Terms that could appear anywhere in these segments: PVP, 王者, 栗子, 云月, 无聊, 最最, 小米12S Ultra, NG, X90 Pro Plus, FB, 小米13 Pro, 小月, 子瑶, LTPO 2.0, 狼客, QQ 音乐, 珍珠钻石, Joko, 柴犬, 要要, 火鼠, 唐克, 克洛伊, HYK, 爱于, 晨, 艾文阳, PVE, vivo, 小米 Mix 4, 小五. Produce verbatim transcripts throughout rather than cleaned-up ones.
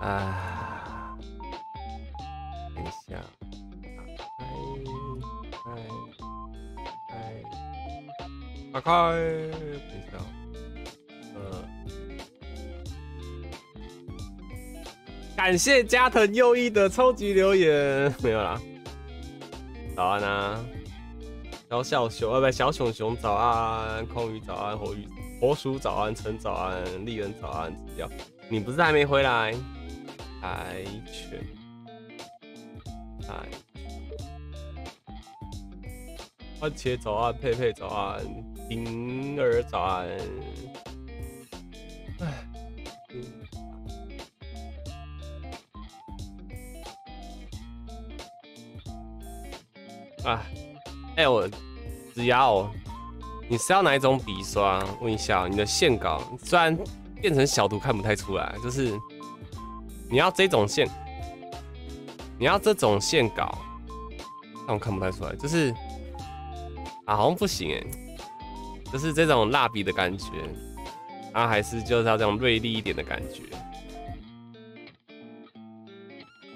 啊，等一下，打开，打开，打开，等一下，呃，感谢加藤佑一的超级留言，没有啦。早安啊，小小熊啊，不，小熊熊早安，空鱼早安，火鱼。 火鼠早安，晨早安，丽人早安，只要你不是还没回来，柴犬，柴，番茄早安，佩佩早安，银儿早安，哎，嗯，啊，哎、欸、我只要、哦。 你是要哪一种笔刷？问一下、喔，你的线稿虽然变成小图看不太出来，就是你要这种线，你要这种线稿，但我看不太出来，就是啊好像不行哎、欸，就是这种蜡笔的感觉，啊还是就是要这种锐利一点的感觉，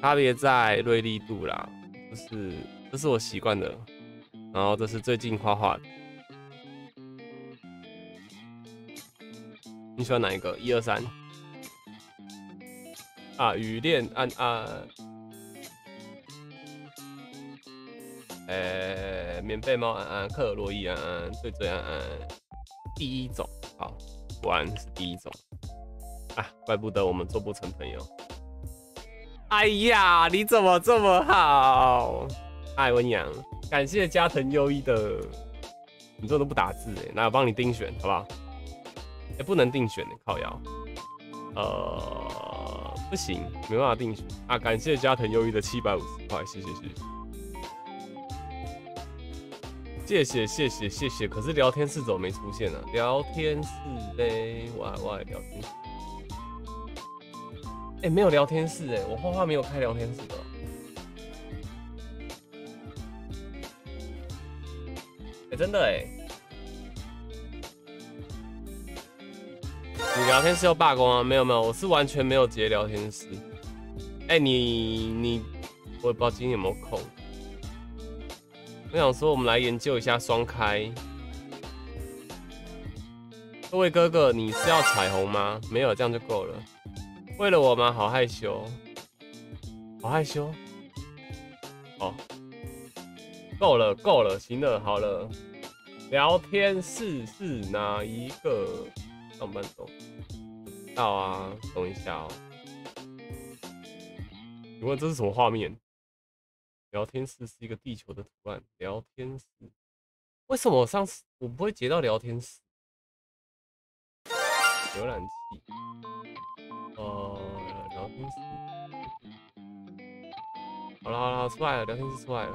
差别在锐利度啦，就是这是我习惯的，然后这是最近画画的。 你喜欢哪一个？一二三啊，雨恋按啊，呃、欸，棉被猫安安，克洛伊安安，最最安安。第一种，好，果然是第一种啊，怪不得我们做不成朋友。哎呀，你怎么这么好？艾文阳，感谢加藤优一的，你这都不打字哎、欸，那我帮你定选好不好？ 哎、欸，不能定选的、欸、靠腰，呃，不行，没办法定选啊！感谢加藤优一的七百五十块，谢谢谢谢谢谢谢谢。可是聊天室怎么没出现呢、啊？聊天室嘞，我我聊天室，哎、欸，没有聊天室哎、欸，我画画没有开聊天室的、啊。哎、欸，真的哎、欸。 你聊天室要罢工啊？没有没有，我是完全没有接聊天室。哎、欸，你你，我也不知道今天有没有空。我想说，我们来研究一下双开。各位哥哥，你是要彩虹吗？没有，这样就够了。为了我吗？好害羞，好害羞。哦，够了够了，行了好了。聊天室是哪一个？ 上班走，到啊，等一下哦、喔。你问这是什么画面？聊天室是一个地球的图案。聊天室，为什么我上次我不会截到聊天室？浏览器，呃，聊天室。好了好了，出来了，聊天室出来了。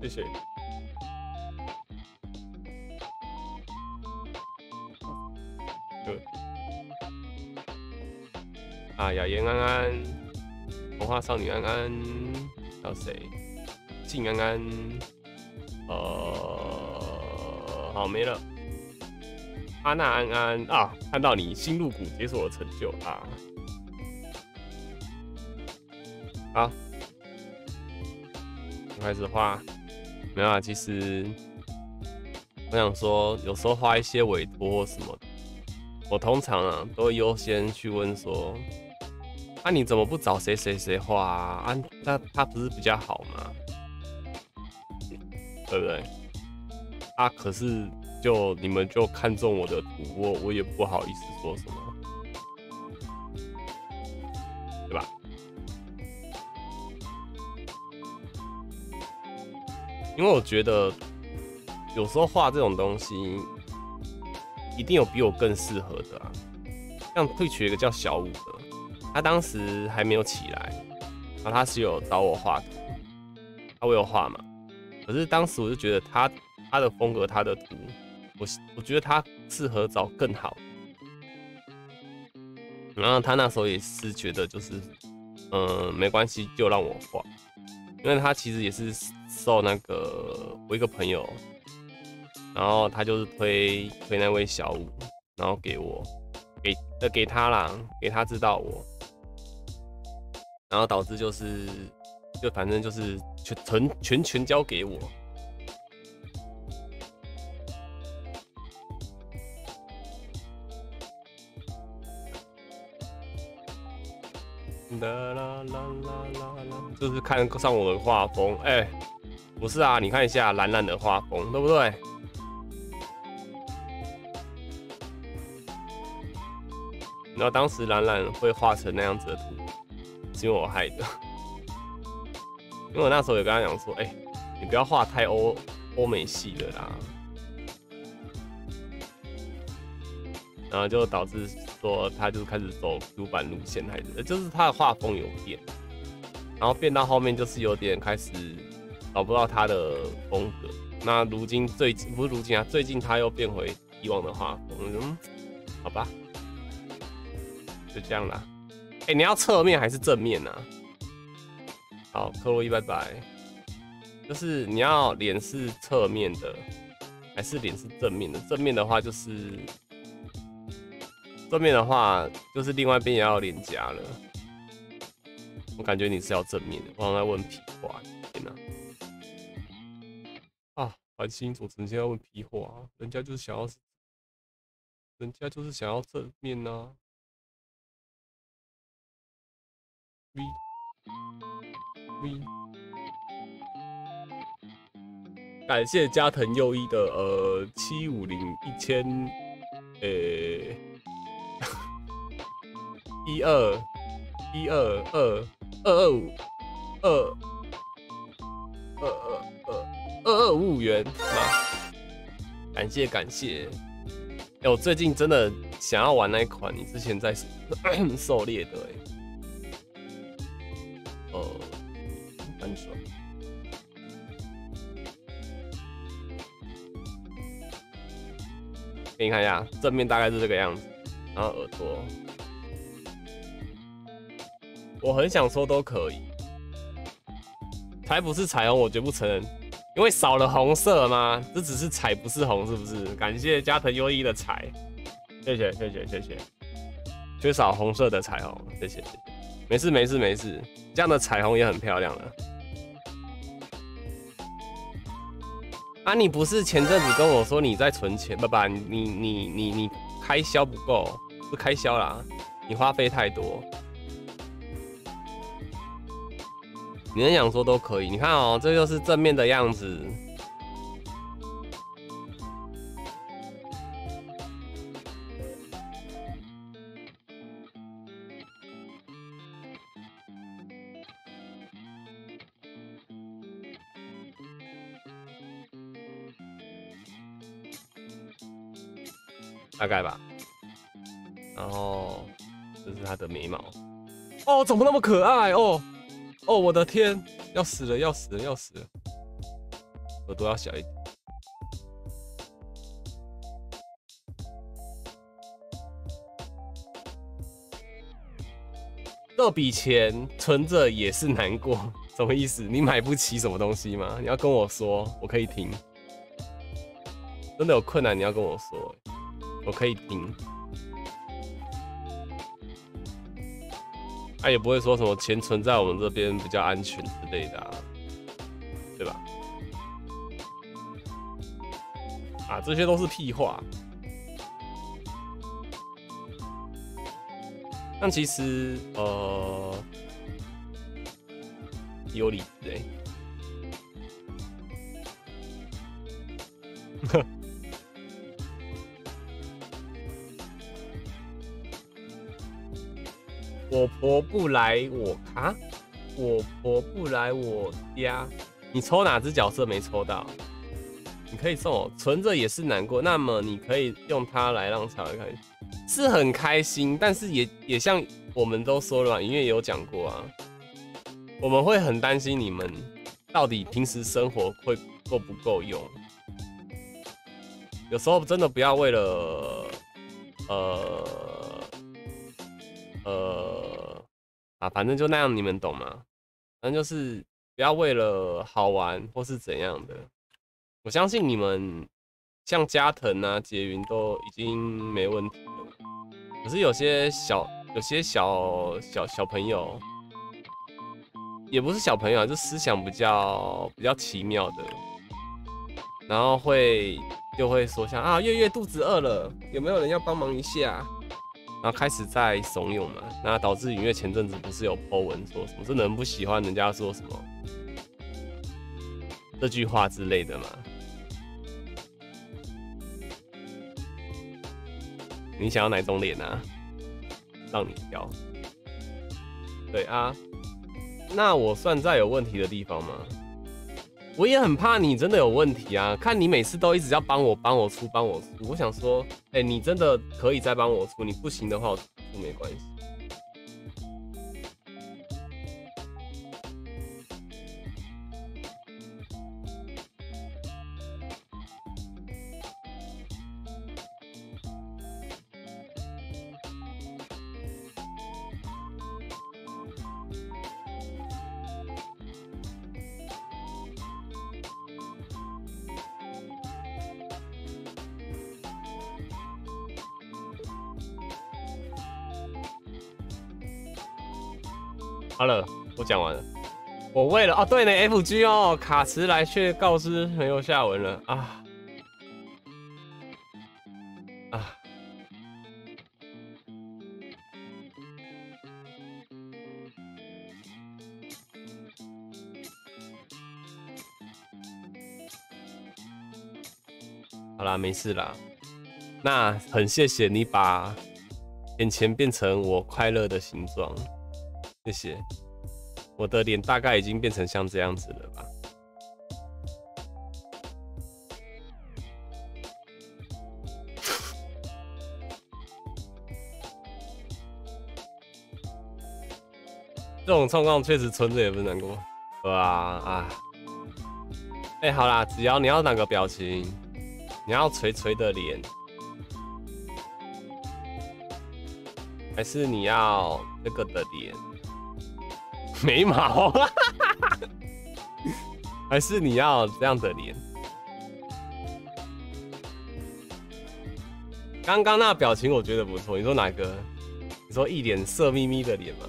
谢谢。对。啊，雅妍安安，童话少女安安，还有谁？静安安。呃，好没了。阿娜安安啊，看到你新入股解锁的成就啊。好，我开始画。 没有啊，其实我想说，有时候画一些委托或什么的，我通常啊都会优先去问说，啊你怎么不找谁谁谁画啊？啊那他不是比较好吗？对不对？啊，可是就你们就看中我的图，我我也不好意思说什么，对吧？ 因为我觉得，有时候画这种东西，一定有比我更适合的啊。像Twitch有一个叫小五的，他当时还没有起来，然后他是有找我画图，他我有画嘛。可是当时我就觉得他他的风格，他的图，我我觉得他适合找更好。然后他那时候也是觉得就是，嗯，没关系，就让我画，因为他其实也是。 受那个我一个朋友然后他就是推推那位小五，然后给我给呃给他啦，给他知道我，然后导致就是就反正就是全全全全交给我。 就是看上我的画风，哎、欸，不是啊，你看一下蓝蓝的画风，对不对？然后当时蓝蓝会画成那样子的图，是因为我害的，因为我那时候也跟他讲说，哎、欸，你不要画太欧欧美系的啦，然后就导致。 说他就是开始走主板路线，还是就是他的画风有变，然后变到后面就是有点开始找不到他的风格。那如今最不是如今啊，最近他又变回以往的画风，嗯，好吧，就这样啦。哎、欸，你要侧面还是正面啊？好，克洛伊拜拜。就是你要脸是侧面的，还是脸是正面的？正面的话就是。 正面的话，就是另外一边也要脸颊了。我感觉你是要正面的，我刚才问皮话，天哪！啊，繁星佐成现在问皮话、啊，人家就是想要，人家就是想要正面呐、啊。V V， 感谢加藤佑一的呃七五零一千，呃。 一二一二二二二五二二二二二二五五元啊！感谢感谢！哎、欸，我最近真的想要玩那一款你之前在狩猎的哎、欸，呃，很爽。给你看一下正面大概是这个样子，然后耳朵。 我很想说都可以，才不是彩虹，我绝不承认，因为少了红色嘛，这只是彩不是红，是不是？感谢加藤优一的彩，谢谢谢谢谢谢，缺少红色的彩虹，谢谢谢谢，没事没事没事，这样的彩虹也很漂亮了。啊，你不是前阵子跟我说你在存钱，爸爸，你你你你开销不够，不开销啦，你花费太多。 你很想说都可以，你看哦，这就是正面的样子。大概吧。然后这是他的眉毛，哦，怎么那么可爱哦？ 哦，我的天，要死了，要死了，要死了！耳朵要小一点。这笔钱存着也是难过，什么意思？你买不起什么东西吗？你要跟我说，我可以听。真的有困难，你要跟我说，我可以听。 他、啊、也不会说什么钱存在我们这边比较安全之类的、啊，对吧？啊，这些都是屁话。但其实，呃，有理智哎。我婆不来我啊，我婆不来我家。你抽哪只角色没抽到？你可以送我，存着也是难过。那么你可以用它来让小孩开心，是很开心，但是也也像我们都说了嘛，因为有讲过啊，我们会很担心你们到底平时生活会够不够用。有时候真的不要为了呃。 呃，啊，反正就那样，你们懂吗？反正就是不要为了好玩或是怎样的，我相信你们像加藤啊、捷云都已经没问题了。可是有些小、有些小小小朋友，也不是小朋友啊，就思想比较比较奇妙的，然后会就会说像啊，月月肚子饿了，有没有人要帮忙一下？ 然后开始在怂恿嘛，那导致云月前阵子不是有 po 文说什么真的很不喜欢人家说什么这句话之类的嘛？你想要哪种脸啊？让你挑。对啊，那我算在有问题的地方吗？我也很怕你真的有问题啊！看你每次都一直要帮我帮我出帮我出，我想说，哎、欸，你真的可以再帮我出，你不行的话我出没关系。好了，我讲完了。我为了哦，对呢 ，F G 哦，卡池来却告知没有下文了啊啊！好啦，没事啦。那很谢谢你把眼前变成我快乐的形状。 谢谢，我的脸大概已经变成像这样子了吧？这种状况确实存着也不难过，对吧？啊，哎、欸，好啦，只要你要哪个表情，你要垂垂的脸，还是你要那个的脸？ 眉毛，还是你要这样的脸？刚刚那表情我觉得不错，你说哪个？你说一脸色眯眯的脸吗？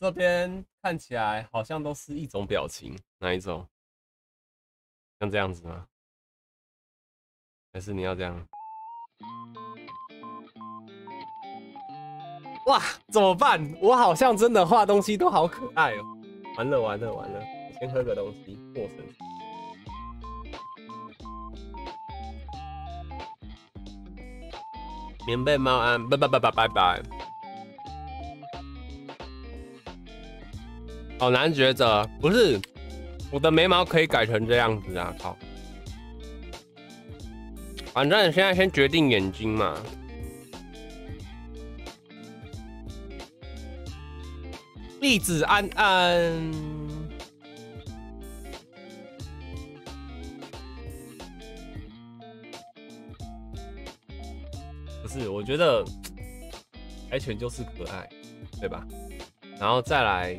这边看起来好像都是一种表情，哪一种？像这样子吗？还是你要这样？哇，怎么办？我好像真的画东西都好可爱哦！完了完了完了，我先喝个东西过程。棉被猫安，拜拜拜拜拜拜。 好难抉择，不是我的眉毛可以改成这样子啊！靠，反正现在先决定眼睛嘛。栗子安安，不是，我觉得柴犬就是可爱，对吧？然后再来。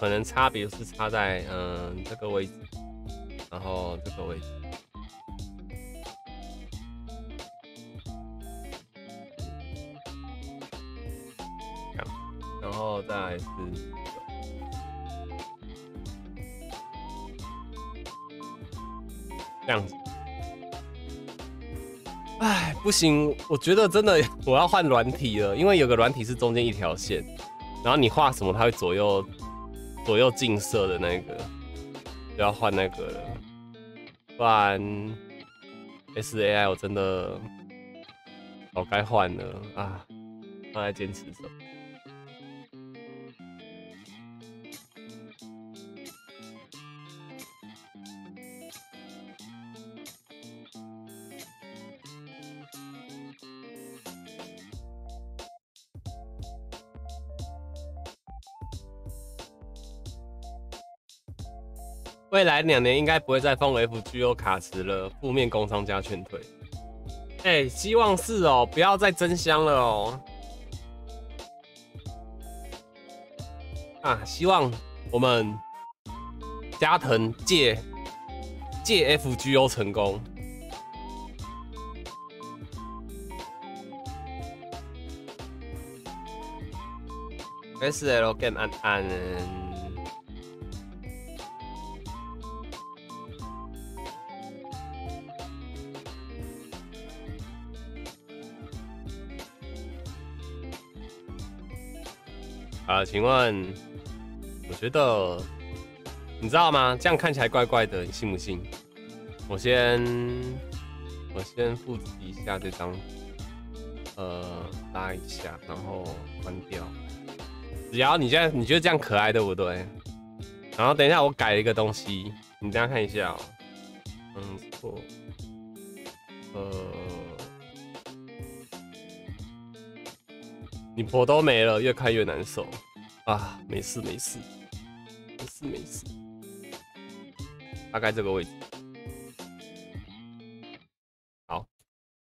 可能差别是差在嗯这个位置，然后这个位置。这样，然后再来是这样子。哎，不行，我觉得真的我要换软体了，因为有个软体是中间一条线，然后你画什么它会左右。 左右近色的那个，就要换那个了，不然 S A I 我真的早该换了啊！他在坚持着，未来两年应该不会再封 F G O 卡池了，负面工商加劝退。哎、欸，希望是哦，不要再争相了哦。啊，希望我们加藤借借 F G O 成功。 S L game 安安，啊，请问，我觉得，你知道吗？这样看起来怪怪的，你信不信？我先，我先复制一下这张，呃，拉一下，然后关掉。 只要你现在你觉得这样可爱，对不对？然后等一下我改了一个东西，你等一下看一下哦、喔。嗯，错。呃，你婆都没了，越看越难受啊！没事没事，没事没事，大概这个位置。好，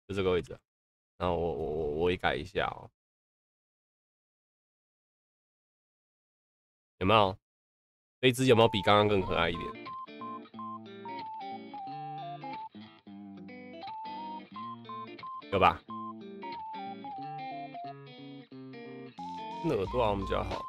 就这个位置。然后我我我我也改一下哦、喔。 有没有？这一只有没有比刚刚更可爱一点？有吧？那耳朵好像比较好。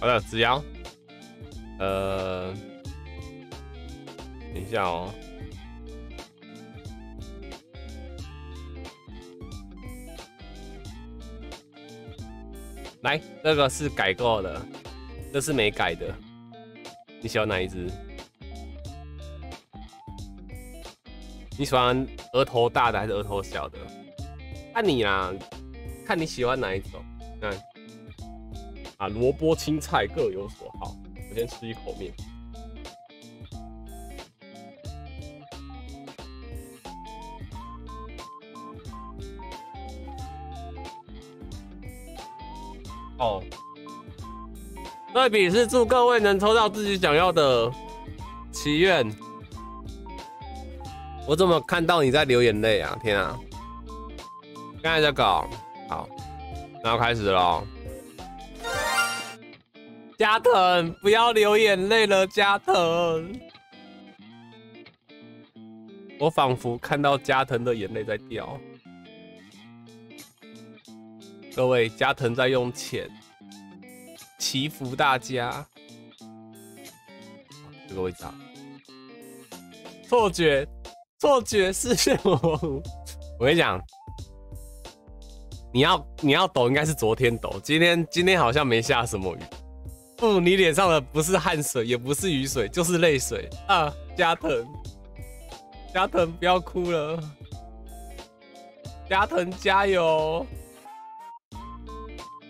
好了，子瑶。 呃，等一下哦。来，这个是改过的，这是没改的。你喜欢哪一只？你喜欢额头大的还是额头小的？看你啦，看你喜欢哪一种。嗯，啊，萝卜青菜各有所好。 先吃一口面。哦，对比是祝各位能抽到自己想要的祈愿。我怎么看到你在流眼泪啊？天啊！刚才在搞，好，然后开始咯。 加藤，不要流眼泪了，加藤。我仿佛看到加藤的眼泪在掉。各位，加藤在用钱祈福大家。这个位置啊，错觉，错觉视线模糊。我跟你讲，你要你要抖，应该是昨天抖，今天今天好像没下什么雨。 不、嗯，你脸上的不是汗水，也不是雨水，就是泪水啊！加藤，加藤，不要哭了，加藤加油！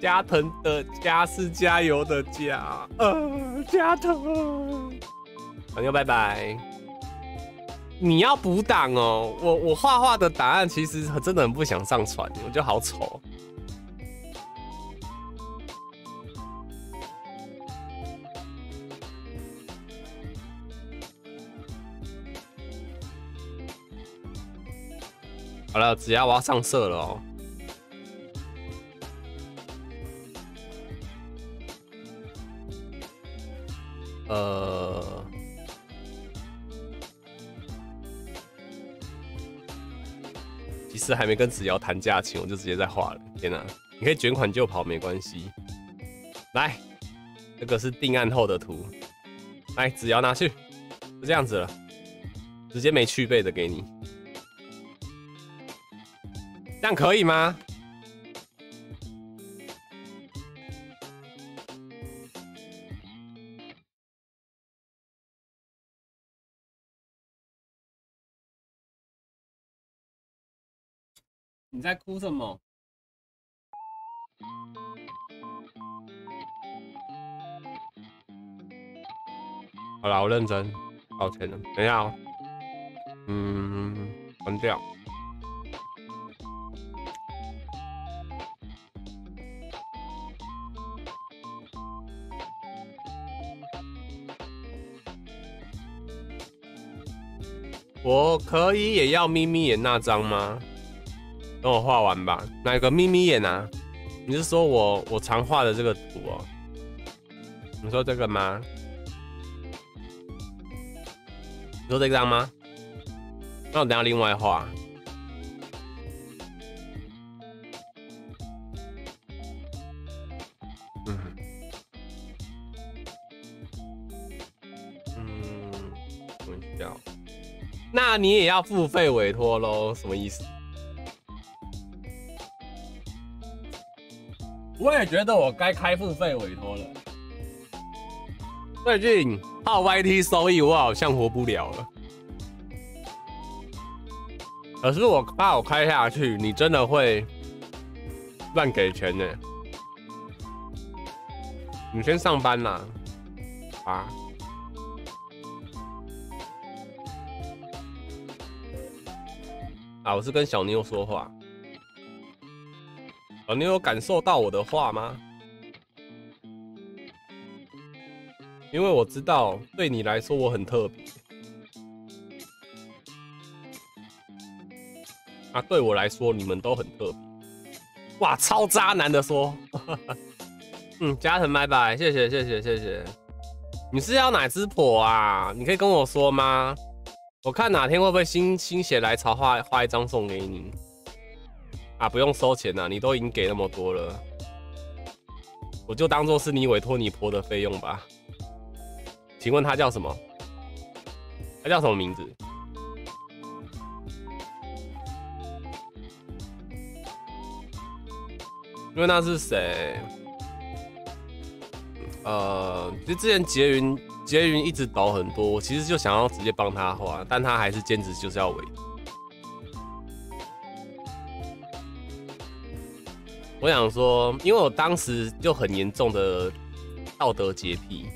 加藤的加是加油的加，啊，加藤，朋友拜拜。你要补档哦，我我画画的答案其实真的很不想上传，我觉得好丑。 好了，只要我要上色了哦、喔。呃，其实还没跟子瑶谈价钱，我就直接在画了。天哪、啊，你可以卷款就跑，没关系。来，这个是定案后的图，来，子瑶拿去，就这样子了，直接没去背的给你。 这样可以吗？你在哭什么？好啦，我认真。抱歉了，等一下哦。嗯，关掉。我可以也要眯眯眼那张吗？等我画完吧。哪个眯眯眼啊？你是说我我常画的这个图哦？你说这个吗？ 你说这张吗？那我等下另外画。嗯嗯，我笑。那你也要付费委托咯？什么意思？我也觉得我该开付费委托了。最近。 靠 Y T 收益，我好像活不了了。可是我怕我开下去，你真的会乱给钱呢、欸。你先上班啦，啊？啊，我是跟小妞说话。小妞有感受到我的话吗？ 因为我知道对你来说我很特别，啊，对我来说你们都很特别。哇，超渣男的说，嗯，嘉诚拜拜，谢谢谢谢谢谢。你是要哪只婆啊？你可以跟我说吗？我看哪天会不会心心血来潮画画一张送给你。啊，不用收钱啦，你都已经给那么多了，我就当做是你委托你婆的费用吧。 请问他叫什么？他叫什么名字？因为那是谁？呃，就之前捷云，捷云一直倒很多，我其实就想要直接帮他画，但他还是坚持就是要委。我想说，因为我当时就很严重的道德洁癖。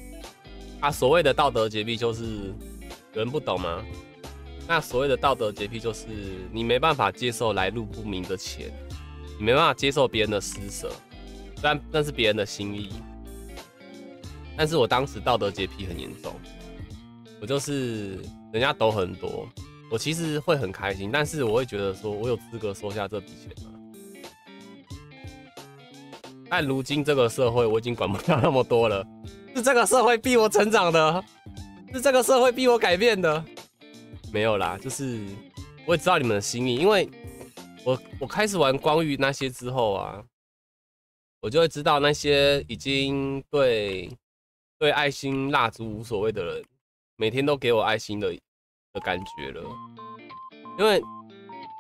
啊，所谓的道德洁癖就是有人不懂吗？那所谓的道德洁癖就是你没办法接受来路不明的钱，你没办法接受别人的施舍，但那是别人的心意。但是我当时道德洁癖很严重，我就是人家抖很多，我其实会很开心，但是我会觉得说我有资格收下这笔钱吗？但如今这个社会我已经管不了那么多了。 是这个社会逼我成长的，是这个社会逼我改变的。没有啦，就是我也知道你们的心意，因为我我开始玩光遇那些之后啊，我就会知道那些已经对对爱心蜡烛无所谓的人，每天都给我爱心的的感觉了。因为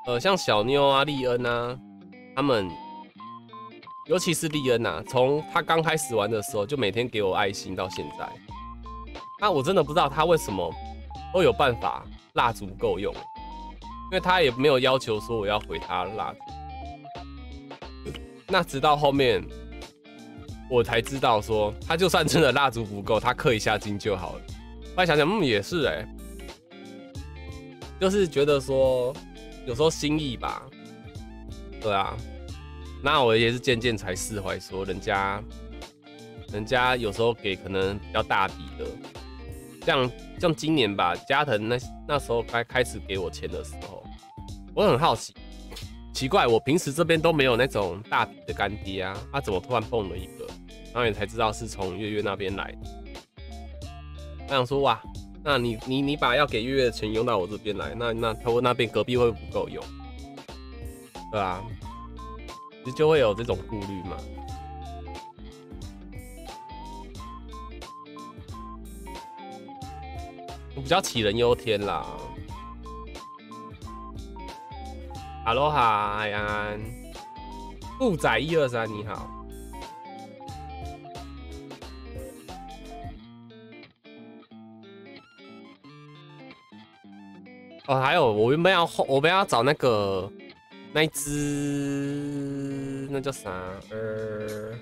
呃，像小妞啊、利恩啊，他们。 尤其是利恩啊，从他刚开始玩的时候就每天给我爱心到现在，那我真的不知道他为什么都有办法蜡烛够用，因为他也没有要求说我要回他蜡烛。那直到后面我才知道说，他就算真的蜡烛不够，他氪一下金就好了。后来想想，嗯，也是哎、欸，就是觉得说有时候心意吧，对啊。 那我也是渐渐才释怀，说人家，人家有时候给可能比较大笔的，像像今年吧，加藤那那时候该开始给我钱的时候，我很好奇，奇怪，我平时这边都没有那种大笔的干爹啊，他、啊、怎么突然蹦了一个？然后你才知道是从月月那边来的。我想说哇，那你你你把要给月月的钱用到我这边来，那那他那边隔壁会不够用，对啊。 就会有这种顾虑嘛？我比较杞人忧天啦。哈喽哈，安安，兔仔一二三，你好。哦，还有，我原本要我们要找那个。 那一只那叫啥？呃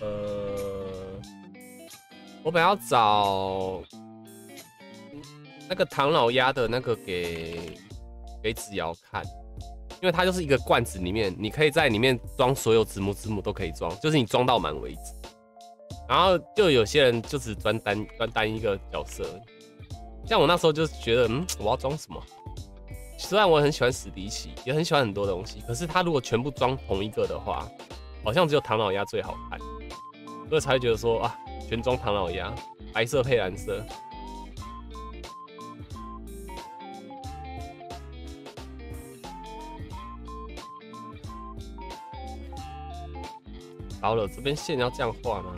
呃，我本来要找那个唐老鸭的那个给给子瑶看，因为它就是一个罐子，里面你可以在里面装所有子母字母都可以装，就是你装到满为止。然后就有些人就只专单专单一个角色，像我那时候就觉得，嗯，我要装什么？虽然我很喜欢史迪奇，也很喜欢很多东西，可是他如果全部装同一个的话，好像只有唐老鸭最好看，所以才会觉得说啊，全装唐老鸭，白色配蓝色。 好了，这边线要这样画吗？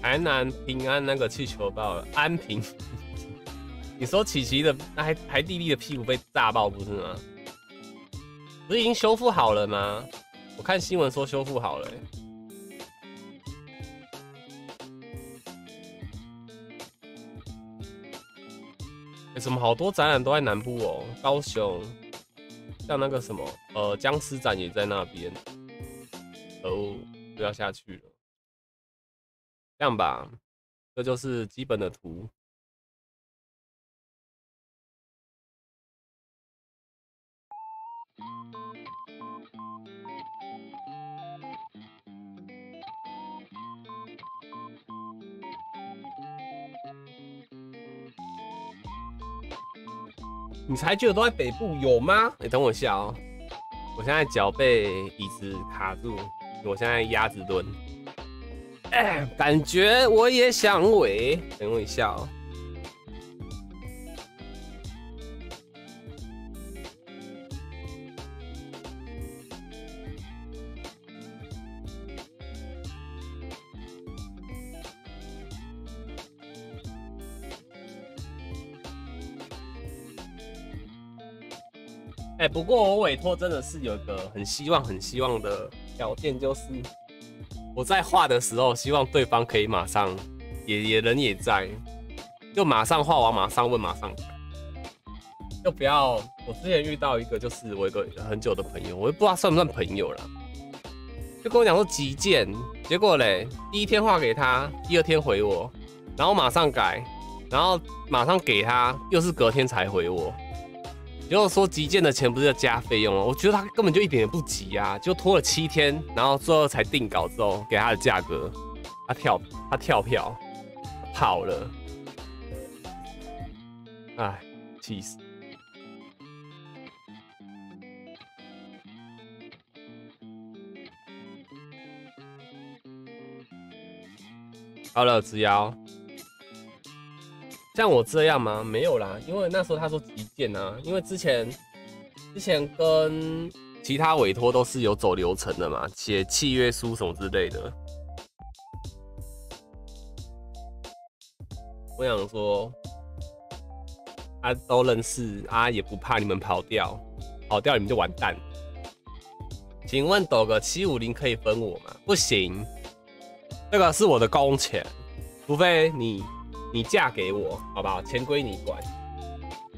台南平安那个气球爆了，安平。你说琪琪的还还弟弟的屁股被炸爆不是吗？ 不是已经修复好了吗？我看新闻说修复好了、欸。欸、什么好多展览都在南部哦、喔，高雄，像那个什么，呃，僵尸展也在那边。哦，不要下去了。这样吧，这就是基本的图。 你才觉得都在北部有吗？你、欸、等我一下哦、喔，我现在脚被椅子卡住，我现在鸭子蹲、欸，感觉我也想尾。等我一下哦、喔。 哎、欸，不过我委托真的是有一个很希望、很希望的条件，就是我在画的时候，希望对方可以马上也也人也在，就马上画完，马上问，马上改，就不要。我之前遇到一个，就是我一个很久的朋友，我也不知道算不算朋友啦，就跟我讲说急件，结果嘞，第一天画给他，第二天回我，然后马上改，然后马上给他，又是隔天才回我。 然后说急件的钱不是要加费用吗？我觉得他根本就一点也不急啊，就拖了七天，然后最后才定稿之后给他的价格，他跳他跳票跑了，哎，气死！好了，子瑶。 像我这样吗？没有啦，因为那时候他说急件啊，因为之前之前跟其他委托都是有走流程的嘛，写契约书什么之类的。我想说，他、啊、都认识啊，也不怕你们跑掉，跑掉你们就完蛋。请问抖个七五零可以分我吗？不行，这个是我的工钱，除非你。 你嫁给我，好不好？钱归你管，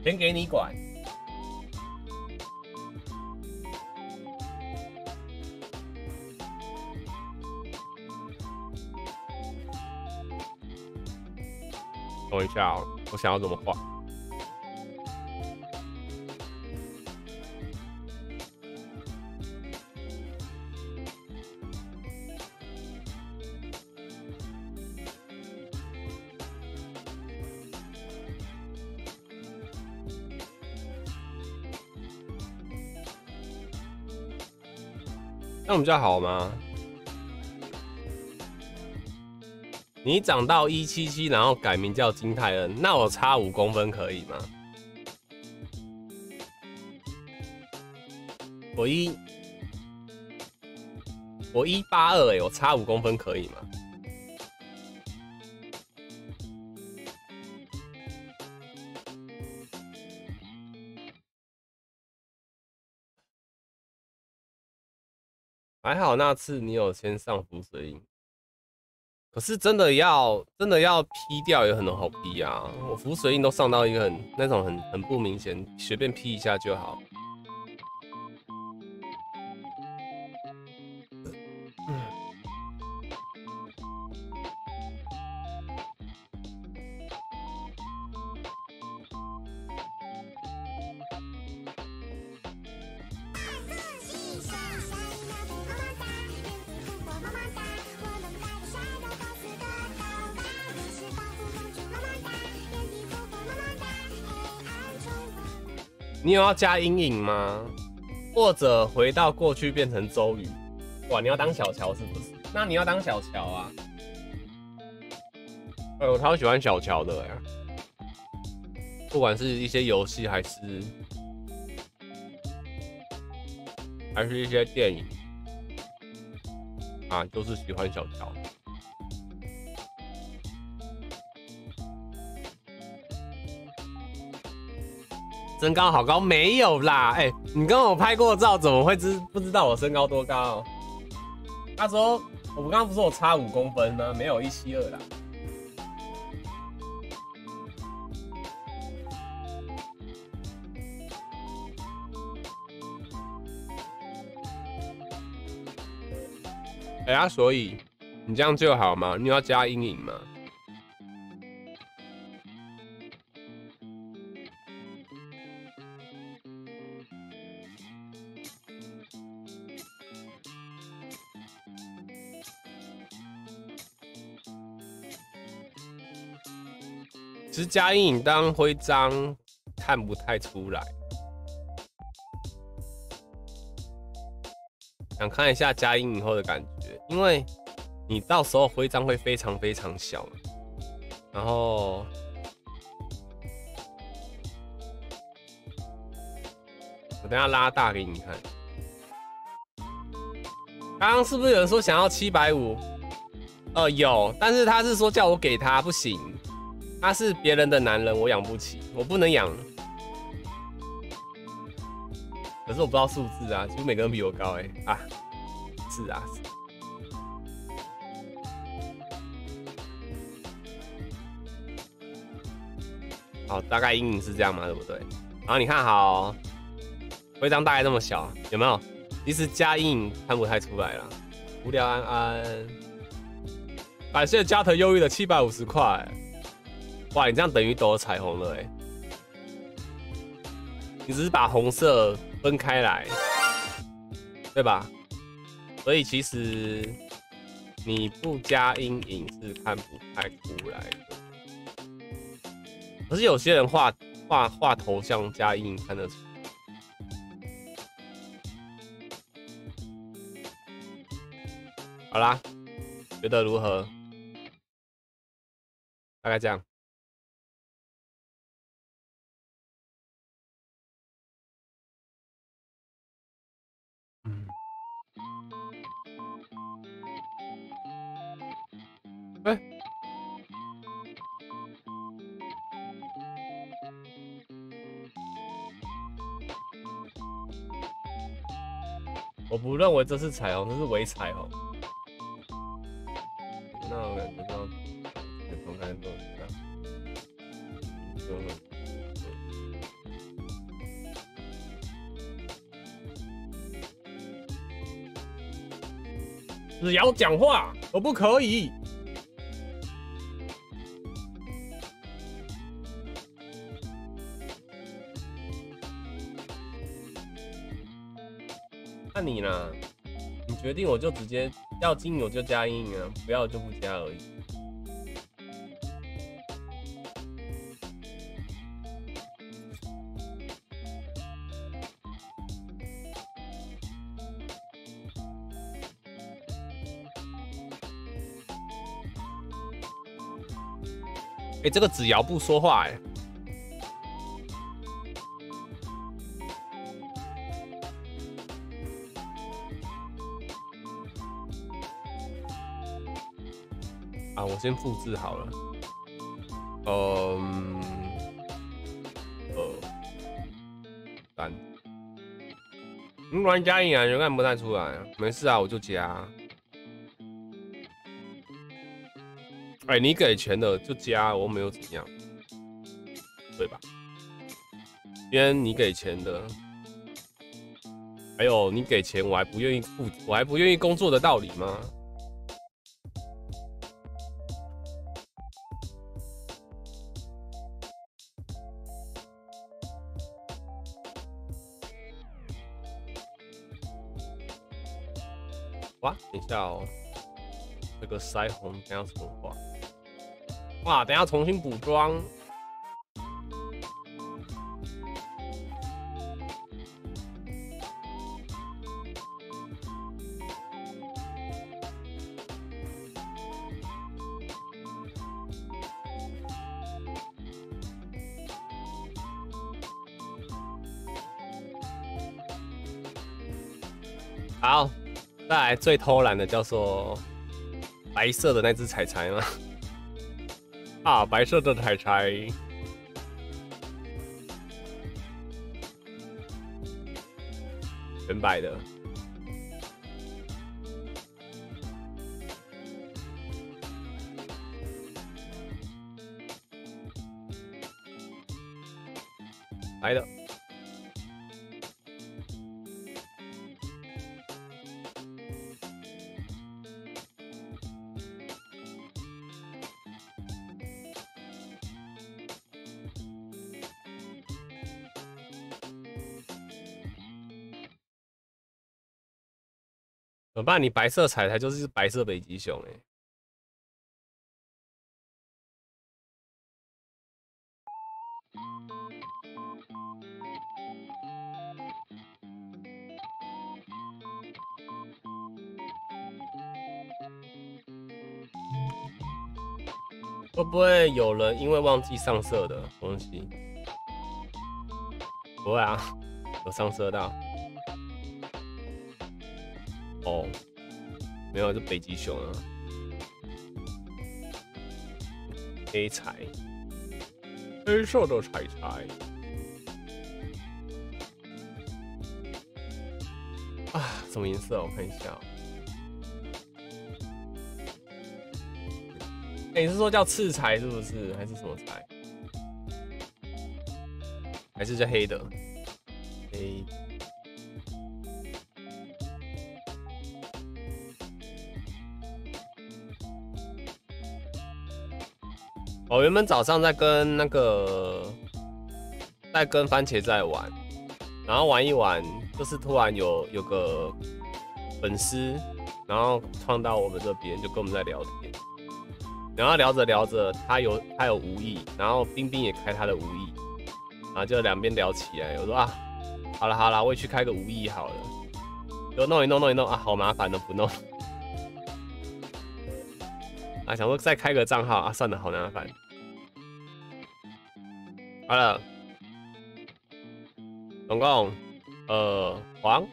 钱给你管。等一下哦，我想要怎么画？那我们比较好吗？你长到一七七，然后改名叫金泰恩，那我差五公分可以吗？我一我一八二哎，我差五公分可以吗？还好那次你有先上浮水印，可是真的要真的要 P 掉也很好 P 啊！我浮水印都上到一个很那种很很不明显，随便 P 一下就好。你有要加阴影吗？或者回到过去变成周瑜？哇，你要当小乔是不是？那你要当小乔啊！哎、欸，我超喜欢小乔的呀、欸，不管是一些游戏还是还是一些电影啊，都、就是喜欢小乔。 身高好高没有啦？哎、欸，你跟我拍过照，怎么会知不知道我身高多高？他说，我刚刚不是我差五公分吗？没有一七二啦。哎、欸、呀、啊，所以你这样就好嘛？你要加阴影嘛？ 其实加阴影当徽章看不太出来，想看一下加阴影后的感觉，因为你到时候徽章会非常非常小，然后我等一下拉大给你看。刚刚是不是有人说想要七百五十？呃，有，但是他是说叫我给他，不行。 他是别人的男人，我养不起，我不能养。可是我不知道数字啊，几乎每个人比我高哎、欸、啊，是啊。是好，大概阴影是这样嘛，对不对？然后你看好，徽章大概这么小，有没有？其实加阴影看不太出来啦。无聊安安，感谢加藤忧郁的七百五十块、欸。 哇，你这样等于都有彩虹了哎！你只是把红色分开来，对吧？所以其实你不加阴影是看不太出来的。可是有些人画画画头像加阴影看得出。 好啦，觉得如何？大概这样。 哎、欸，我不认为这是彩虹，这是伪彩虹。那我感觉到，从开始做起啊，做了。 只要讲话，我不可以。那你呢？你决定我就直接要阴影我就加阴影啊，不要就不加而已。哎、欸，这个子瑶不说话哎、欸。啊，我先复制好了。嗯，二三。你乱加印啊，人看不太出来啊。没事啊，我就加、啊。哎，你给钱了就加，我没有怎样，对吧？今天你给钱的，还有你给钱我还不愿意付，我还不愿意工作的道理吗？ 哇，等一下哦，这个腮红等下重画。哇，等下重新补妆。好。 再来最偷懒的叫做白色的那只彩彩吗？啊，白色的彩彩。全白的。来的。 怎么办？你白色彩才就是白色北极熊哎、欸！会不会有人因为忘记上色的东西？不会啊，有上色到。 哦，没有，是北极熊啊，黑彩，黑色的彩彩。啊，什么颜色？我看一下、喔。哎、欸，你是说叫赤彩是不是？还是什么彩？还是叫黑的？黑。 我原本早上在跟那个，在跟番茄在玩，然后玩一玩，就是突然有有个粉丝，然后创到我们这边，就跟我们在聊天，然后聊着聊着，他有他有无意，然后冰冰也开他的无意，然后就两边聊起来，我说啊，好啦好啦，我也去开个无意好了，就弄一弄弄一弄啊，好麻烦的不弄。 啊，想说再开个账号啊，算了，好麻烦。好了，总共呃黄、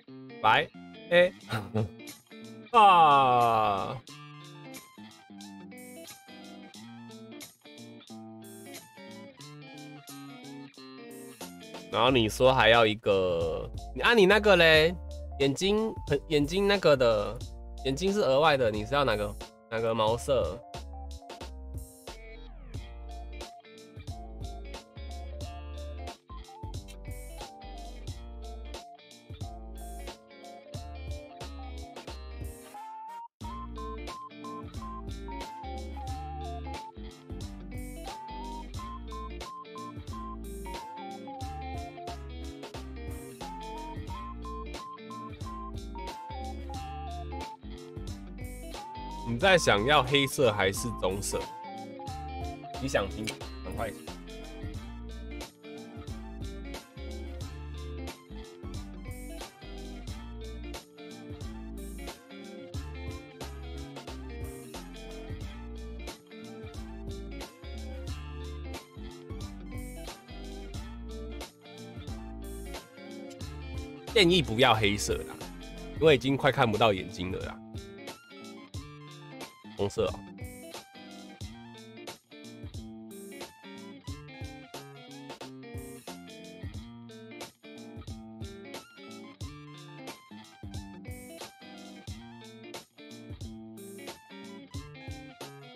白、黑啊，然后你说还要一个，你按、啊、你那个嘞，眼睛很眼睛那个的，眼睛是额外的，你是要哪个哪个毛色？ 你在想要黑色还是棕色？你想听，很快。建议不要黑色啦，因为已经快看不到眼睛了啦。 红色、哦，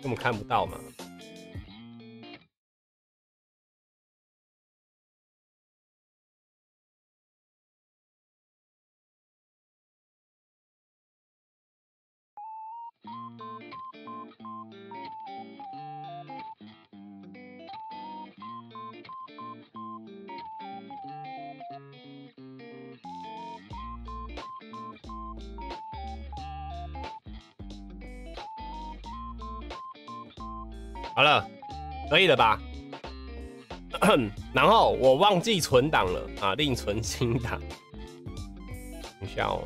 我们看不到嘛。好了，可以了吧？然后我忘记存档了啊，另存新档。等一下哦，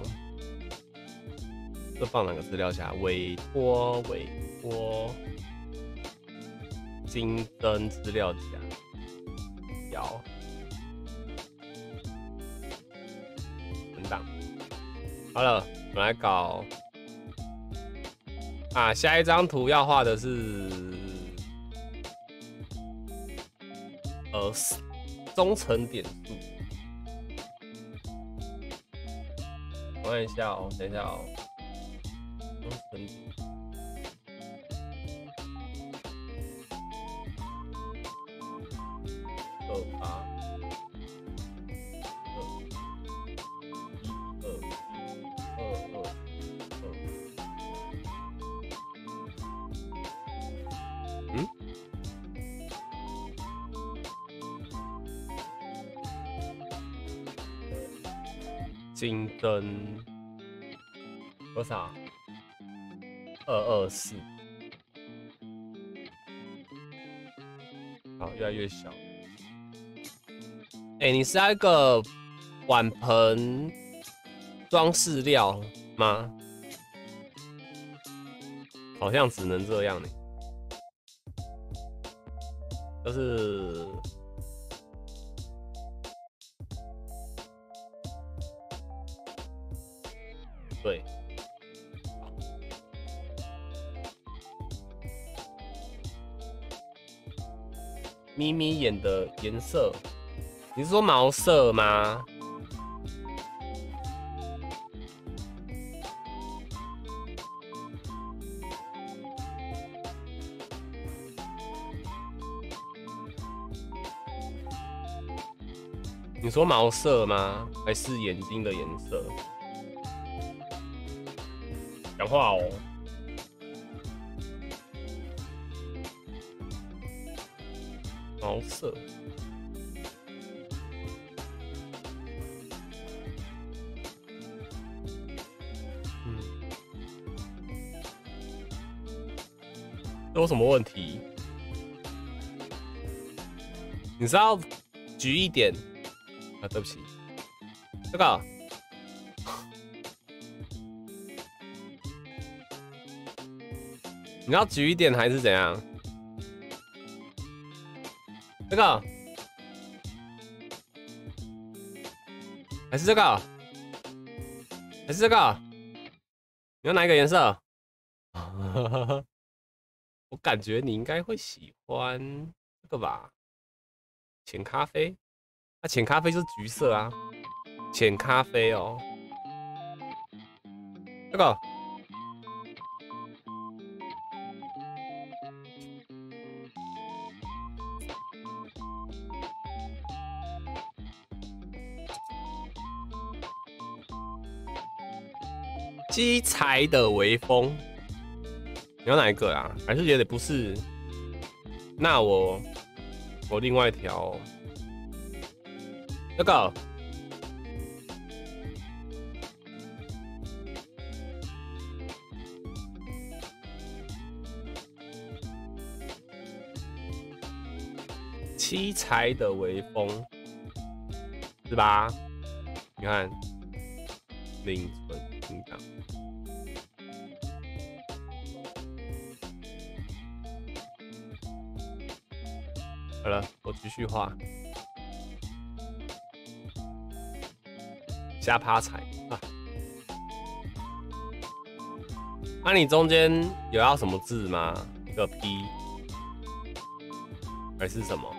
这放哪个资料夹？委托委托新增资料夹。摇存档。好了，我们来搞啊，下一张图要画的是。 呃，忠诚点数，我看一下哦，等一下哦，忠诚点数，二八，二一二一二二，嗯？ 新增多少？二二四，好，越来越小。哎、欸，你是那个碗盆装饰料吗？好像只能这样呢、欸，就是。 对，咪咪眼的颜色，你是说毛色吗？你说毛色吗？还是眼睛的颜色？ 讲话哦！毛色，嗯，这有什么问题？你是要橘一点啊？对不起，这个。 你要橘一点还是怎样？这个还是这个还是这个？你要哪一个颜色？我感觉你应该会喜欢这个吧，浅咖啡。那、啊、浅咖啡就是橘色啊，浅咖啡哦。这个。 七彩的微风，你要哪一个啊？还是觉得不是？那我我另外一条，这个七彩的微风是吧？你看，另存新档。 好了，我继续画。瞎趴彩啊！那、啊、你中间有要什么字吗？一个 P 还是什么？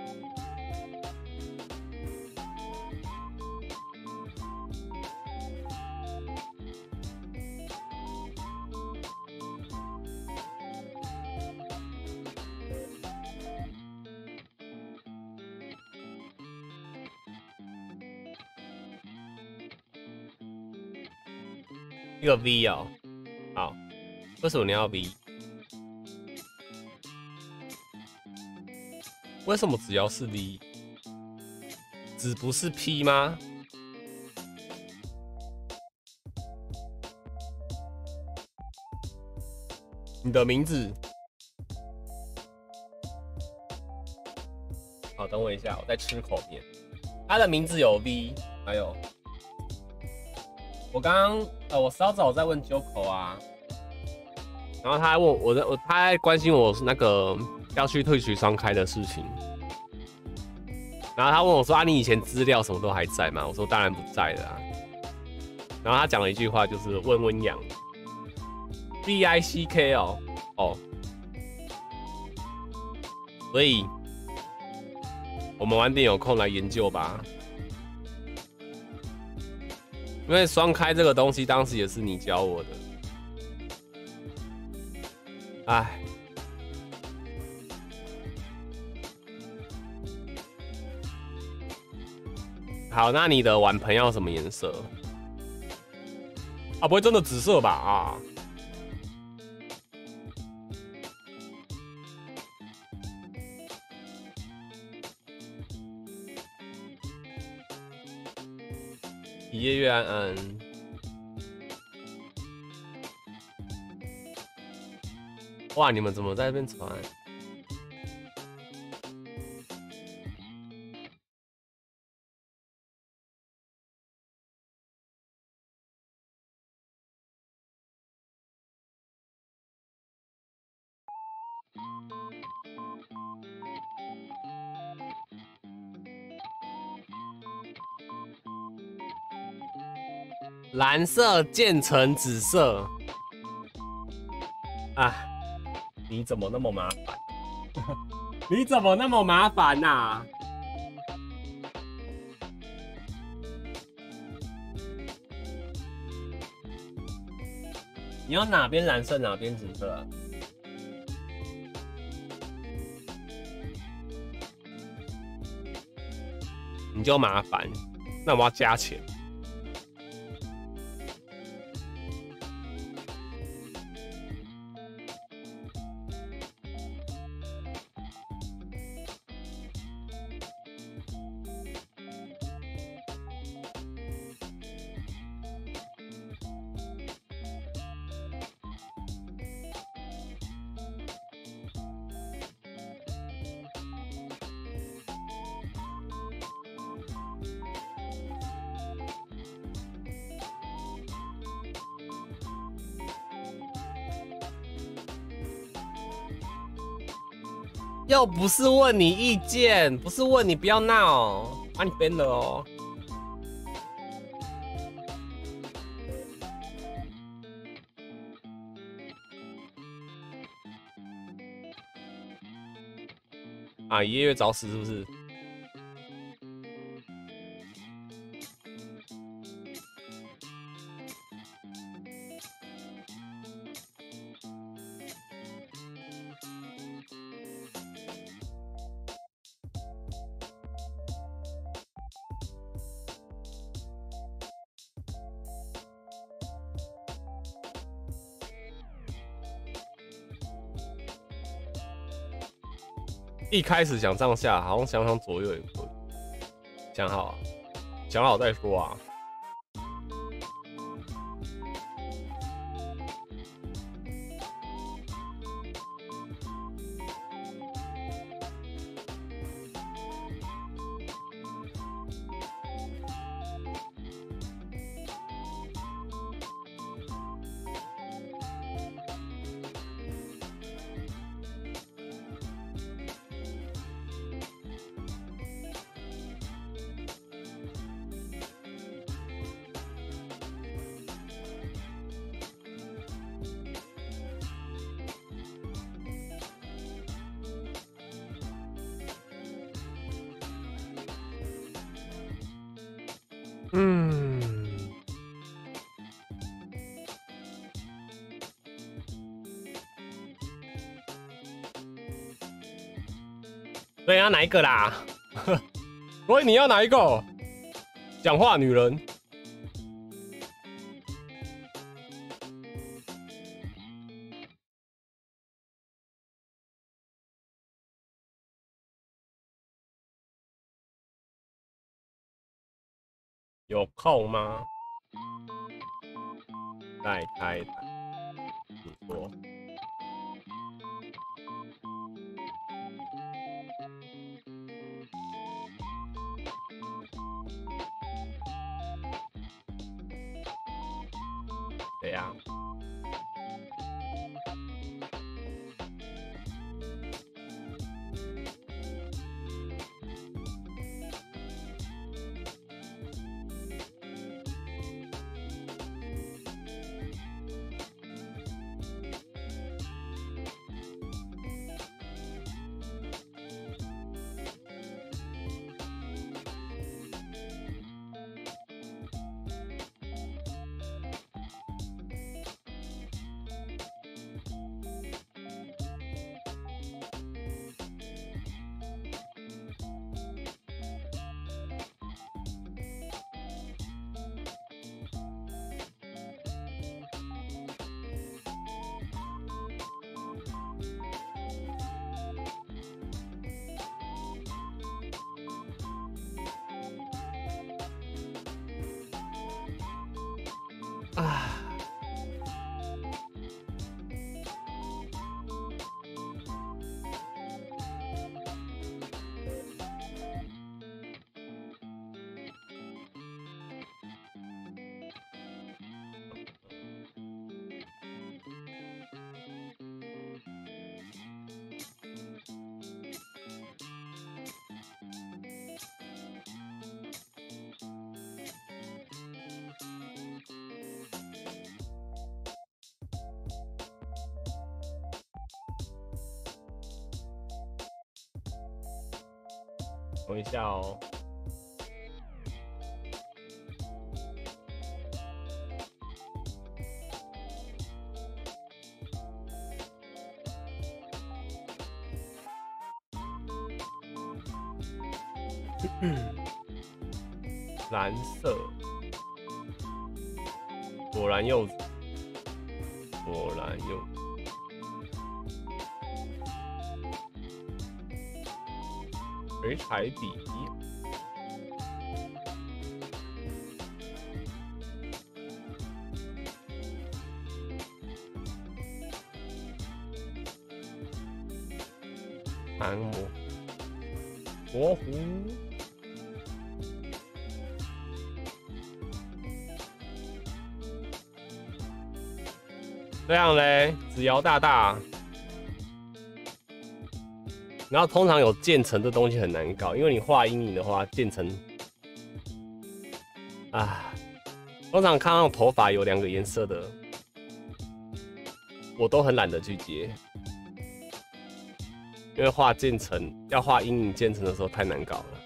一个 V 哦，好，为什么你要 V？ 为什么只要是 V， 只不是 P 吗？ 你的名字。好，等我一下，我在吃口面。他的名字有 V， 还有，我刚刚呃，我稍早在问 Joko 啊，然后他还问我在，我他还关心我那个要去退群双开的事情。然后他问我说：“啊，你以前资料什么都还在吗？”我说：“当然不在了啊。”然后他讲了一句话，就是问温阳。 B I C K 哦哦，所以我们晚点有空来研究吧。因为双开这个东西，当时也是你教我的。哎，好，那你的碗盆要什么颜色？啊，不会真的紫色吧？啊。 夜月安安，哇！你们怎么在那边传？蓝色渐成紫色，啊！你怎么那么麻烦？你怎么那么麻烦呐、啊？你要哪边蓝色哪边紫色、啊？你就麻烦，那我要加钱。 又不是问你意见，不是问你不要闹，把你编了哦。啊，爷爷找死是不是？一开始想上下，好像想想左右也可以。想好，想好再说啊。要哪一个啦？所以你要哪一个？讲话女人。有空吗？再开台，你说。怎样？啊！等一下哦。蓝色，果然柚子，果然柚子。 水彩笔，韩国国湖，这样嘞，子尧大大。 然后通常有渐层的东西很难搞，因为你画阴影的话，渐层啊，通常看到头发有两个颜色的，我都很懒得去接，因为画渐层要画阴影渐层的时候太难搞了。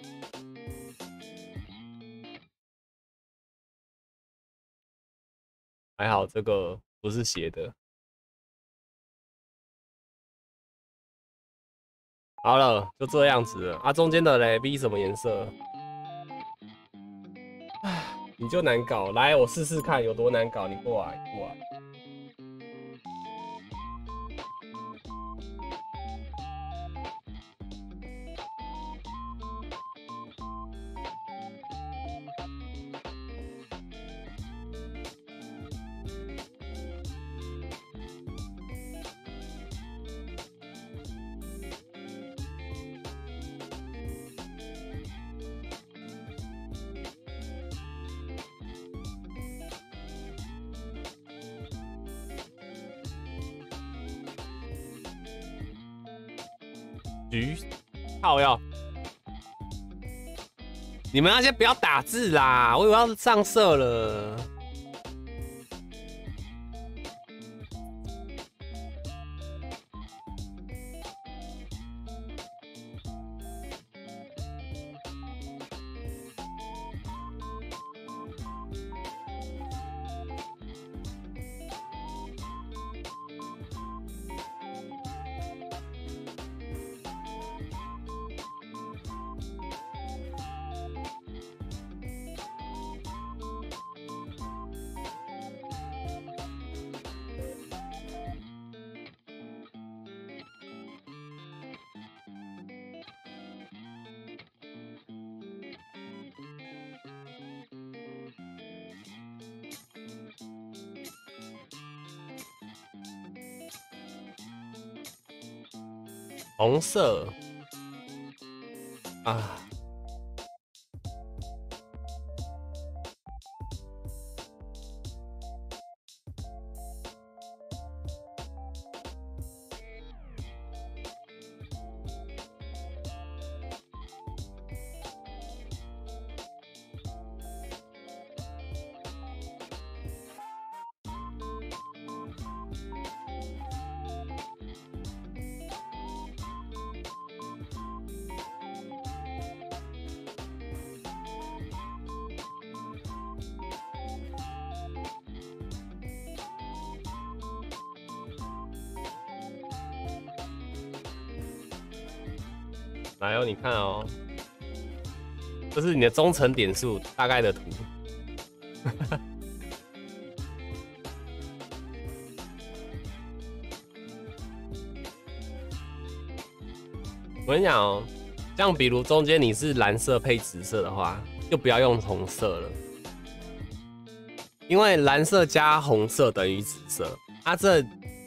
还好这个不是斜的。 好了，就这样子了啊！中间的嘞 ，B 什么颜色？唉，你就难搞。来，我试试看有多难搞。你过来，过来。橘，靠药！你们那些不要打字啦，我以为要上色了。红色啊，来哦，你看哦，这是你的忠诚点数大概的图。我跟你讲哦，像比如中间你是蓝色配紫色的话，就不要用红色了，因为蓝色加红色等于紫色，它、啊、这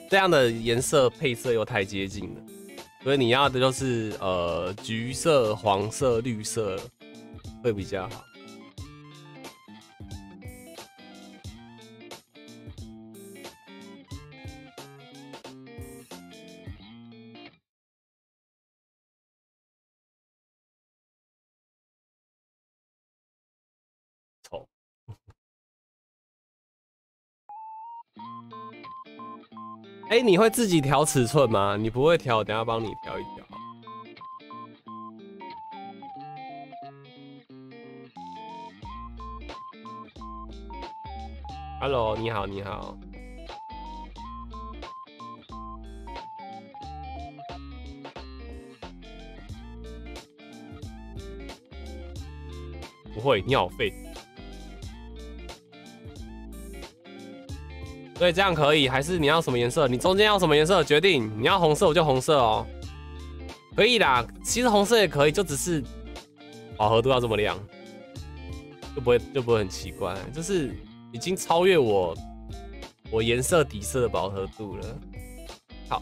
这样的颜色配色又太接近了。 所以你要的就是呃橘色、黄色、绿色会比较好。丑。哎、欸，你会自己调尺寸吗？你不会调，我等一下帮你调一调。Hello， 你好，你好。不会，你好废。 所以这样可以，还是你要什么颜色？你中间要什么颜色决定。你要红色我就红色哦，可以啦。其实红色也可以，就只是饱和度要这么亮，就不会就不会很奇怪，就是已经超越我我颜色底色的饱和度了。好，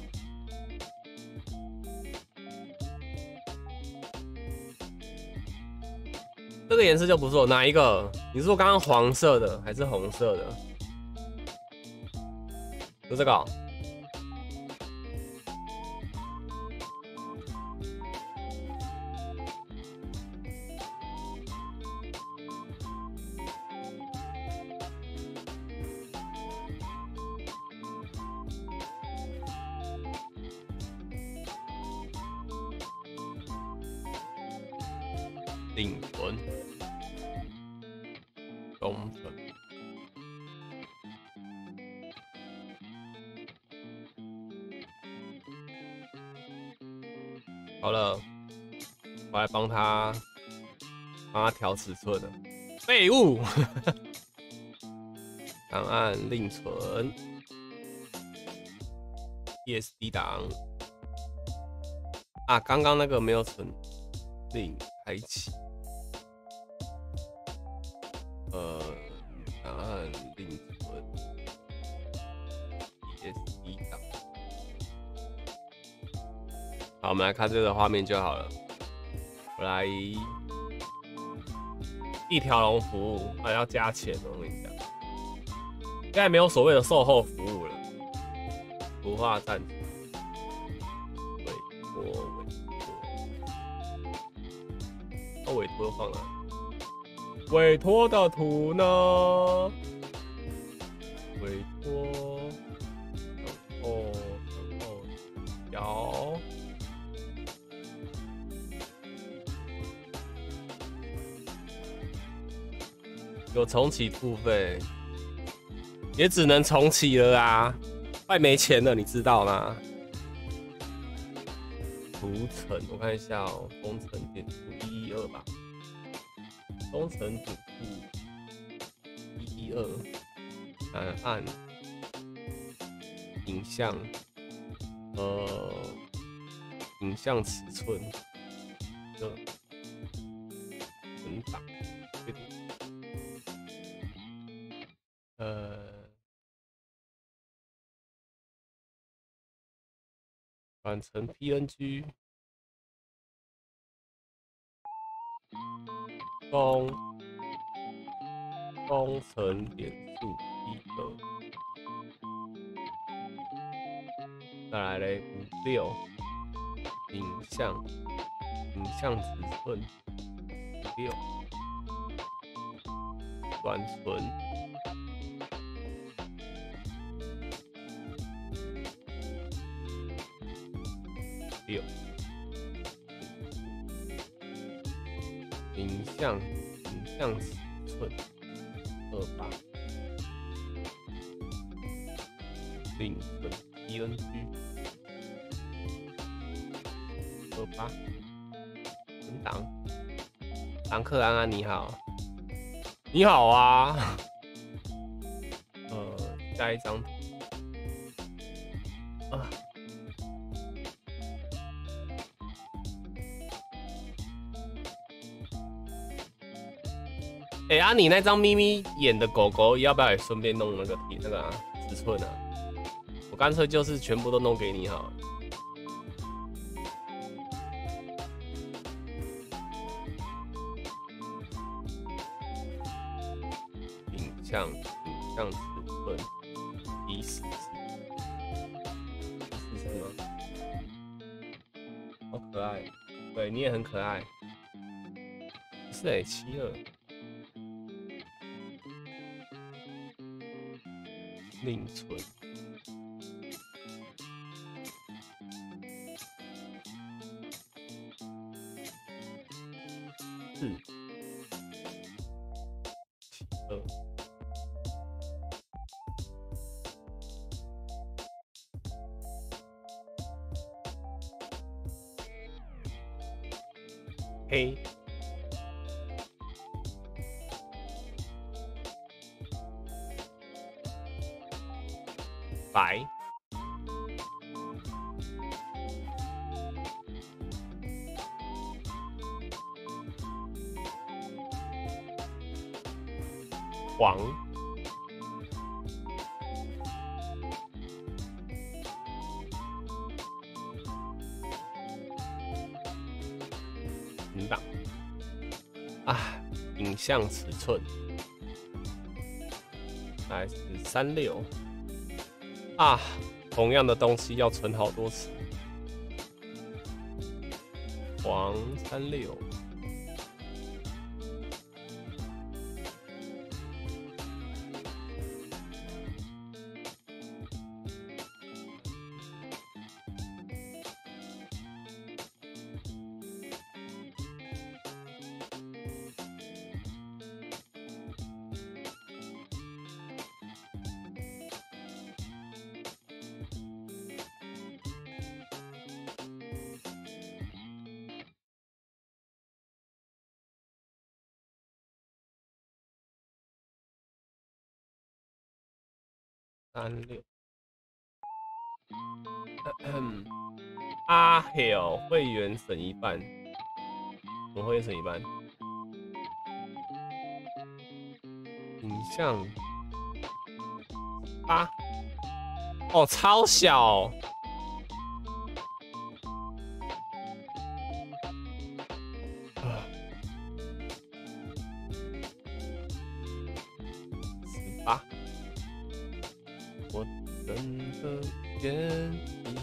这个颜色就不错。哪一个？你是说刚刚黄色的还是红色的？ 就这个、哦，顶轮，中分。 好了，我来帮他帮他调尺寸了。废物，档案另存 ，E S D 档啊，刚刚那个没有存，另开启。呃，档案另存 E S D 档。 好，我们来看这个画面就好了。我来一条龙服务，啊，要加钱哦，我跟你讲，现在没有所谓的售后服务了。图画站，委托委托，那委托放哪？委托的图呢？委托，然后然后摇。 有重启付费，也只能重启了啊！快没钱了，你知道吗？图层，我看一下哦、喔，工程点数一一二吧，工程点数一一二，档案，影像，呃，影像尺寸，这个存档。 呃，转成 P N G，工工程点数一个，再来嘞五六影像影像尺寸五六短存。 影像影像尺寸二八零分 E N G 二八存档。唐克安安你好，你好啊。呃，下一张。 哎、欸、啊，你那张咪咪演的狗狗，要不要也顺便弄那个那个、啊、尺寸啊？我干脆就是全部都弄给你好了。影像影像尺寸一四四，四四吗？好可爱，对你也很可爱。是哎、欸，七二。 另存，四七二，黑。 白，黄，嗯吧，啊，影像尺寸，来三六。 啊，同样的东西要存好多次。黄三六，三六，阿黑哦，会员省一半，我会省一半。影像八，哦，超小，十八。 我等的原因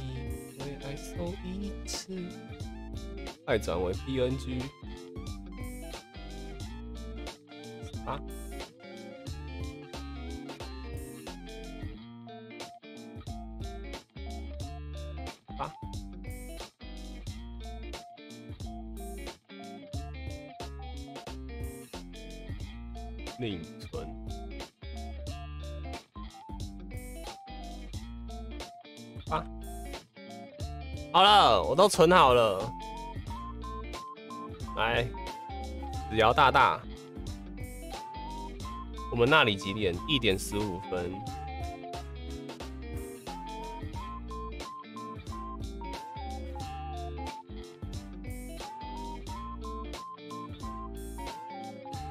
为爱收一次，快转为 P N G 啊，啊，另存。 好了，我都存好了。来，子瑶大大，我们那里几点？一点十五分。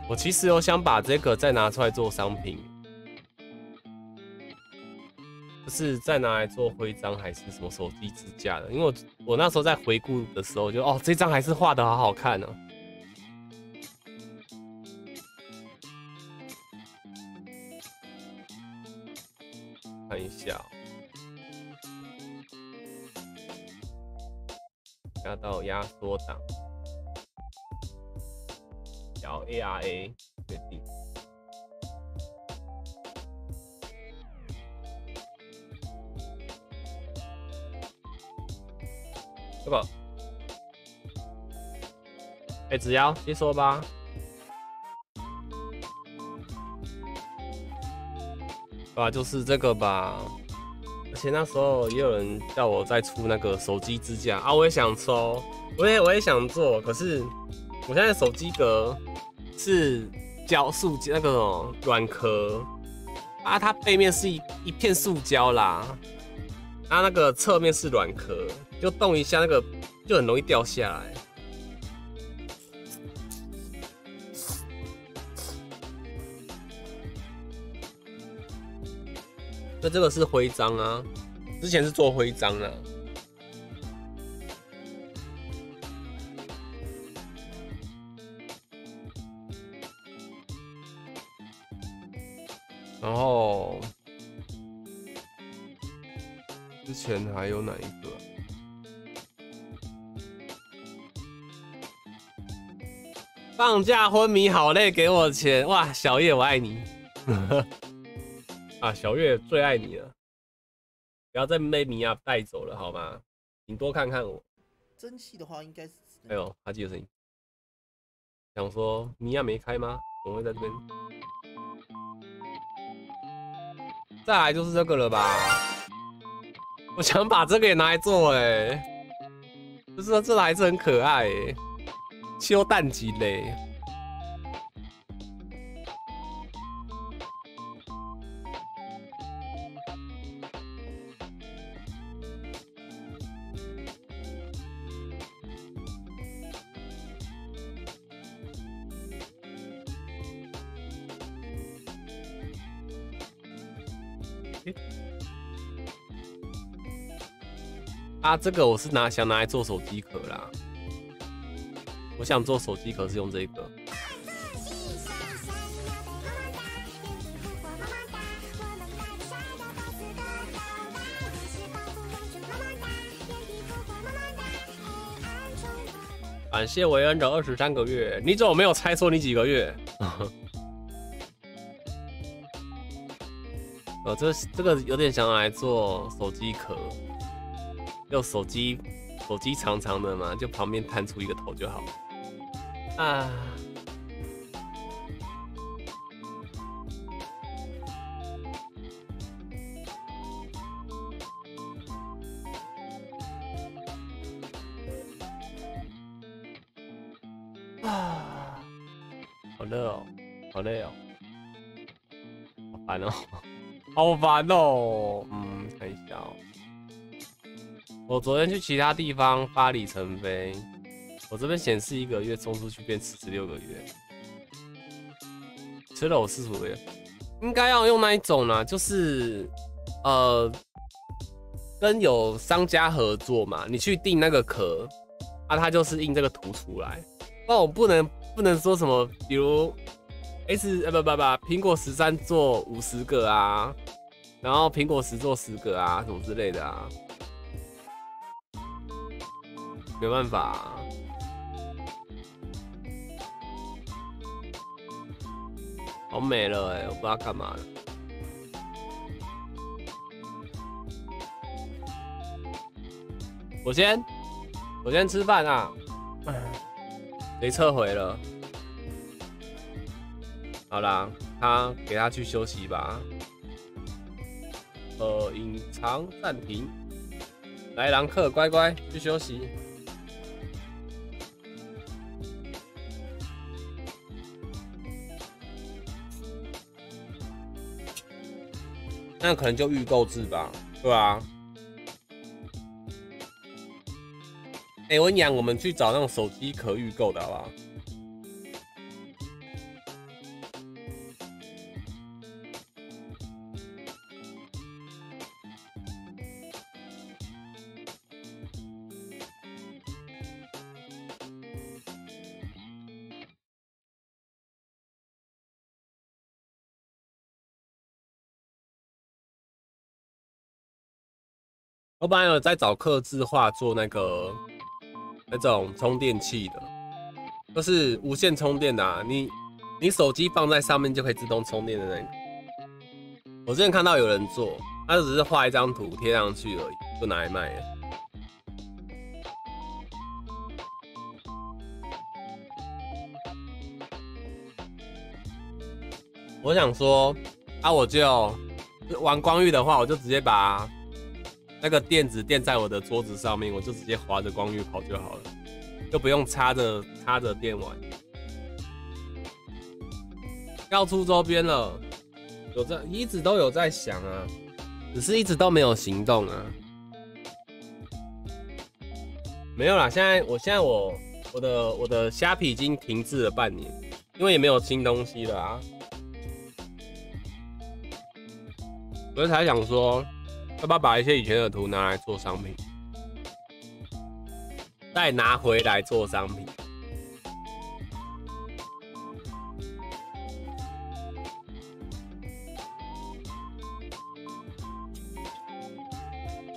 我其实有想把这个再拿出来做商品，就是再拿来做徽章还是什么手机支架的？因为我我那时候在回顾的时候就，就哦，这张还是画的好好看呢、啊。看一下、哦，加到压缩档，调 A R A 确定。这个，哎，子瑶，你说吧。 啊，就是这个吧，而且那时候也有人叫我再出那个手机支架啊，我也想抽，我也我也想做，可是我现在手机壳是胶塑那个软壳啊，它背面是一一片塑胶啦，啊那个侧面是软壳，就动一下那个就很容易掉下来。 那这个是徽章啊，之前是做徽章啊。然后之前还有哪一个、啊？放假昏迷好累，给我钱哇！小叶我爱你。啊，小月最爱你了，不要再被米娅带走了，好吗？你多看看我。蒸汽的话应该是……哎呦，哈基的声音。想说米娅没开吗？怎么会在这边？再来就是这个了吧？我想把这个也拿来做、欸，哎，就是这还是很可爱、欸，修蛋鸡嘞。 啊，这个我是拿想拿来做手机壳啦。我想做手机壳是用这个。感谢维恩的二十三个月，你怎么没有猜错你几个月？哦，这这个有点想来做手机壳。 用手机，手机长长的嘛，就旁边探出一个头就好了。啊，啊，好累哦，好累哦，好烦哦，好烦哦。嗯，看一下哦。 我昨天去其他地方发里程碑，我这边显示一个月冲出去变四十六个月，吃了我四十五个月，应该要用那一种啦，就是呃跟有商家合作嘛，你去订那个壳，啊它就是印这个图出来，那我不能不能说什么，比如 S 呃不不不，苹果十三做五十个啊，然后苹果十做十个啊，什么之类的啊。 没办法、啊，好美了哎、欸，我不知道干嘛了。我先，我先吃饭啊。谁撤回了？好啦，他给他去休息吧。呃，隐藏暂停。来，狼客，乖乖去休息。 那可能就预购制吧，对啊。哎、欸，我跟你讲，我们去找那种手机壳预购的好不好？我本来有在找客制化做那个那种充电器的，就是无线充电的、啊，你你手机放在上面就可以自动充电的那个。我之前看到有人做，他只是画一张图贴上去而已，就拿来卖了。 我想说，啊，我就玩光遇的话，我就直接把那个垫子垫在我的桌子上面，我就直接滑着光遇跑就好了，就不用插着插着电玩。要出周边了，有在一直都有在想啊，只是一直都没有行动啊。没有啦，现在我现在我我的我的虾皮已经停滞了半年，因为也没有新东西了啊。 我才想说，要不要把一些以前的图拿来做商品，再拿回来做商品。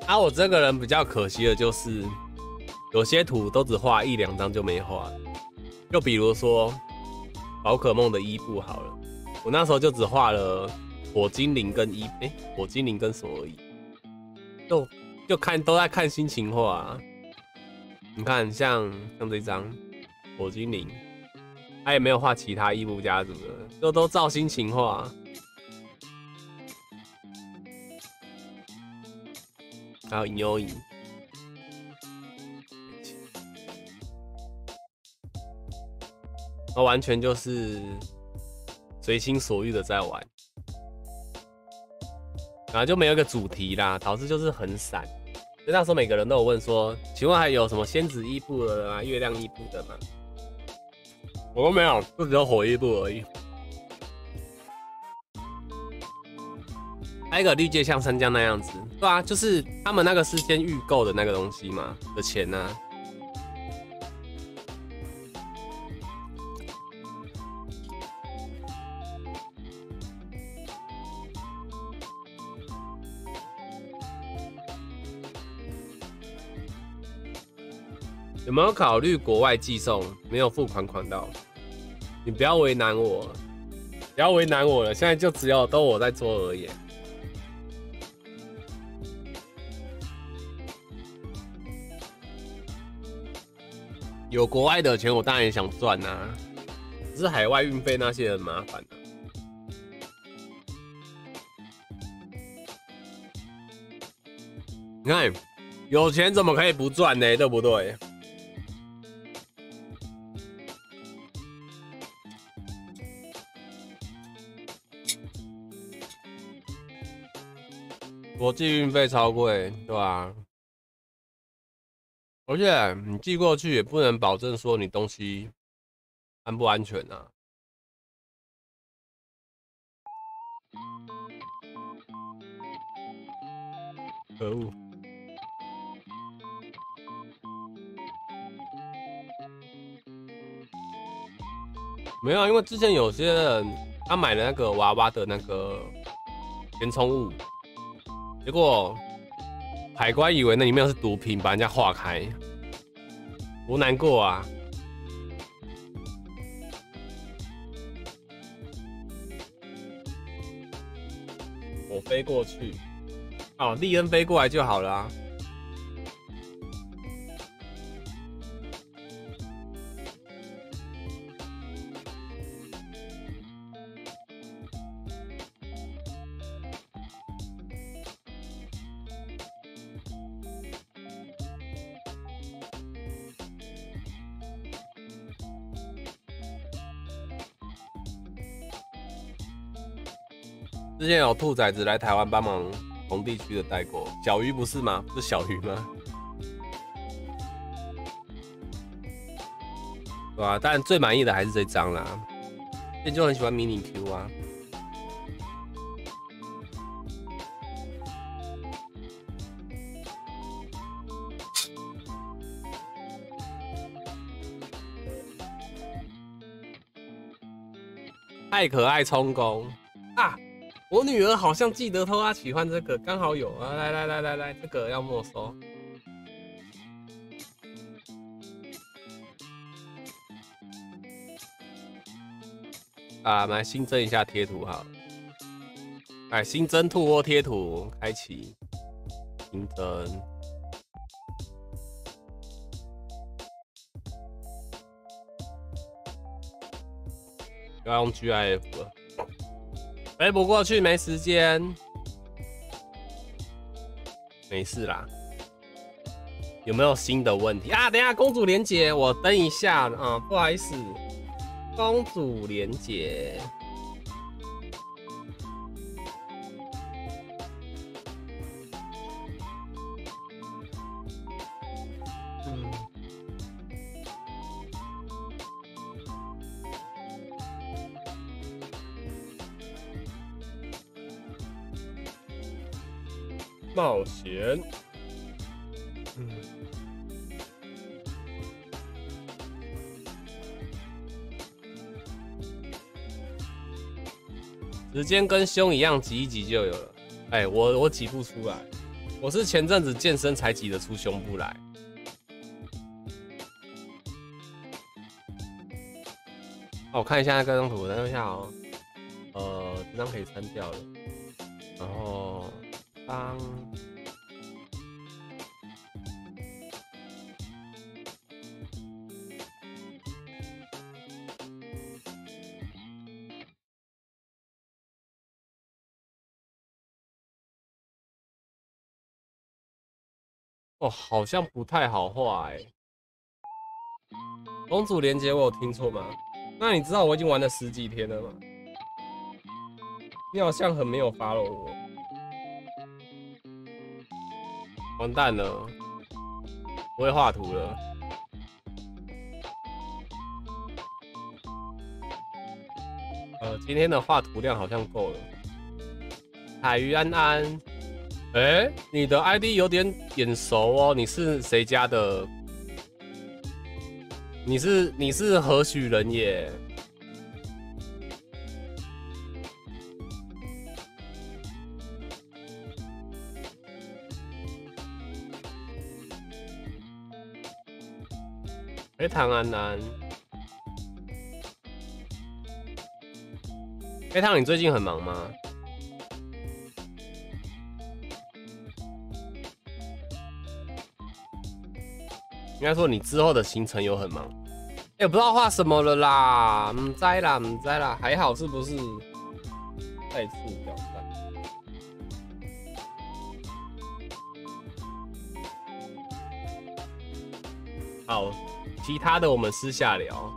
啊，我这个人比较可惜的就是，有些图都只画一两张就没画。就比如说宝可梦的伊布好了，我那时候就只画了。 火精灵跟一哎、欸，火精灵跟什么而已，就就看都在看心情画、啊。你看，像像这张火精灵，他也没有画其他衣服家什么的，就都照心情画。还有牛影，我完全就是随心所欲的在玩。 然后就没有一个主题啦，导致就是很散。所以那时候每个人都有问说：“请问还有什么仙子伊布的吗？月亮伊布的吗？”我都没有，就只有火伊布而已。还有一个绿界像三江那样子，对啊，就是他们那个是先预购的那个东西嘛，的钱呢、啊？有没有考虑国外寄送？没有付款款到，你不要为难我，不要为难我了。现在就只有都我在做而已。有国外的钱，我当然也想赚啊，只是海外运费那些很麻烦啊。 你看，有钱怎么可以不赚呢？对不对？ 国际运费超贵，对吧？而且你寄过去也不能保证说你东西安不安全啊。可恶！没有，因为之前有些人他买了那个娃娃的那个填充物。 结果海关以为那里面是毒品，把人家化开，多难过啊！我飞过去，哦，利恩飞过来就好了啊。之前有兔崽子来台湾帮忙同地区的代购，小鱼不是吗？是小鱼吗？对啊，但最满意的还是这张啦。这就很喜欢迷你 Q 啊。太可爱，充公啊！我女儿好像记得偷，她喜欢这个，刚好有啊！来来来来来，这个要没收。啊，来新增一下贴图哈。哎，新增兔窝贴图，开启，新增。 要用 G I F 了，哎，不过去没时间，没事啦。有没有新的问题啊？等一下，公主连结，我登一下啊，不好意思，公主连结。嗯。 冒险，嗯，时间跟胸一样挤一挤就有了。哎、欸，我我挤不出来，我是前阵子健身才挤得出胸部来。哦，我看一下那张图，等一下哦。呃，这张可以删掉了，然后。 当哦，好像不太好画哎。公主连结我有听错吗？那你知道我已经玩了十几天了吗？你好像很没有 follow 我。 完蛋了，不会画图了。呃，今天的画图量好像够了。海鱼安安，哎、欸，你的 I D 有点眼熟哦，你是谁家的？你是你是何许人也？哎，唐安安，哎，唐，你最近很忙吗？应该说你之后的行程有很忙。哎，不知道画什么了啦，唔知啦，唔知啦，还好是不是？再次挑战。 好，其他的我们私下聊。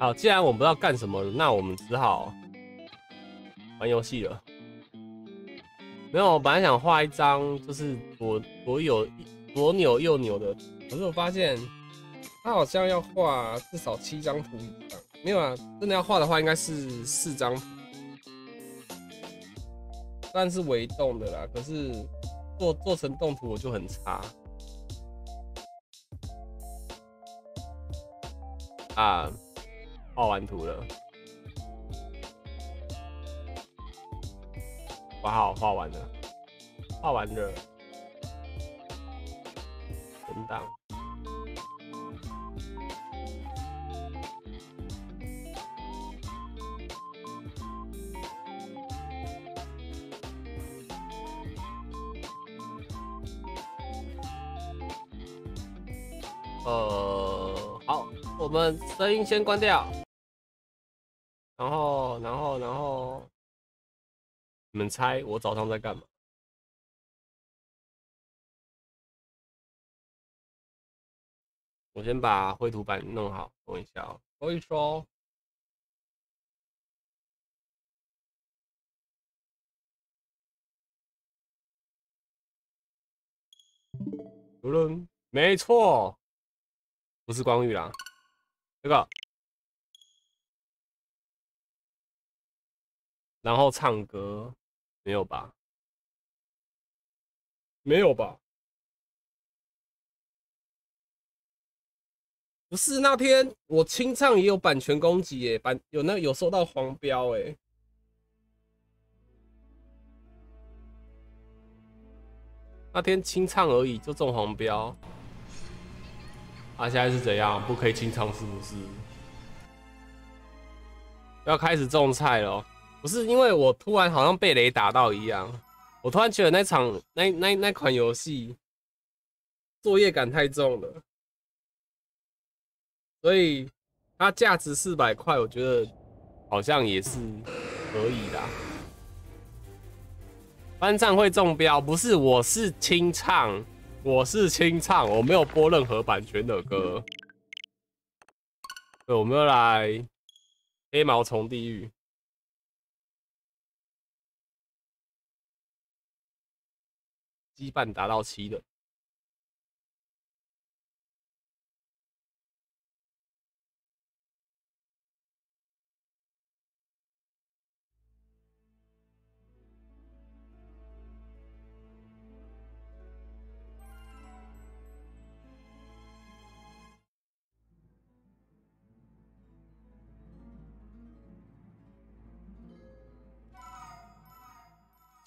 好，既然我们不知道干什么了，那我们只好玩游戏了。没有，我本来想画一张，就是左左右左扭右扭的，可是我发现他好像要画至少七张图以上。 没有啊，真的要画的话，应该是四张图，但是微动的啦。可是做做成动图我就很差啊！画完图了，我好，画完了，画完了，存档。 呃，好，我们声音先关掉，然后，然后，然后，你们猜我早上在干嘛？我先把绘图板弄好，等一下哦，收一收。无论，没错。 不是光遇啦，这个，然后唱歌没有吧？没有吧？不是那天我清唱也有版权攻击耶，版有那有收到黄标哎。那天清唱而已就中黄标。啊，现在是怎样？不可以清唱是不是？要开始种菜了？不是，因为我突然好像被雷打到一样，我突然觉得那场那那那款游戏作业感太重了，所以它价值四百块，我觉得好像也是可以啦。翻唱会中标？不是，我是清唱。我是清唱，我没有播任何版权的歌。对，我们要来《黑毛虫地狱》。羁绊达到七了。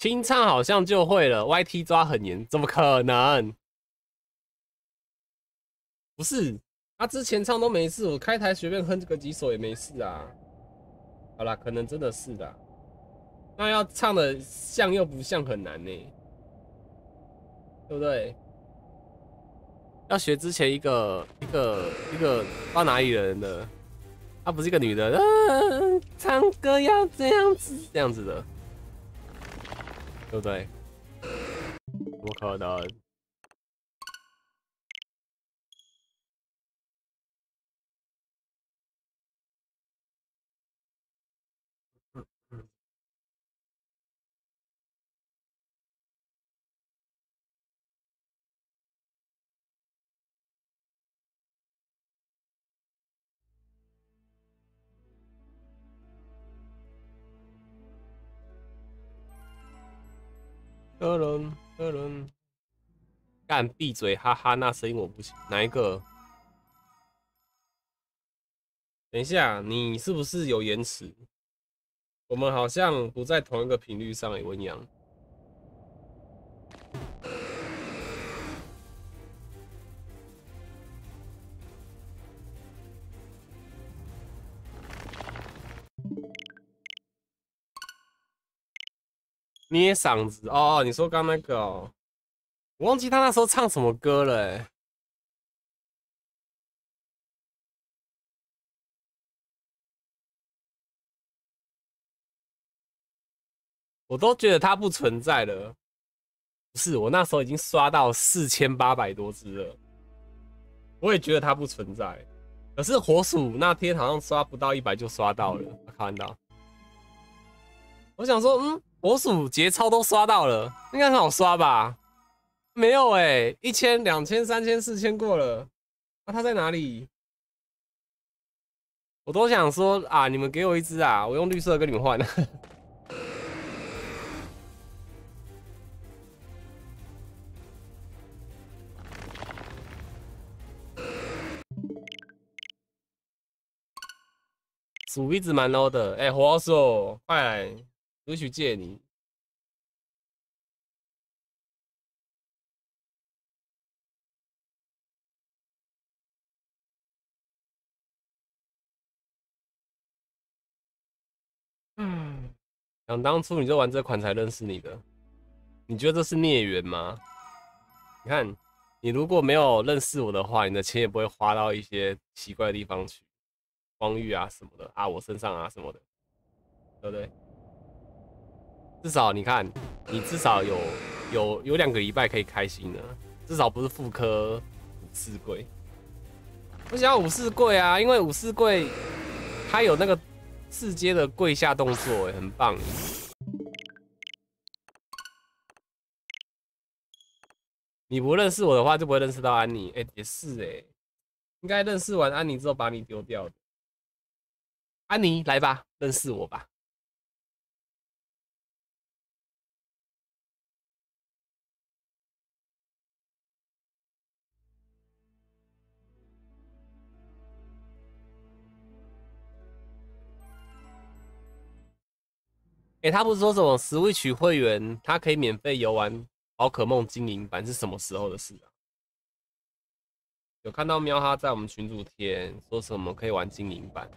清唱好像就会了 ，Y T 抓很严，怎么可能？不是，他之前唱都没事，我开台随便哼个几首也没事啊。好啦，可能真的是啦。那要唱的像又不像很难呢、欸，对不对？要学之前一个一个一个不知道哪里人的，她、啊、不是一个女的，啊、唱歌要这样子这样子的。对不对？怎么可能？呃伦呃伦，干闭嘴！哈哈，那声音我不行。哪一个？等一下，你是不是有延迟？我们好像不在同一个频率上诶，文阳。捏嗓子哦，你说刚那个哦，我忘记他那时候唱什么歌了、欸。我都觉得他不存在了。不是，我那时候已经刷到四千八百多只了，我也觉得他不存在。可是火鼠那天好像刷不到一百就刷到了，看到。我想说，嗯。火鼠节操都刷到了，应该很好刷吧？没有哎、欸，一千、两千、三千、四千过了。那、啊、它在哪里？我都想说啊，你们给我一只啊，我用绿色跟你们换。鼠一直蛮 low 的，哎、欸，火鼠，快来！歌曲借你，嗯，想当初你就玩这款才认识你的，你觉得这是孽缘吗？你看，你如果没有认识我的话，你的钱也不会花到一些奇怪的地方去，光遇啊什么的啊，我身上啊什么的，对不对？至少你看，你至少有有有两个礼拜可以开心的，至少不是复刻武士柜。我想要武士柜啊，因为武士柜它有那个四阶的跪下动作，哎，很棒。你不认识我的话，就不会认识到安妮。哎、欸，也是哎、欸，应该认识完安妮之后把你丢掉的。安妮，来吧，认识我吧。哎、欸，他不是说什么 Switch 会员他可以免费游玩宝可梦精灵版是什么时候的事啊？有看到喵哈在我们群组贴说什么可以玩精灵版？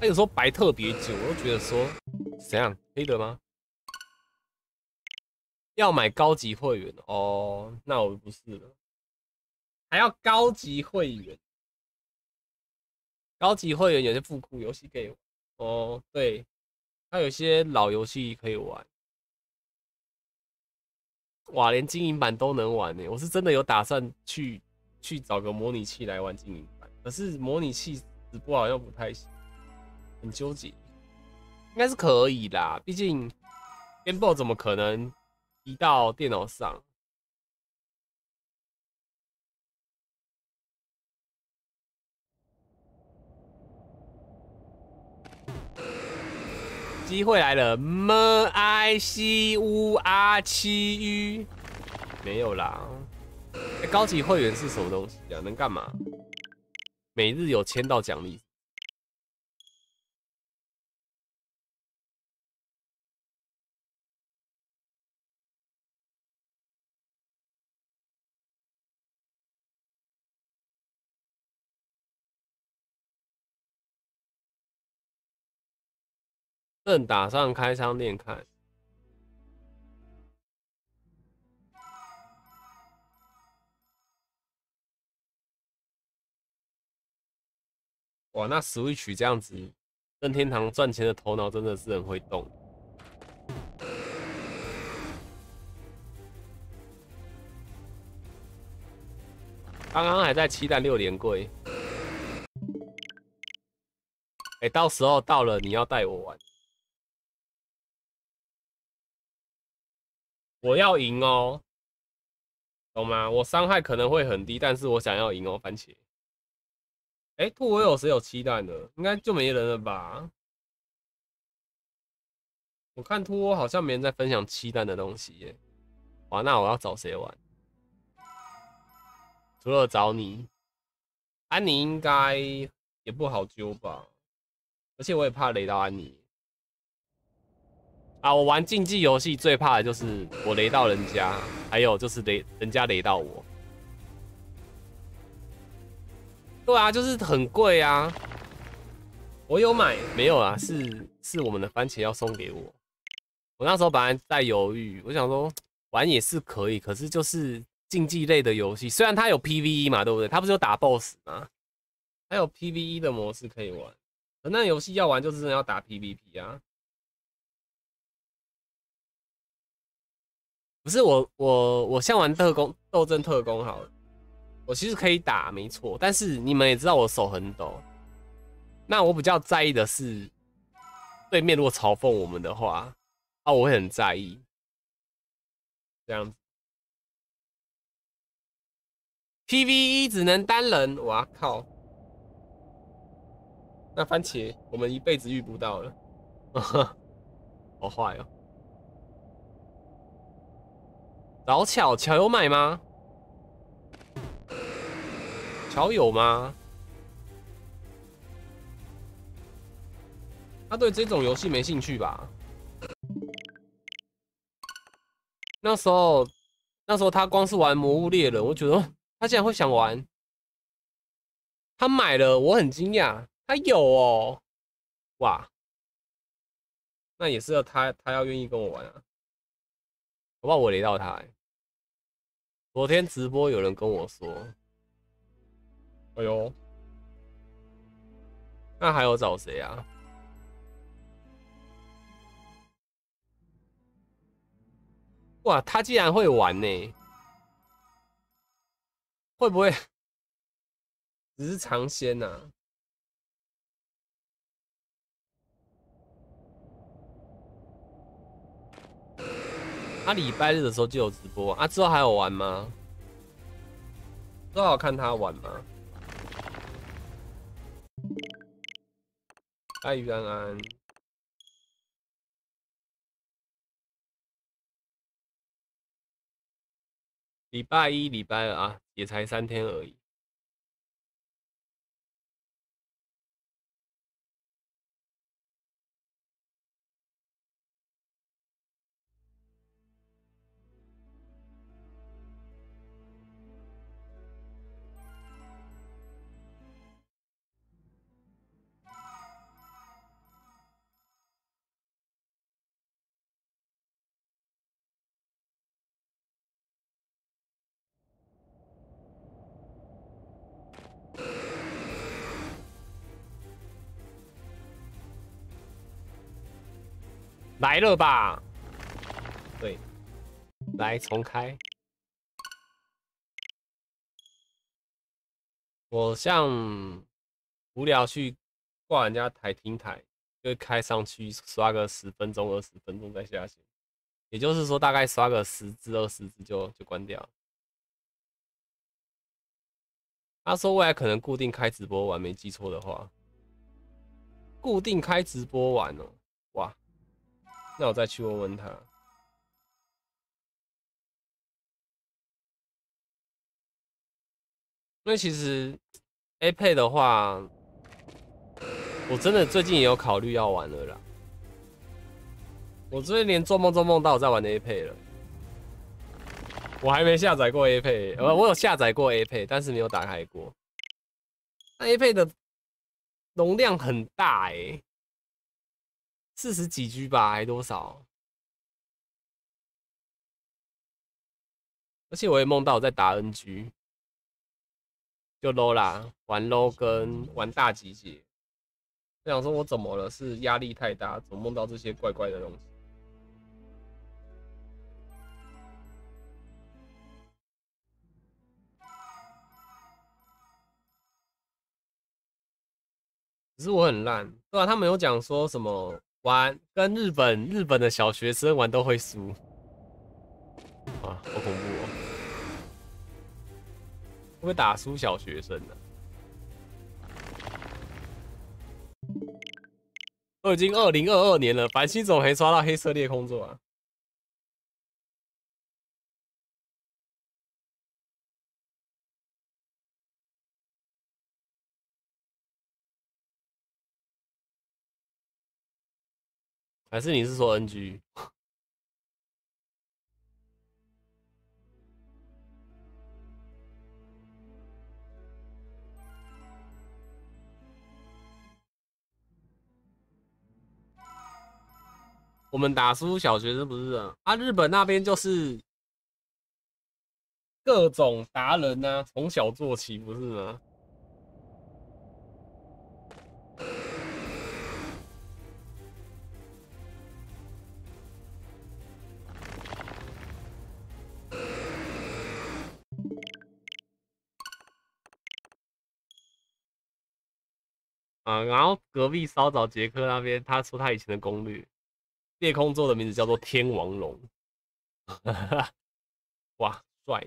他有时候白特别久，我都觉得说怎样黑的吗？要买高级会员哦，那我不是了，还要高级会员。高级会员有些复古游戏可以玩哦，对，它有些老游戏可以玩。哇，连经营版都能玩呢、欸！我是真的有打算去去找个模拟器来玩经营版，可是模拟器直播好像不太行。 很纠结，应该是可以啦，毕竟 Game Boy 怎么可能移到电脑上？机会来了 ，M I C U R 七 U 没有啦、欸。高级会员是什么东西啊？能干嘛？每日有签到奖励。 正打算开商店看，哇！那 Switch 这样子，任天堂赚钱的头脑真的是很会动。刚刚还在期待六连跪，哎，到时候到了你要带我玩。 我要赢哦，懂吗？我伤害可能会很低，但是我想要赢哦，番茄。哎、欸，兔尾有谁有七蛋的？应该就没人了吧？我看兔尾好像没人在分享七蛋的东西耶。哇，那我要找谁玩？除了找你，安妮应该也不好揪吧？而且我也怕雷到安妮。 啊，我玩竞技游戏最怕的就是我雷到人家，还有就是雷人家雷到我。对啊，就是很贵啊。我有买，没有啊？是是我们的番茄要送给我。我那时候本来在犹豫，我想说玩也是可以，可是就是竞技类的游戏，虽然它有 P V E 嘛，对不对？它不是有打 boss 吗？还有 P V E 的模式可以玩，可那游戏要玩就是真的要打 P V P 啊。 不是我，我我像玩特工斗争特工好了，我其实可以打没错，但是你们也知道我手很抖。那我比较在意的是，对面如果嘲讽我们的话，啊，我会很在意。这样子 ，P V E 只能单人，哇靠！那番茄我们一辈子遇不到了，好坏哦。 老巧巧有买吗？巧有吗？他对这种游戏没兴趣吧？那时候，那时候他光是玩《魔物猎人》，我觉得他竟然会想玩。他买了，我很惊讶。他有哦，哇！那也是要他，他要愿意跟我玩啊。 好不好？我雷到他、欸。昨天直播有人跟我说：“哎呦，那还有找谁啊？”哇，他竟然会玩呢、欸！会不会只是尝鲜呐？ 他礼拜日的时候就有直播啊，啊之后还有玩吗？之后有看他玩吗？爱于安安，礼拜一、礼拜二啊，也才三天而已。来了吧？对，来重开。我像无聊去挂人家台听台，就开上去刷个十分钟、二十分钟再下线，也就是说大概刷个十至二十只就就关掉了。他说未来可能固定开直播玩，没记错的话，固定开直播玩哦，哇！ 那我再去问问他。因为其实 A P E 的话，我真的最近也有考虑要玩了啦。我最近连做梦做梦到我在玩 A P E 了。我还没下载过 A P E， 呃，我有下载过 A P E， 但是没有打开过。那 A P E 的容量很大哎、欸。 四十几 G 吧，还多少？而且我也梦到我在打 N G， 就 low 啦，玩 low 跟玩大集结。我想说，我怎么了？是压力太大，总梦到这些怪怪的东西。只是我很烂，对吧、啊？他们有讲说什么？ 玩跟日本日本的小学生玩都会输，啊，好恐怖哦！会不会打输小学生呢、啊？都已经二零二二年了，繁星总还刷到黑色裂空座啊！还是你是说 N G？ 我们打输小学生不是啊？啊，日本那边就是各种达人啊，从小做起不是吗？ 啊，然后隔壁稍早杰克那边，他说他以前的攻略，裂空座的名字叫做天王龙，哇，帅！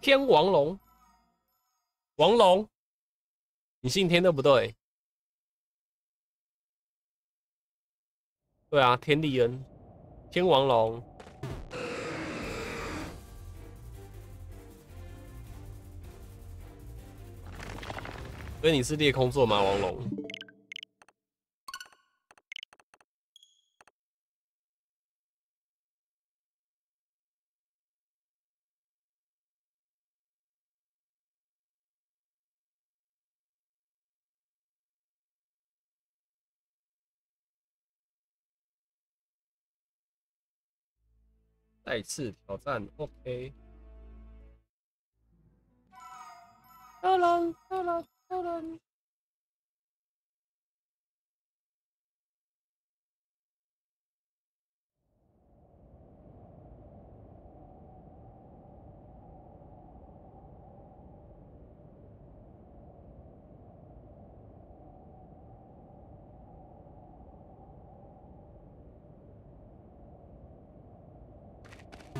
天王龙，王龙，你姓天对不对？ 对啊，天地恩，天王龙，所以你是裂空座吗？王龙，再次挑战 ，OK。到了，到了，到了。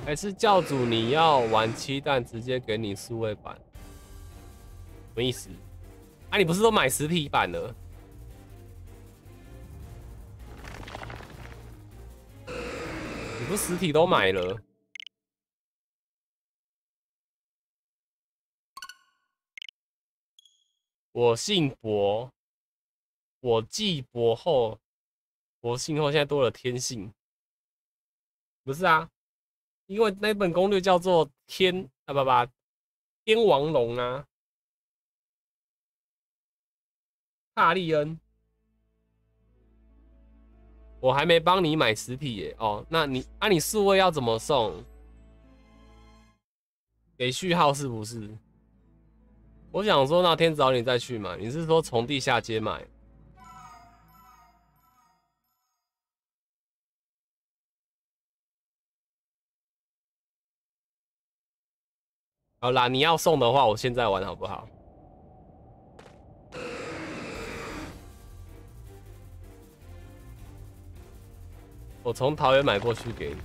还是教主，你要玩七弹，直接给你数位版，什么意思？啊，你不是都买实体版了？你不是实体都买了？我姓博，我继博后，博姓后现在多了天姓，不是啊？ 因为那本攻略叫做天啊不不，天王龙啊，帕利恩，我还没帮你买实体耶、欸。哦，那你啊，你数位要怎么送？给序号是不是？我想说那天找你再去买。你是说从地下街买？ 好啦，你要送的话，我现在玩好不好？我从桃园买过去给你。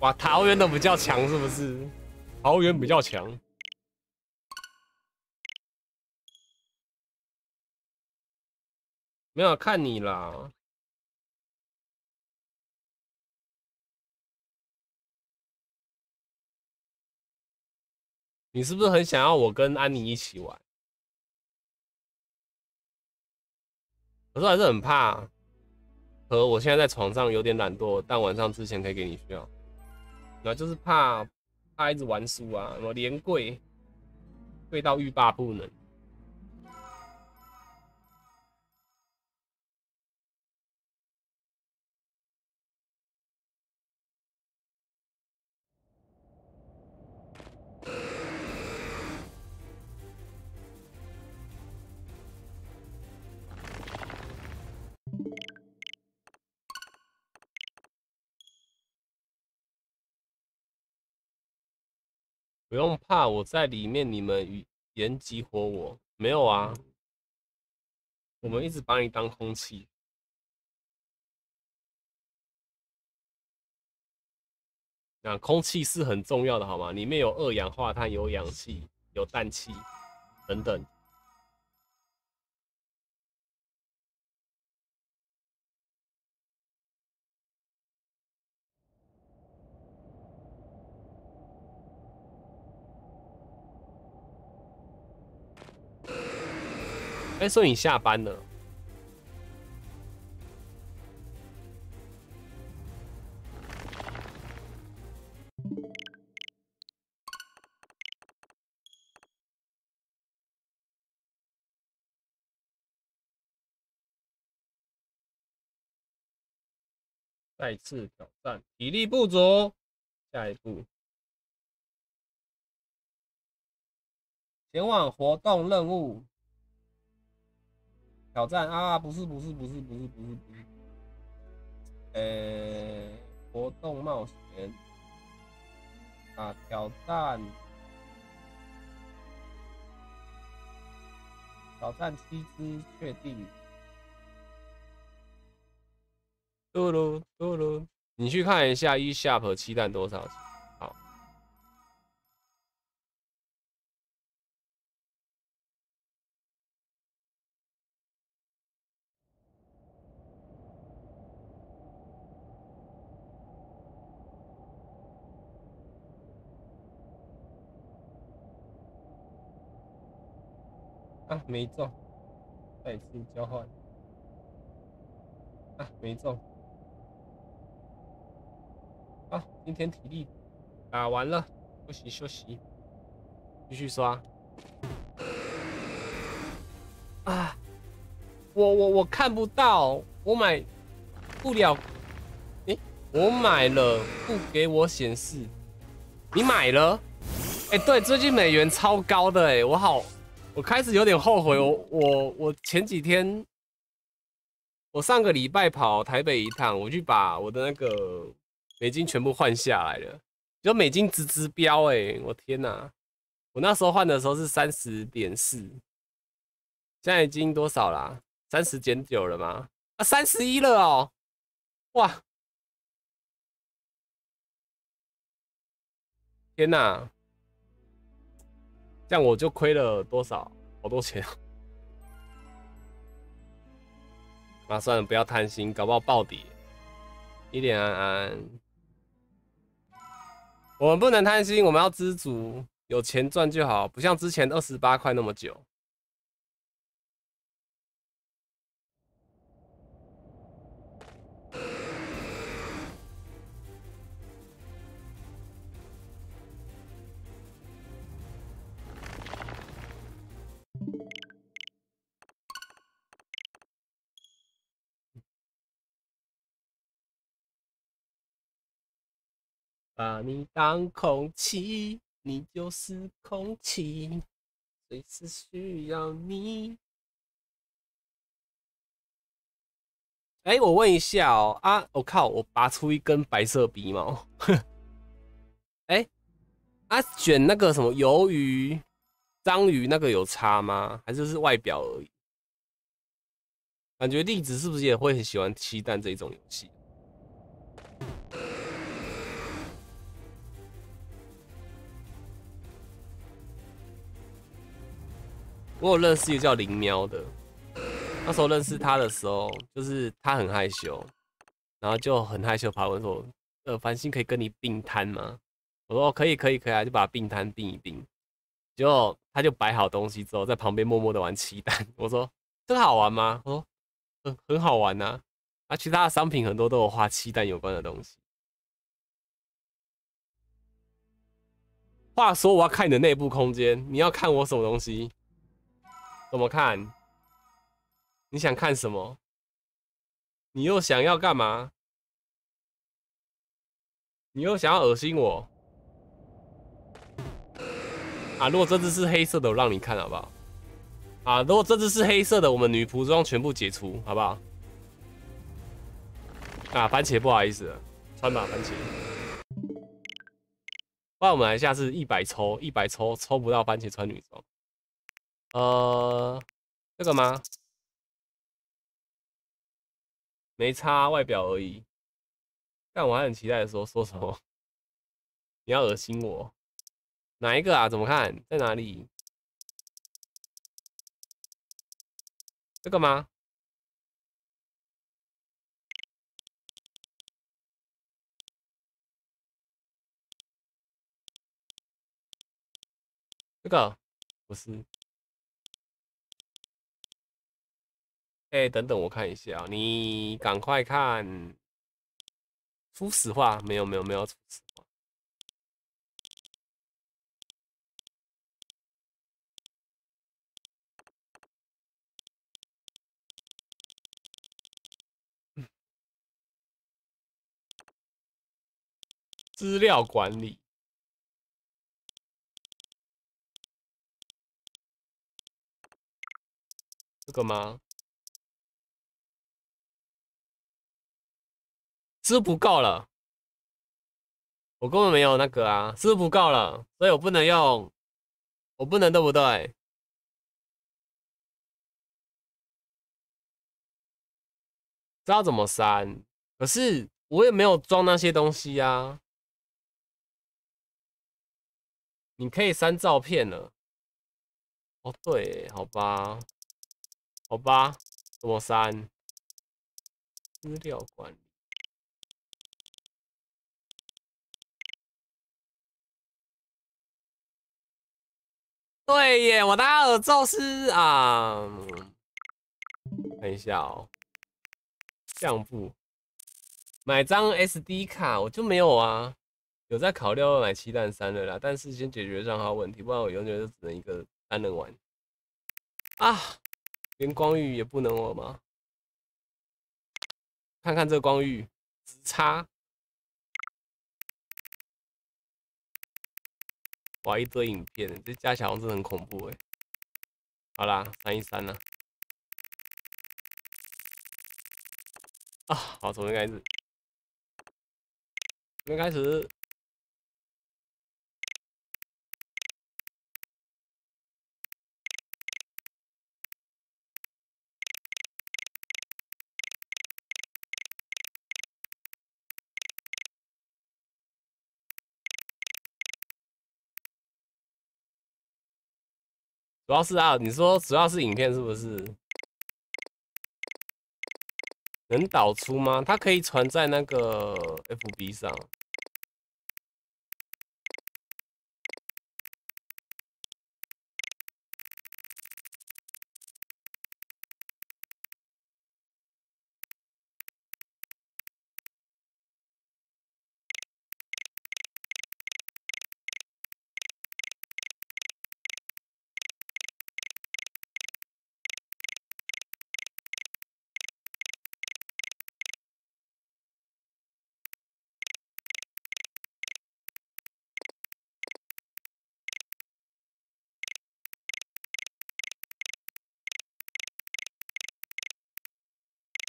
哇，桃园的比较强是不是？桃园比较强。没有看你啦。 你是不是很想要我跟安妮一起玩？可是还是很怕。和我现在在床上有点懒惰，但晚上之前可以给你需要。然后就是怕怕一直玩输啊，我连跪跪到欲罢不能。不用怕，我在里面，你们语言激活我没有啊？我们一直把你当空气。那、啊、空气是很重要的，好吗？里面有二氧化碳，有氧气，有氮气等等。哎、欸，所以你下班了？再次挑战，体力不足，下一步前往活动任务。 挑战啊！不是不是不是不是不是不是，呃、欸，活动冒险啊，挑战挑战七只，确定。嘟噜嘟噜，你去看一下一下和七蛋多少钱？好，啊，没中，再次交换。啊，没中。啊，今天体力打完了，休息休息，继续刷。啊，我我我看不到，我买不了。诶、欸，我买了，不给我显示。你买了？哎、欸，对，最近美元超高的哎、欸，我好。 我开始有点后悔，我我我前几天，我上个礼拜跑台北一趟，我去把我的那个美金全部换下来了，就美金直直飙哎、欸，我天哪！我那时候换的时候是 三十点四， 现在已经多少啦？ 三十减九了吗？啊， 三十一了哦、喔！哇，天哪！ 这样我就亏了多少，好多钱啊！啊，算了，不要贪心，搞不好暴跌。一点安安，我们不能贪心，我们要知足，有钱赚就好，不像之前二十八块那么久。把你当空气，你就是空气，随时需要你。哎、欸，我问一下哦，啊，我、哦、靠，我拔出一根白色鼻毛。哎欸，啊，选那个什么鱿鱼、章鱼那个有差吗？还是是外表而已？感觉栗子是不是也会很喜欢七蛋这种游戏？ 我有认识一个叫林喵的，那时候认识他的时候，就是他很害羞，然后就很害羞，爬问说：“呃，繁星可以跟你并摊吗？”我说：“可以，可以，可以啊！”就把并摊并一并，结果他就摆好东西之后，在旁边默默的玩棋蛋。我说：“这个好玩吗？”我说：“很、嗯、很好玩啊！”啊，其他的商品很多都有画棋蛋有关的东西。话说，我要看你的内部空间，你要看我什么东西？ 怎么看？你想看什么？你又想要干嘛？你又想要恶心我？啊！如果这只是黑色的，我让你看好不好？啊！如果这只是黑色的，我们女仆装全部解除好不好？啊！番茄，不好意思了，穿吧，番茄。不然我们来下次一百抽， 一百抽抽不到番茄穿女装。 呃，这个吗？没差，外表而已。但我还很期待的说说什么？你要恶心我？哪一个啊？怎么看？在哪里？这个吗？这个不是。 哎、欸，等等，我看一下、喔，你赶快看。初始化没有没有没有初始化。资料管理。 这个吗？ 是不够了，我根本没有那个啊，是不够了，所以我不能用，我不能对不对？知道怎么删，可是我也没有装那些东西啊。你可以删照片了。哦，对，好吧，好吧，怎么删？资料管理。 对耶，我的阿尔宙斯啊，看一下哦、喔，相簿，买张 S D 卡我就没有啊，有在考虑要买七蛋三了啦，但是先解决账号问题，不然我永远就只能一个单人玩啊，连光遇也不能我吗？看看这光遇，直插，哇，一堆影片，这加起来好像真的很恐怖哎。好啦，删一删啦。啊，好，从这边开始。从这边开始。主要是啊，你说主要是影片是不是？能导出吗？它可以传在那个 F B 上。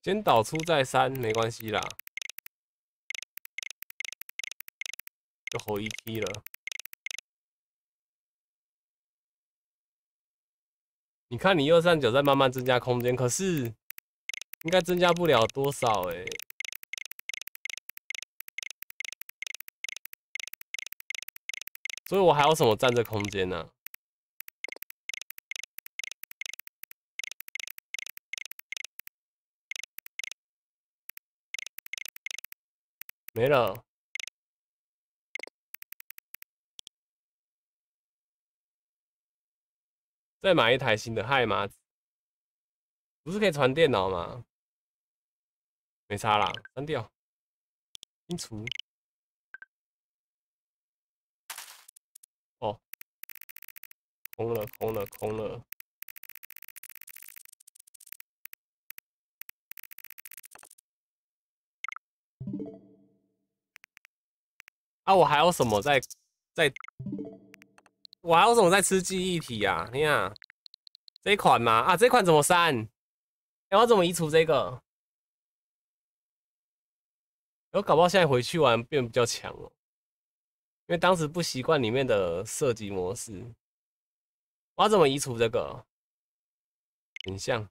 先导出再删，没关系啦。就吼一 T 了。你看，你右上角在慢慢增加空间，可是应该增加不了多少哎、欸。 所以我还有什么占着空间呢、啊？没了。再买一台新的嗨吗？不是可以传电脑吗？没差啦，删掉，清除。 哦，空了，空了，空了。啊，我还有什么在在？我还有什么在吃记忆体啊？你看这一款嘛，啊，这一款怎么删？哎，我怎么移除这个？我搞不好现在回去玩变比较强哦。 因为当时不习惯里面的射击模式，我要怎么移除这个选项？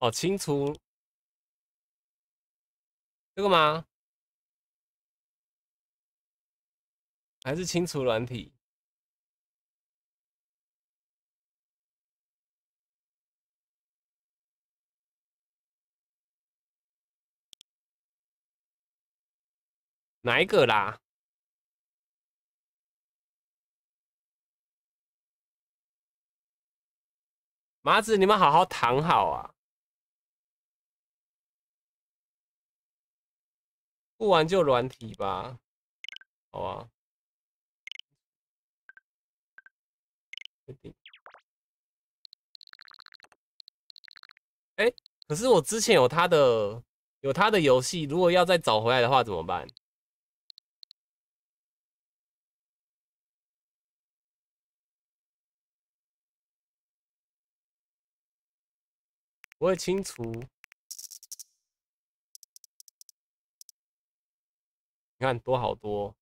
哦，清除这个吗？还是清除软体？ 哪一个啦？麻子，你们好好躺好啊！不玩就软体吧，好啊。哎、欸，可是我之前有他的有他的游戏，如果要再找回来的话怎么办？ 我会清除。你看多好多，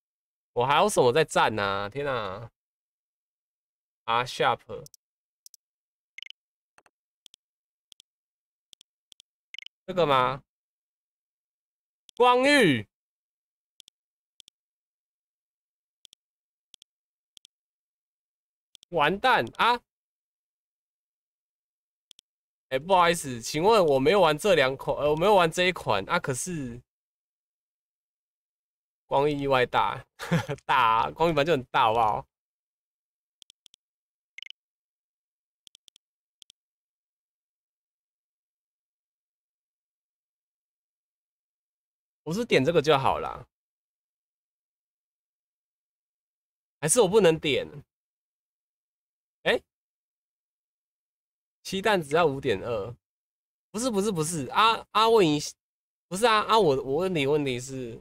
我还有什么在站啊？天啊 ！R sharp， 这个吗？光遇，完蛋啊！ 哎、欸，不好意思，请问我没有玩这两款，呃，我没有玩这一款啊。可是光遇意外大，呵呵大、啊、光遇本来就很大，好不好？我是点这个就好啦，还是我不能点？哎、欸？ 鸡蛋只要 五点二， 不是不是不是啊啊！问一，不是啊啊！我我问你问题是，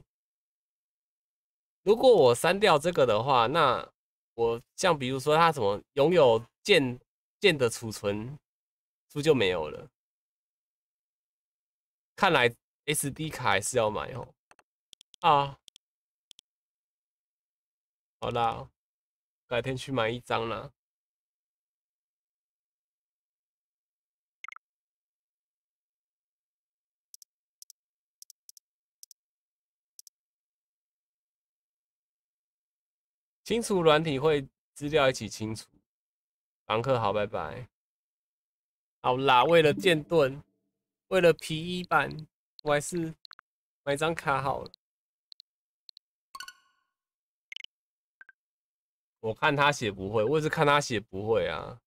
如果我删掉这个的话，那我像比如说它怎么拥有键键的储存数就没有了。看来 S D 卡还是要买哦。啊，好啦，改天去买一张啦。 清除软体会资料一起清除，房客好，拜拜。好啦，为了剑盾，为了 P E 版，我还是买张卡好了。我看他写不会，我也是看他写不会啊。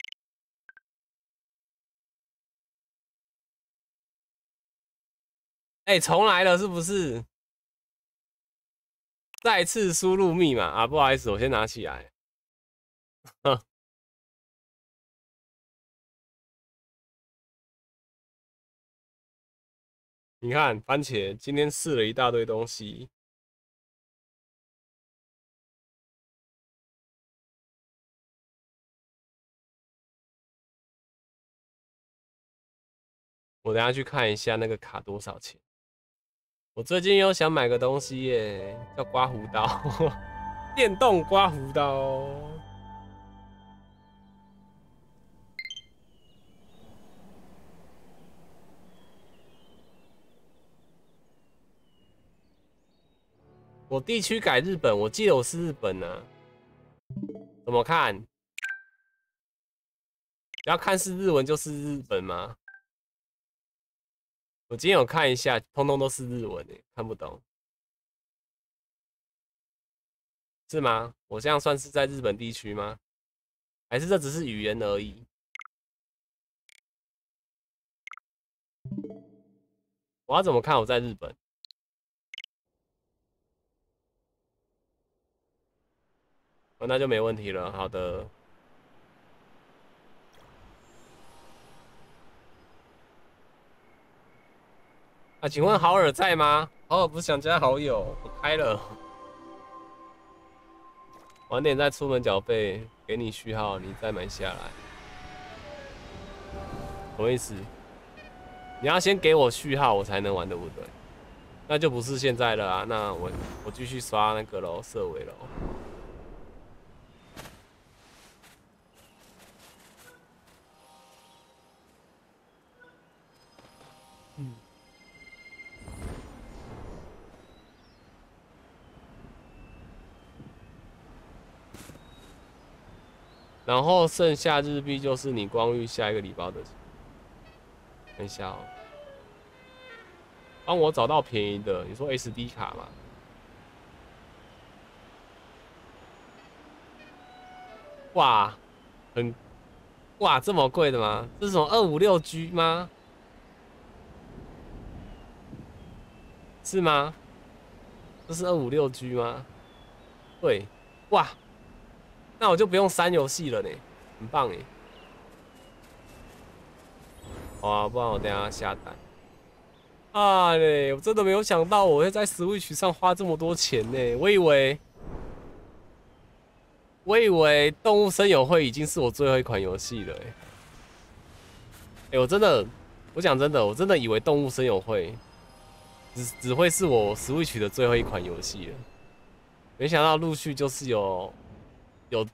哎、欸，重来了是不是？ 再次输入密码啊！不好意思，我先拿起来。你看，番茄今天试了一大堆东西。我等下去看一下那个卡多少钱。我最近又想买个东西耶，叫刮胡刀，电动刮胡刀。我地区改日本，我记得我是日本啊。怎么看？只要看是日文就是日本吗？ 我今天有看一下，通通都是日文诶，看不懂，是吗？我这样算是在日本地区吗？还是这只是语言而已？我要怎么看我在日本？哦，那就没问题了。好的。 啊，请问好尔在吗？好尔不想加好友，我开了。晚点再出门缴费，给你序号，你再买下来。什么意思？你要先给我序号，我才能玩，对不对？那就不是现在了啊。那我我继续刷那个咯，色尾咯。嗯。 然后剩下日币就是你光遇下一个礼包的钱。等一下哦，帮我找到便宜的，你说 S D 卡嘛？哇，很哇这么贵的吗？这是什么二五六 G 吗？是吗？这是二五六 G 吗？对，哇。 那我就不用删游戏了呢，很棒哎！好啊，不然我等下下单。啊嘞，我真的没有想到我会在 Switch 上花这么多钱呢，我以为，我以为《动物森友会》已经是我最后一款游戏了哎。哎，我真的，我讲真的，我真的以为《动物森友会》只只会是我 Switch 的最后一款游戏了，没想到陆续就是有。 有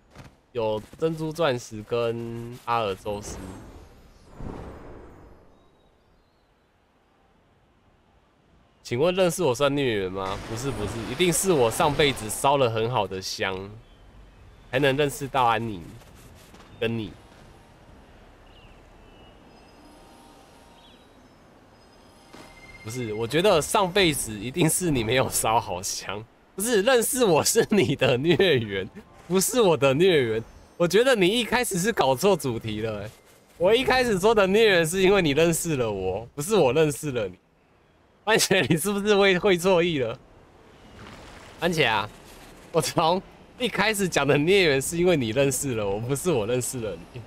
有珍珠钻石跟阿尔宙斯，请问认识我算孽缘吗？不是不是，一定是我上辈子烧了很好的香，才能认识到安妮跟你。不是，我觉得上辈子一定是你没有烧好香，不是认识我是你的孽缘。 不是我的孽缘，我觉得你一开始是搞错主题了、欸。我一开始说的孽缘是因为你认识了我，不是我认识了你。番茄，你是不是会会错意了？番茄啊，我从一开始讲的孽缘是因为你认识了我，不是我认识了你。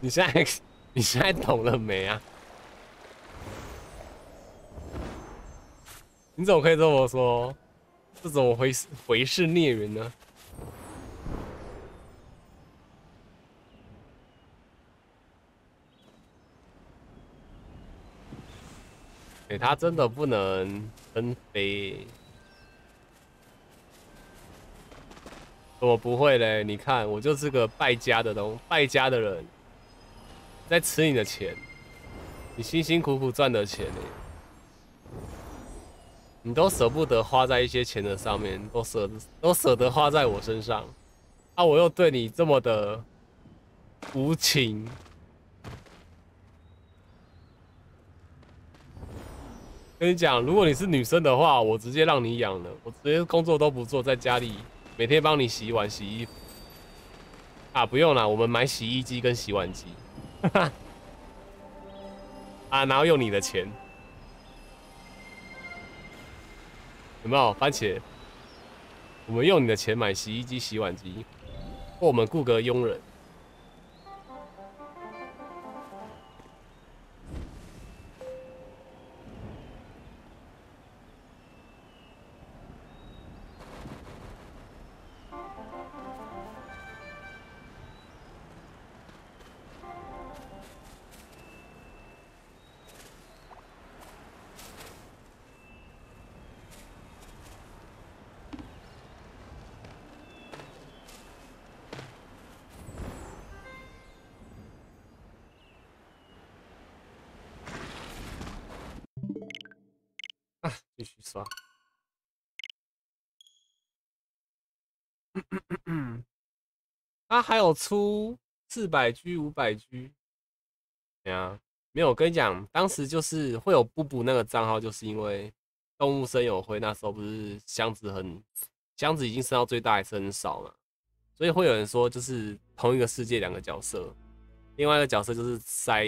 你现在你现在懂了没啊？你怎么可以这么说？ 这怎么回事？回事孽缘呢？哎、欸，他真的不能分飞。我不会嘞，你看，我就是个败家的东，败家的人，在吃你的钱，你辛辛苦苦赚的钱嘞。 你都舍不得花在一些钱的上面，都舍都舍得花在我身上，啊，我又对你这么的无情，跟你讲，如果你是女生的话，我直接让你养了，我直接工作都不做，在家里每天帮你洗碗、洗衣服。啊，不用啦，我们买洗衣机跟洗碗机，哈哈，啊，然后用你的钱。 有没有番茄？我们用你的钱买洗衣机、洗碗机，或我们雇个佣人。继续刷。他、啊、还有出四百 G、五百 G， 对啊，没有。我跟你讲，当时就是会有布布那个账号，就是因为动物声友会那时候不是箱子很箱子已经升到最大还是很少嘛，所以会有人说就是同一个世界两个角色，另外一个角色就是塞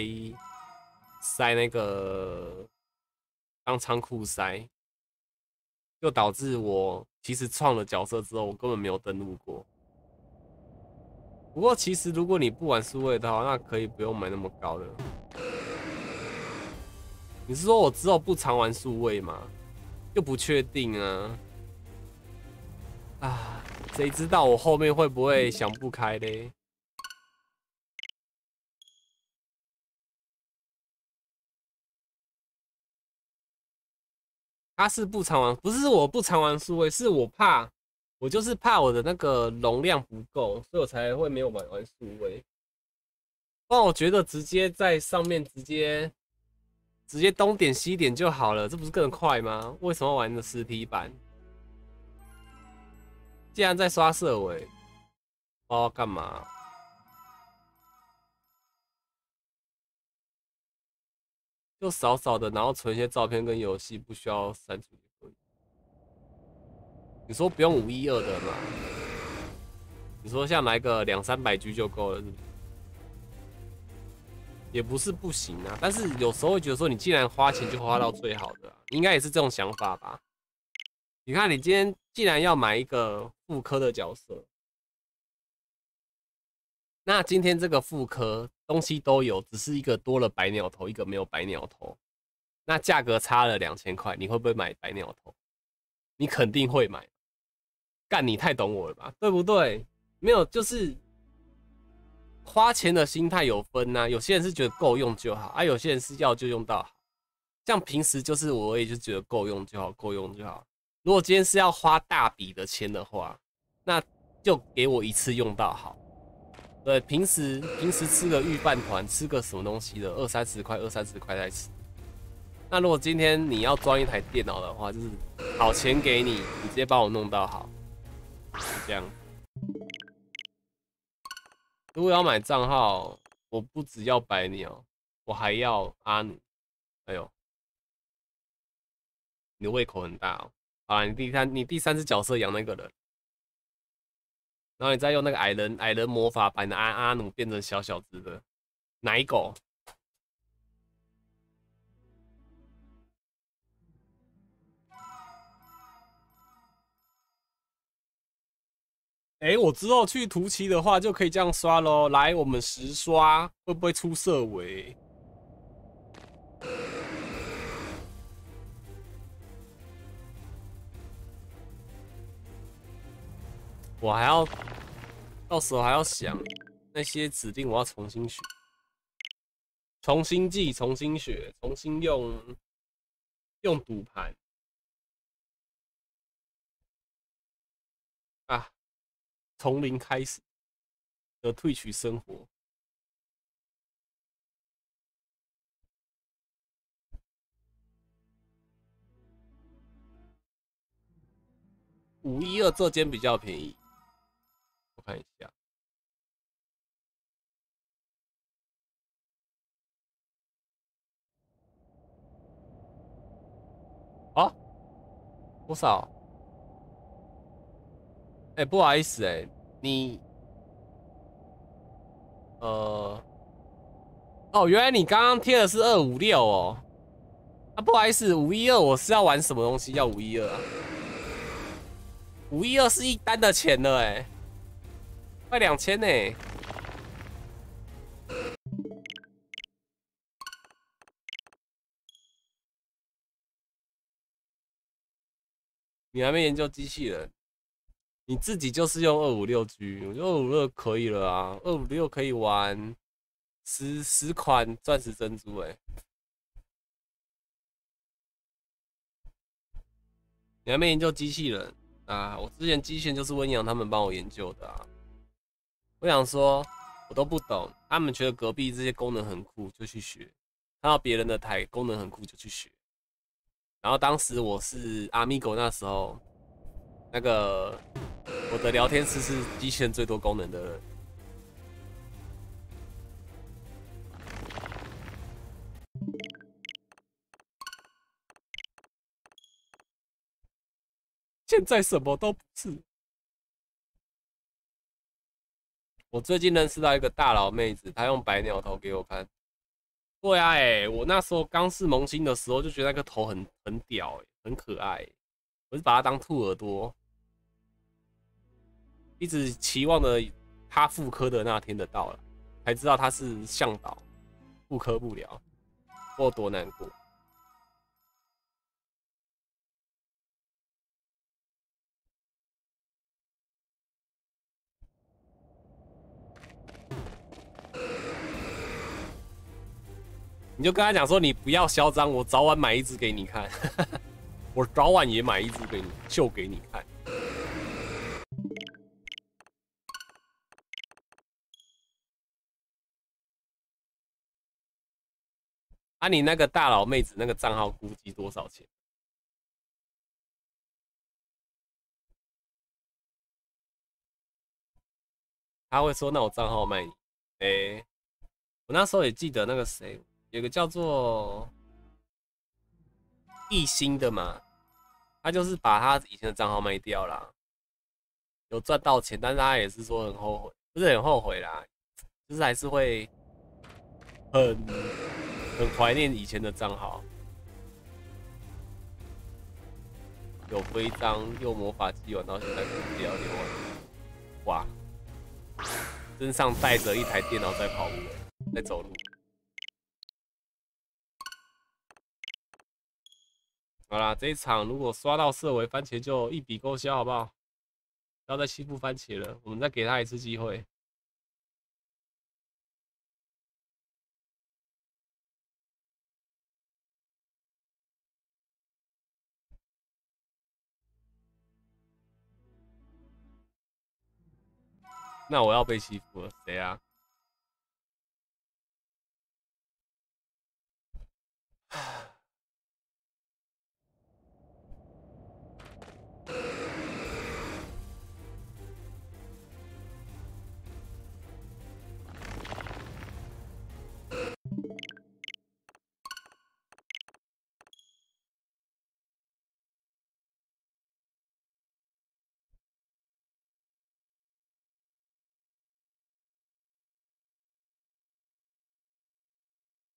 塞那个当仓库塞，就导致我。 其实创了角色之后，我根本没有登录过。不过，其实如果你不玩数位的话，那可以不用买那么高的。你是说我之后不常玩数位吗？又不确定啊。啊，谁知道我后面会不会想不开嘞？他是不常玩，不是我不常玩数位，是我怕，我就是怕我的那个容量不够，所以我才会没有玩玩数位。不然我觉得直接在上面直接直接东点西点就好了，这不是更快吗？为什么玩的实体版？既然在刷色尾，哦，干嘛？ 就少少的，然后存一些照片跟游戏，不需要删除就可以。你说不用五一二的嘛？你说像来个两三百 G 就够了，是不是？也不是不行啊，但是有时候会觉得说，你既然花钱就花到最好的、啊，应该也是这种想法吧？你看，你今天既然要买一个副科的角色，那今天这个副科。 东西都有，只是一个多了白鸟头，一个没有白鸟头，那价格差了两千块，你会不会买白鸟头？你肯定会买，干你太懂我了吧，对不对？没有，就是花钱的心态有分呐、啊。有些人是觉得够用就好，啊，有些人是要就用到好。像平时就是我也就觉得够用就好，够用就好。如果今天是要花大笔的钱的话，那就给我一次用到好。 对，平时平时吃个御饭团，吃个什么东西的，二三十块，二三十块再吃。那如果今天你要装一台电脑的话，就是好钱给你，你直接帮我弄到好，这样。如果要买账号，我不只要白鸟，我还要阿努。哎呦，你的胃口很大哦！啊，你第三你第三只角色养那个人。 然后你再用那个矮人矮人魔法把你的阿阿努变成小小只的奶狗，哎，我之后去图奇的话就可以这样刷咯。来，我们实刷会不会出色尾？我还要，到时候还要想那些指令，我要重新学，重新记，重新学，重新用用赌盘啊，从零开始的退取生活。五一二这间比较便宜。 看一下，啊，多少？哎、欸，不好意思、欸，哎，你，呃，哦，原来你刚刚贴的是二五六哦。啊，不好意思， 五一二我是要玩什么东西？要五一二啊？ 五一二是一单的钱了、欸，哎。 快两千呢！你还没研究机器人，你自己就是用二五六 G， 我觉得二五六可以了啊， 二五六可以玩十十款钻石珍珠哎、欸。你还没研究机器人啊？我之前机器人就是温阳他们帮我研究的啊。 我想说，我都不懂。他们觉得隔壁这些功能很酷，就去学；看到别人的台功能很酷，就去学。然后当时我是阿米狗，那时候那个我的聊天室是机器人最多功能的人。 现在什么都不是。我最近认识到一个大佬妹子，她用白鸟头给我看。对啊、欸，哎，我那时候刚是萌新的时候就觉得那个头很很屌、欸，很可爱、欸。我是把它当兔耳朵，一直期望的他复刻的那天的到了，才知道他是向导，复刻不了，我有多难过。 你就跟他讲说，你不要嚣张，我早晚买一只给你看，我早晚也买一只给你秀给你看。啊，你那个大佬妹子那个账号估计多少钱？他会说，那我账号卖你。哎、欸，我那时候也记得那个谁。 有个叫做一星的嘛，他就是把他以前的账号卖掉啦，有赚到钱，但是他也是说很后悔，不是很后悔啦，就是还是会很很怀念以前的账号，有徽章又魔法机玩到现在不了六万，哇，身上带着一台电脑在跑步，在走路。 好啦，这一场如果刷到色违番茄就一笔勾销，好不好？不要再欺负番茄了，我们再给他一次机会。那我要被欺负了，谁啊？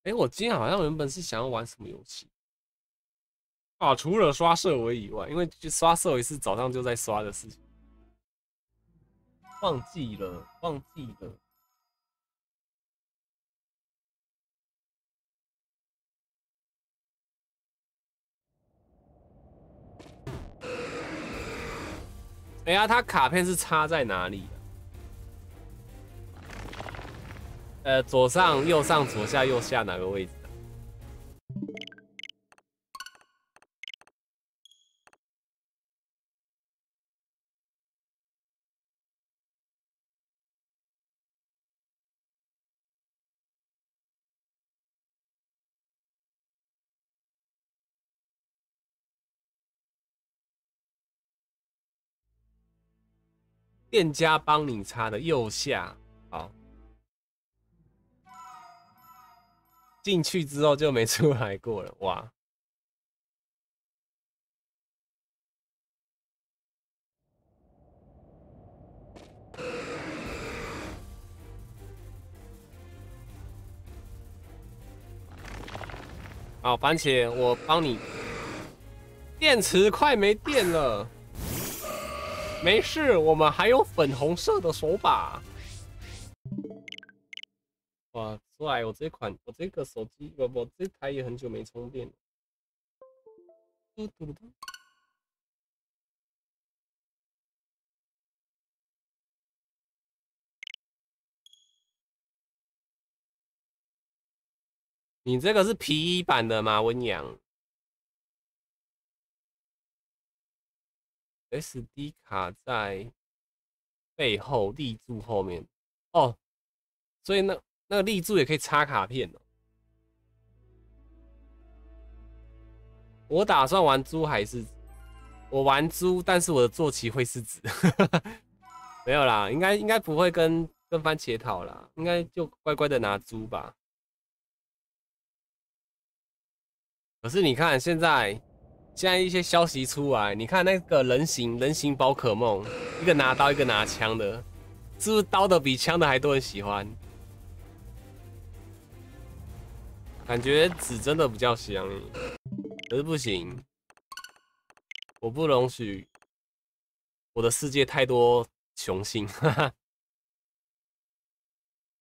哎、欸，我今天好像原本是想要玩什么游戏啊？除了刷色违以外，因为刷色违是早上就在刷的事情，忘记了，忘记了。哎呀、欸啊，他卡片是插在哪里、啊？ 呃，左上、右上、左下、右下哪个位置？店家帮你插的右下，好。 进去之后就没出来过了，哇！好，番茄，我帮你。电池快没电了，没事，我们还有粉红色的手把。 哇塞！我这款我这个手机，我我这台也很久没充电了。嘟嘟嘟。你这个是 P E 版的吗？文阳 ？S D 卡在背后立柱后面哦，所以呢。 那个立柱也可以插卡片哦。我打算玩猪还是我玩猪，但是我的坐骑会是子，没有啦，应该应该不会跟跟番茄讨啦，应该就乖乖的拿猪吧。可是你看现在现在一些消息出来，你看那个人形人形宝可梦，一个拿刀一个拿枪的，是不是刀的比枪的还多人喜欢？ 感觉纸真的比较香，可是不行，我不容许我的世界太多雄性。哈哈，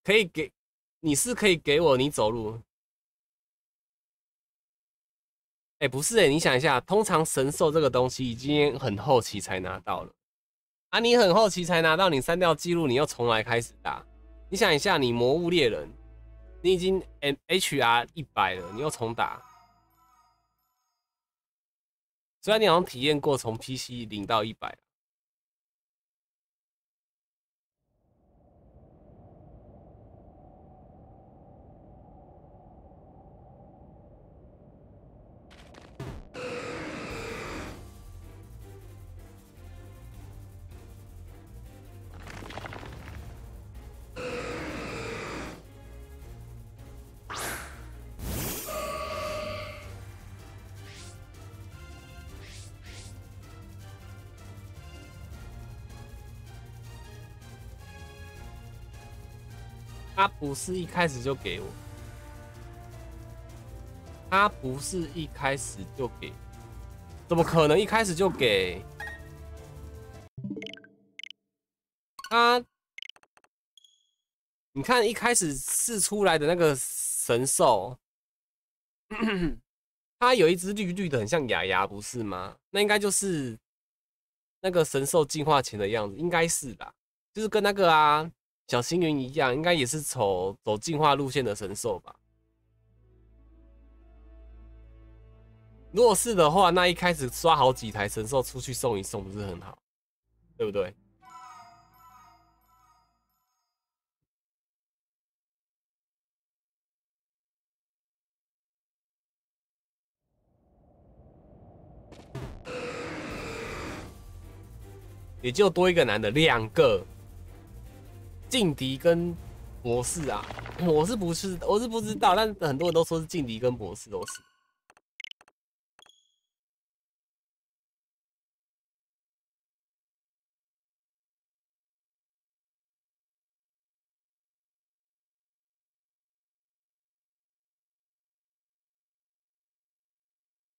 可以给，你是可以给我你走路。哎、欸，不是哎、欸，你想一下，通常神兽这个东西已经很后期才拿到了啊，你很后期才拿到，你删掉记录，你又重来开始打。你想一下，你魔物猎人。 你已经 M H R 一百了，你又重打。虽然你好像体验过从 P C 零到一百，他不是一开始就给我，他不是一开始就给，怎么可能一开始就给？他，你看一开始试出来的那个神兽，他有一只绿绿的，很像雅雅，不是吗？那应该就是那个神兽进化前的样子，应该是吧？就是跟那个啊。 小星云一样，应该也是走走进化路线的神兽吧？如果是的话，那一开始刷好几台神兽出去送一送，不是很好，对不对？也就多一个男的，两个。 劲敌跟博士啊，我是不是我是不知道，但很多人都说是劲敌跟博士都是。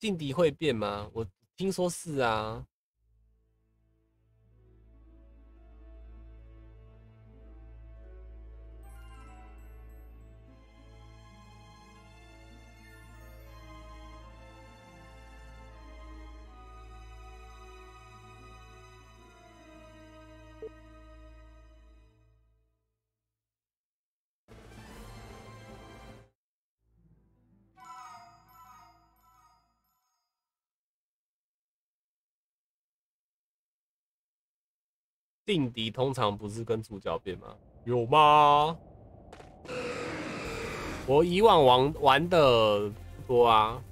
劲敌会变吗？我听说是啊。 劲敌通常不是跟主角变吗？有吗？我以往玩玩的不多啊。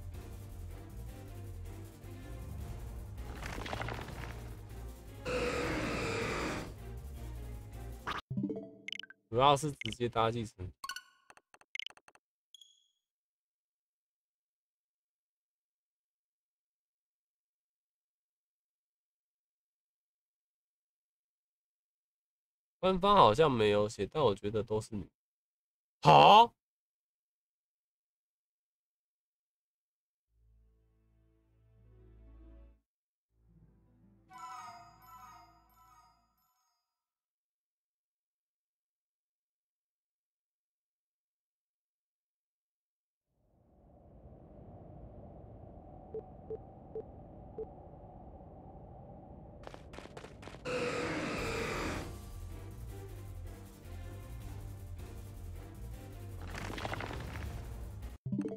主要是直接搭继承。 官方好像没有写，但我觉得都是女。好，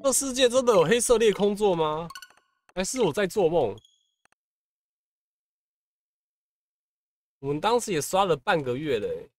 这世界真的有黑色裂空座吗？还是我在做梦？我们当时也刷了半个月了、欸。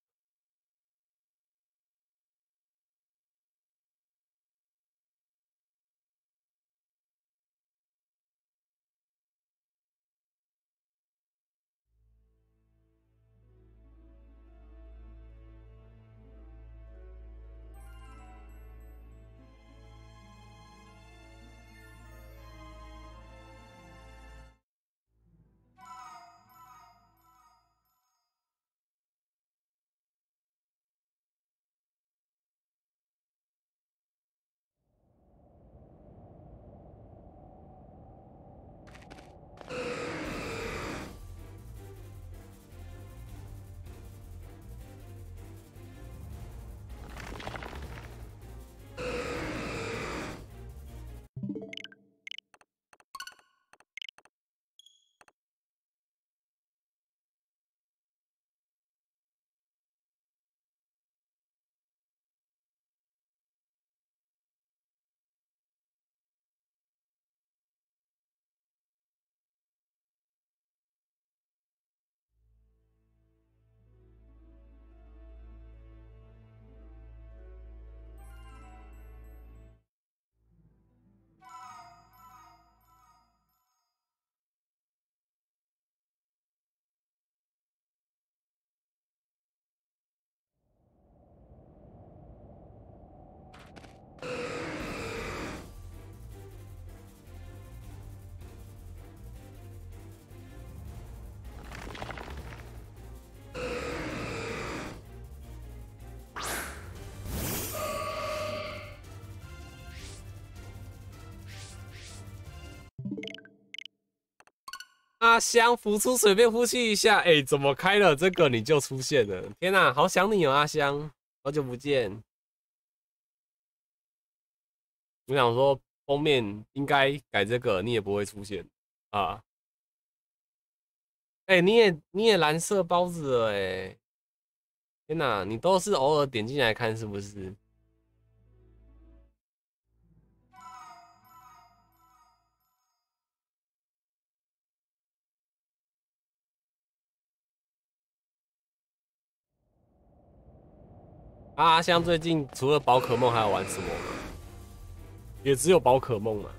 阿香浮出水面呼吸一下，哎、欸，怎么开了这个你就出现了？天哪、啊，好想你哦，阿香，好久不见。我想说封面应该改这个，你也不会出现啊。哎、欸，你也你也蓝色包子了哎、欸，天哪、啊，你都是偶尔点进来看是不是？ 阿香最近除了宝可梦还有玩什么吗？也只有宝可梦嘛。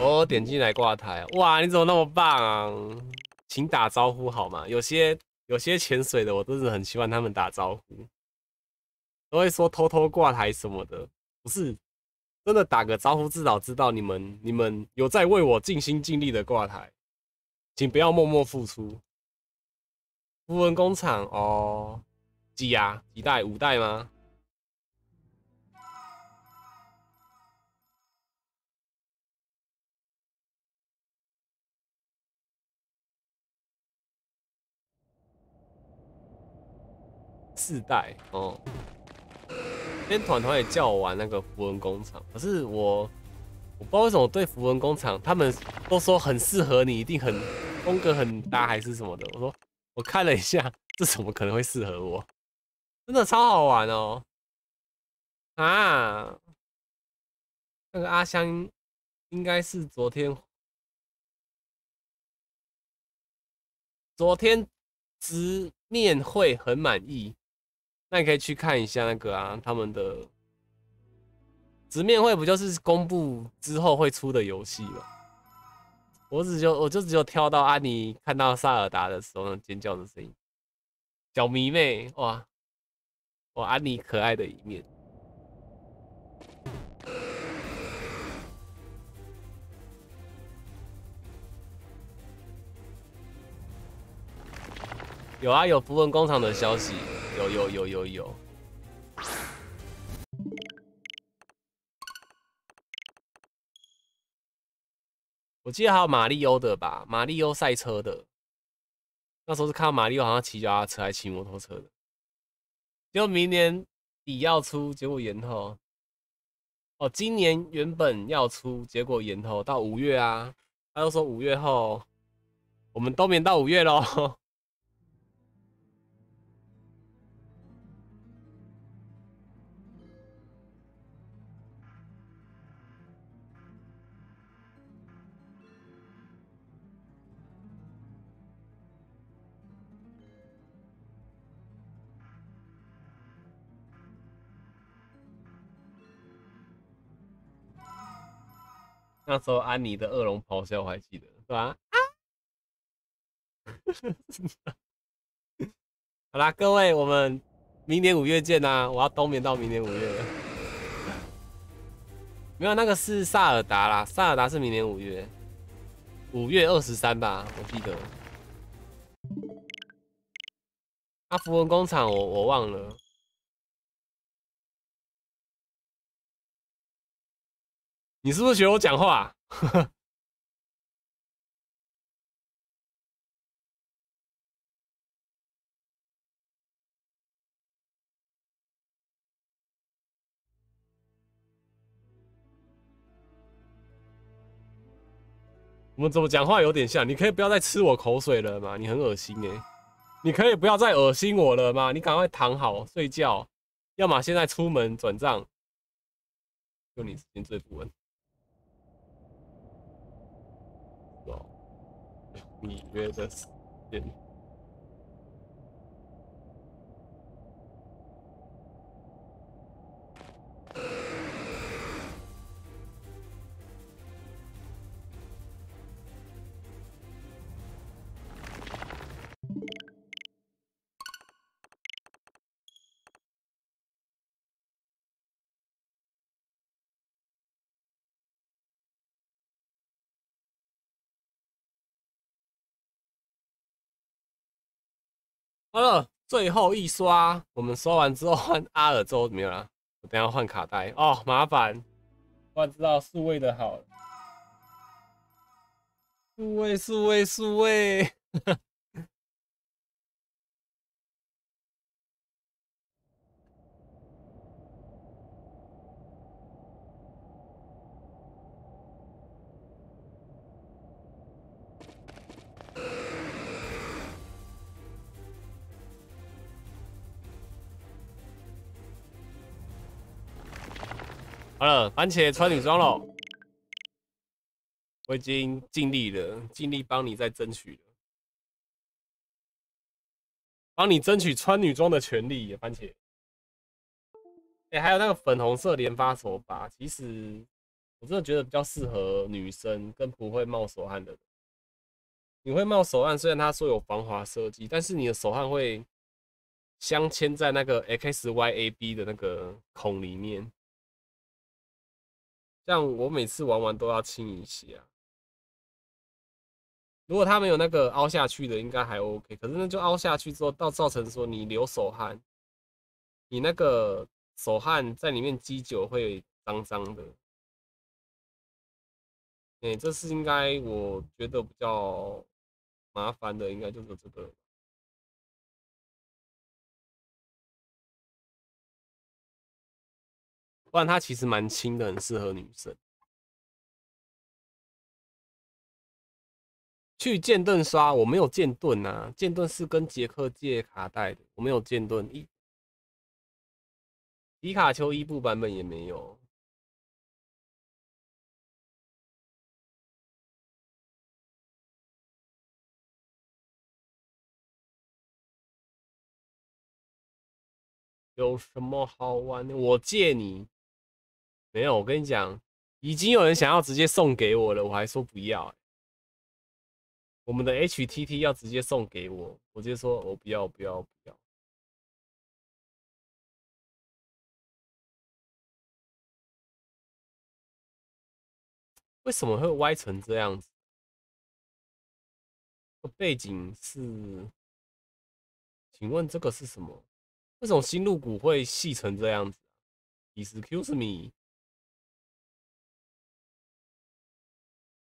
哦，点进来挂台，哇，你怎么那么棒、啊？请打招呼好吗？有些有些潜水的，我真的很喜欢他们打招呼，都会说偷偷挂台什么的，不是真的打个招呼，至少知道你们你们有在为我尽心尽力的挂台，请不要默默付出。 符文工厂哦，几啊？几代？五代吗？四代哦。今天团团也叫我玩那个符文工厂，可是我我不知道为什么对符文工厂，他们都说很适合你，一定很风格很搭，还是什么的。我说。 我看了一下，这怎么可能会适合我？真的超好玩哦！啊，那个阿香应该是昨天，昨天直面会很满意。那你可以去看一下那个啊，他们的直面会不就是公布之后会出的游戏吗？ 我只就我就只有跳到安妮看到萨尔达的时候尖叫的声音，小迷妹哇哇安妮可爱的一面。有啊有符文工厂的消息，有有有有有。我记得还有马里欧的吧，马里欧赛车的。那时候是看到马里欧好像骑脚踏车还骑摩托车的，结果明年底要出，结果延后。哦，今年原本要出，结果延后到五月啊。他又说五月后，我们冬眠到五月咯。那时候安妮的恶龙咆哮我还记得，对吧？啊！好啦，各位，我们明年五月见啦！我要冬眠到明年五月了。没有，那个是萨尔达啦，萨尔达是明年五月，五月二十三吧，我记得。啊，符文工厂我我忘了。 你是不是学我讲话？我们怎么讲话有点像？你可以不要再吃我口水了吗？你很恶心哎！你可以不要再恶心我了吗？你赶快躺好睡觉，要么现在出门转账。就你时间最不稳。 你约的时间，好了，最后一刷，我们刷完之后换阿尔之后没有啦，我等一下换卡带哦，麻烦我知道数位的好，数位数位数位。好了，番茄穿女装了，我已经尽力了，尽力帮你在争取了，帮你争取穿女装的权利。番茄，哎、欸，还有那个粉红色连发手把，其实我真的觉得比较适合女生跟不会冒手汗的人。你会冒手汗，虽然它说有防滑设计，但是你的手汗会镶嵌在那个 X Y A B 的那个孔里面。 像我每次玩完都要清一下，如果它没有那个凹下去的，应该还 OK。可是那就凹下去之后，到造成说你流手汗，你那个手汗在里面积久会脏脏的。哎、欸，这是应该我觉得比较麻烦的，应该就是这个。 不然它其实蛮轻的，很适合女生。去剑盾刷，我没有剑盾啊，剑盾是跟杰克借卡带的，我没有剑盾一。皮卡丘伊布版本也没有。有什么好玩的？我借你。 没有，我跟你讲，已经有人想要直接送给我了，我还说不要、欸。我们的 H T T 要直接送给我，我直接说我不要，不要，不要。为什么会歪成这样子？这个背景是……请问这个是什么？为什么新入股会细成这样子 ？Excuse me。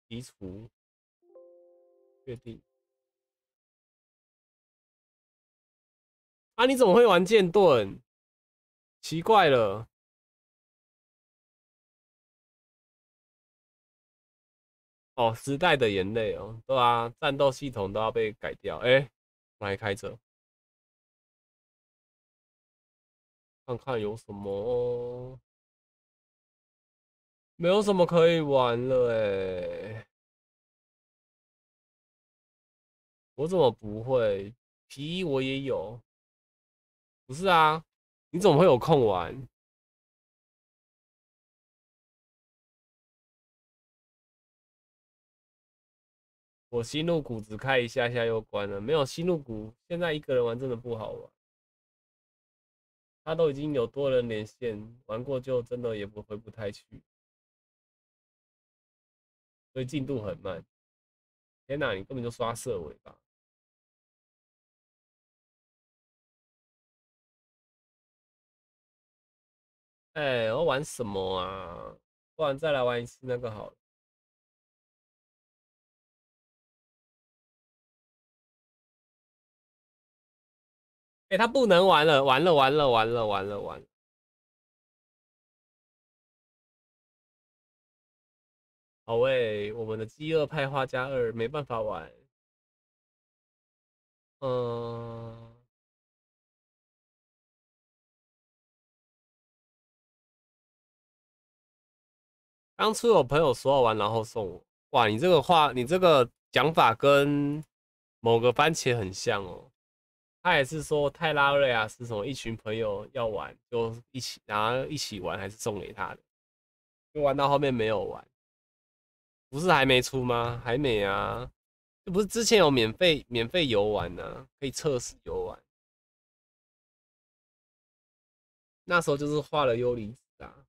移除，确定。啊，你怎么会玩剑盾？奇怪了。哦，时代的眼泪哦，对啊，战斗系统都要被改掉。哎、欸，我来开着，看看有什么。 没有什么可以玩了欸，我怎么不会？皮衣我也有，不是啊？你怎么会有空玩？我新入股只开一下下又关了，没有新入股，现在一个人玩真的不好玩。他都已经有多人连线，玩过就真的也不回不太去。 所以进度很慢，天哪，你根本就刷色尾吧！哎、欸，我玩什么啊？不然再来玩一次那个好了。哎、欸，他不能玩了，完了，完了，完了，完了，完了。 好喂、欸，我们的饥饿派画家二没办法玩。嗯，当初有朋友说要玩，然后送我。哇，你这个话，你这个讲法跟某个番茄很像哦。他也是说泰拉瑞亚是什么一群朋友要玩，就一起，然后一起玩，还是送给他的。就玩到后面没有玩。 不是还没出吗？还没啊！这不是之前有免费免费游玩呢、啊，可以测试游玩。那时候就是画了幽离子啊，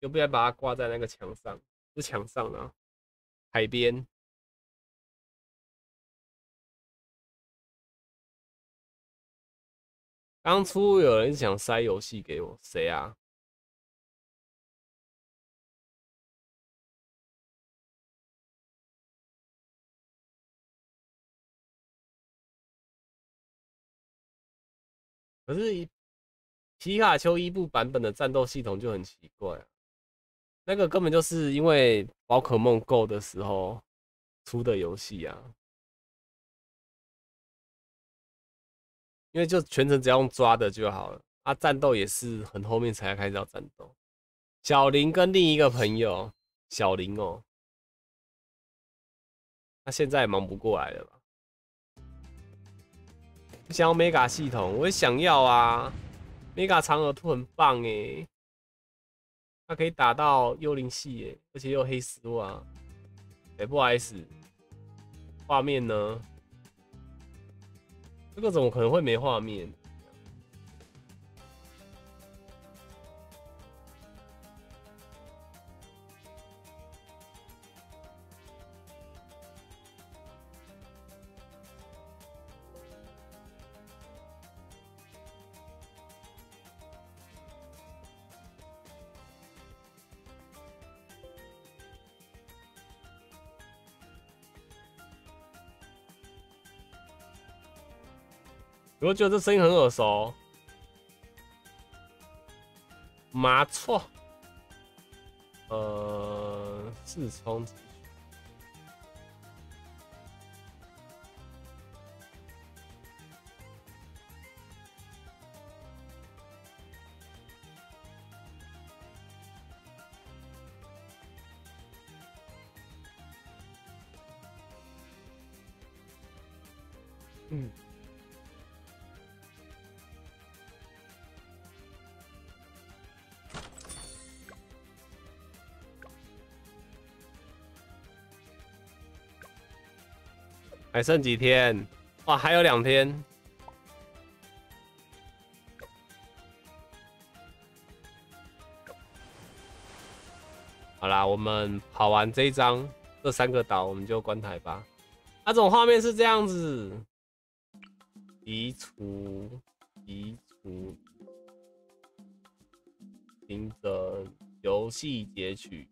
就不要把它挂在那个墙上，不是墙上啊，海边。当初有人想塞游戏给我，谁啊？可是皮卡丘伊布版本的战斗系统就很奇怪啊，那个根本就是因为宝可梦 Go 的时候出的游戏啊，因为就全程只要用抓的就好了啊，战斗也是很后面才开始要战斗。小林跟另一个朋友小林哦，他现在也忙不过来了吧？ 想要 Mega 系统，我也想要啊 ！Mega 长耳兔很棒哎，它可以打到幽灵系哎，而且又黑丝袜。哎，不好意思，画面呢？这个怎么可能会没画面？我觉得这声音很耳熟，麻错，呃，自冲击。嗯。 还剩几天？哇，还有两天。好啦，我们跑完这一章，这三个岛我们就关台吧。那、啊、这种画面是这样子，移除、移除、停止游戏截取。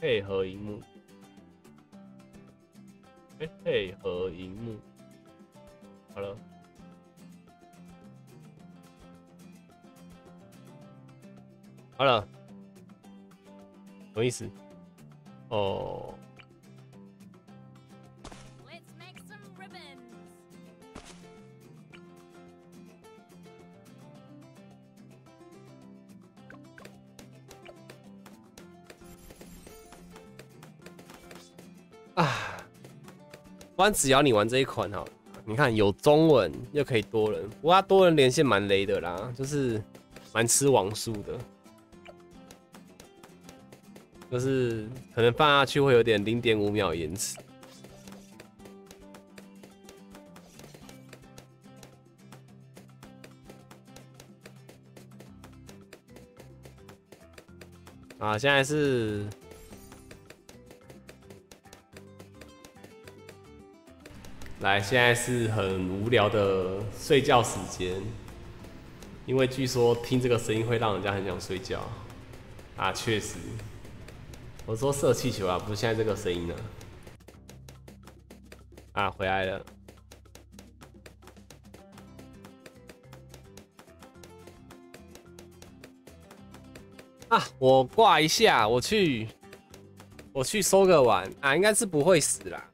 配合荧幕，哎，配合荧幕，好了。好了，什么意思？哦。 关只要你玩这一款哈，你看有中文又可以多人，不过它多人连线蛮雷的啦，就是蛮吃网速的，就是可能放下去会有点 零点五 秒延迟。啊，现在是。 来，现在是很无聊的睡觉时间，因为据说听这个声音会让人家很想睡觉啊，确实。我说射气球啊，不是现在这个声音呢、啊。啊，回来了。啊，我挂一下，我去，我去收个碗啊，应该是不会死啦。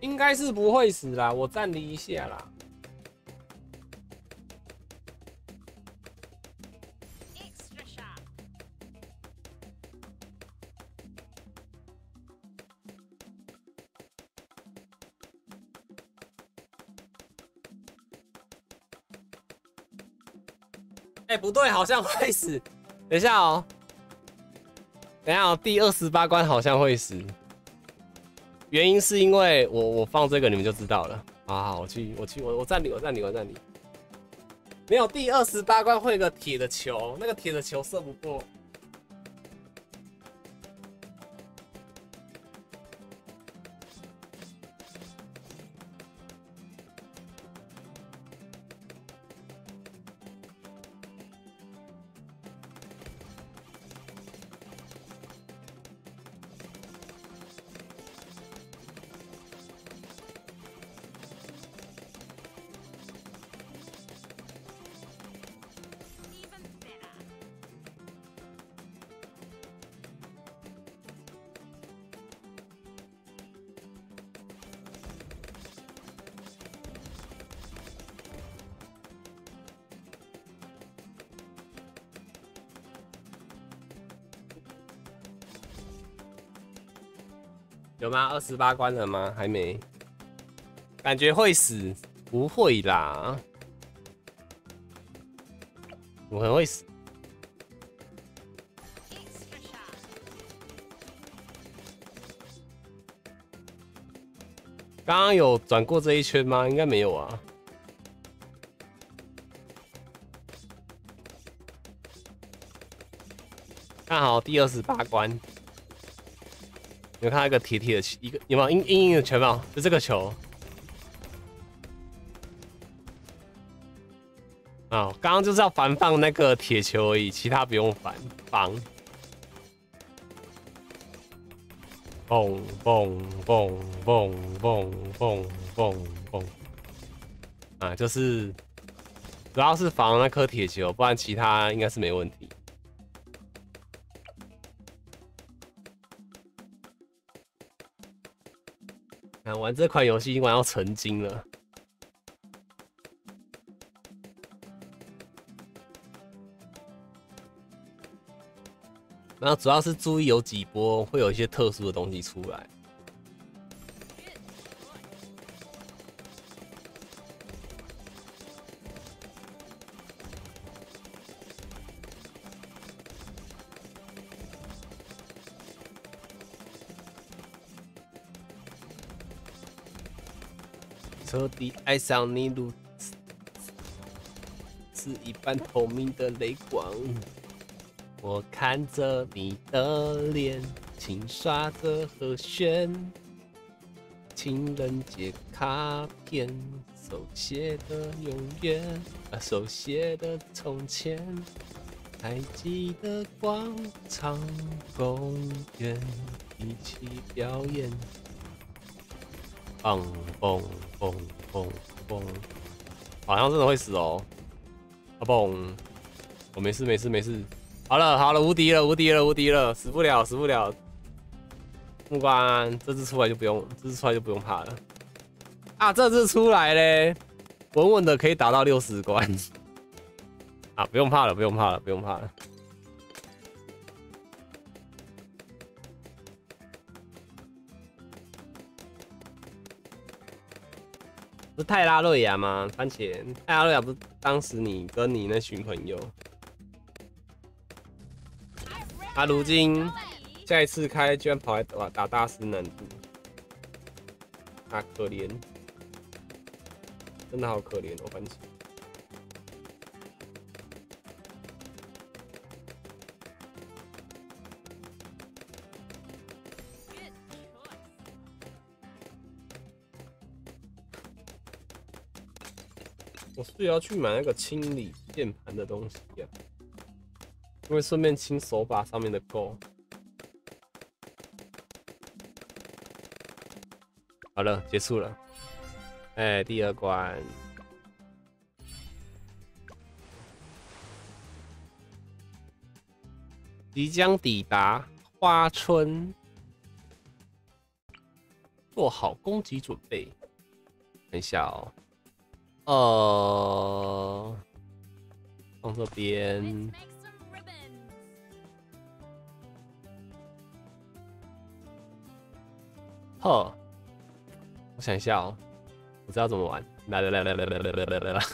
应该是不会死啦，我暂离一下啦。哎、欸，不对，好像会死。等一下哦、喔，等一下哦、喔，第二十八关好像会死。 原因是因为我我放这个你们就知道了啊！我去我去我我站你我站你我站你，没有第二十八关会有个铁的球，那个铁的球射不过。有吗？二十八关了吗？还没。感觉会死？不会啦，我很会死。 刚刚有转过这一圈吗？应该没有啊。看好第二十八关，有看到一个铁铁的一个有没有硬硬硬的球帽？就这个球。啊、哦，刚刚就是要反放那个铁球而已，其他不用反放。蹦蹦蹦蹦蹦蹦蹦蹦啊！就是主要是防那颗铁球，不然其他应该是没问题。啊，玩这款游戏已经玩到成精了。然后主要是注意有几波会有一些特殊的东西出来。彻底爱上你，如是一般透明的雷光。 我看着你的脸，轻刷着和弦。情人节卡片，手写的永远，啊，手写的从前。还记得广场公园一起表演。蹦蹦蹦蹦蹦，好像真的会死哦！啊蹦，我没事没事没事。 好了好了，无敌了无敌了无敌了，死不了死不了。木瓜，这次出来就不用，这次出来就不用怕了。啊，这次出来嘞，稳稳的可以打到六十关。啊，不用怕了不用怕了不用怕了。不是泰拉瑞亚吗？番茄，泰拉瑞亚不是当时你跟你那群朋友。 啊！如今下一次开，居然跑来打打大师难度，啊，可怜，真的好可怜哦，番茄。我是要去买那个清理键盘的东西呀、啊。 因为顺便清手把上面的垢。好了，结束了。哎、欸，第二关。即将抵达花村，做好攻击准备。等一下哦。呃，放这边。 呵，我想一下哦，我知道怎么玩。来来来来来来来来来来，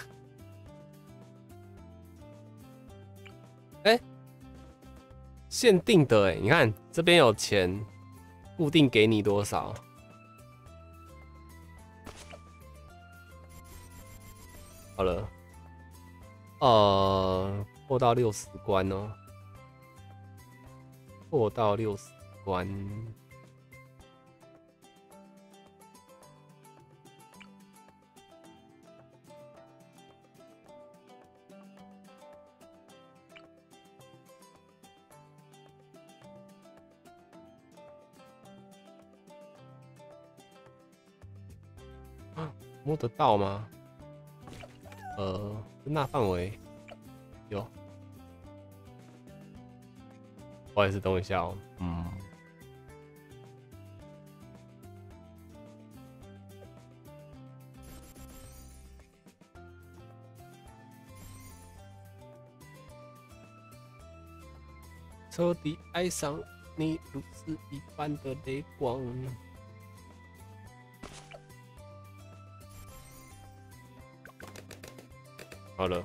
哎、欸，限定的哎、欸，你看这边有钱，固定给你多少？好了，呃，过到六十关哦，过到六十关。 摸得到吗？呃，那范围有，不好意思，等我一下哦。嗯，彻底爱上你，如是一般的泪光。好了。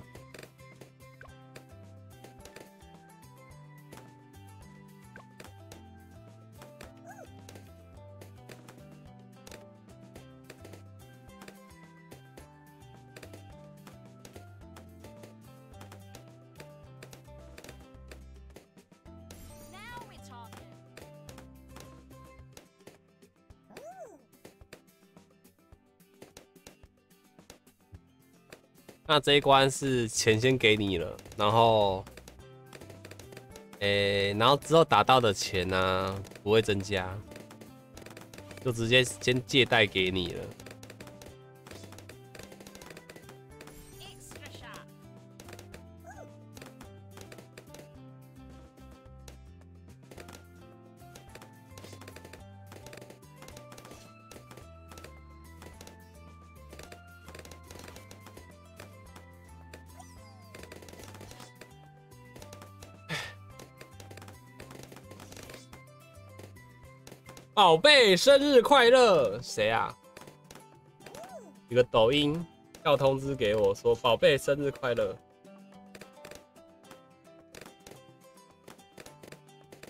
那这一关是钱先给你了，然后，诶、欸，然后之后打到的钱呢、啊、不会增加，就直接先借贷给你了。宝贝，生日快乐！谁啊？一个抖音跳通知给我说：“宝贝，生日快乐。”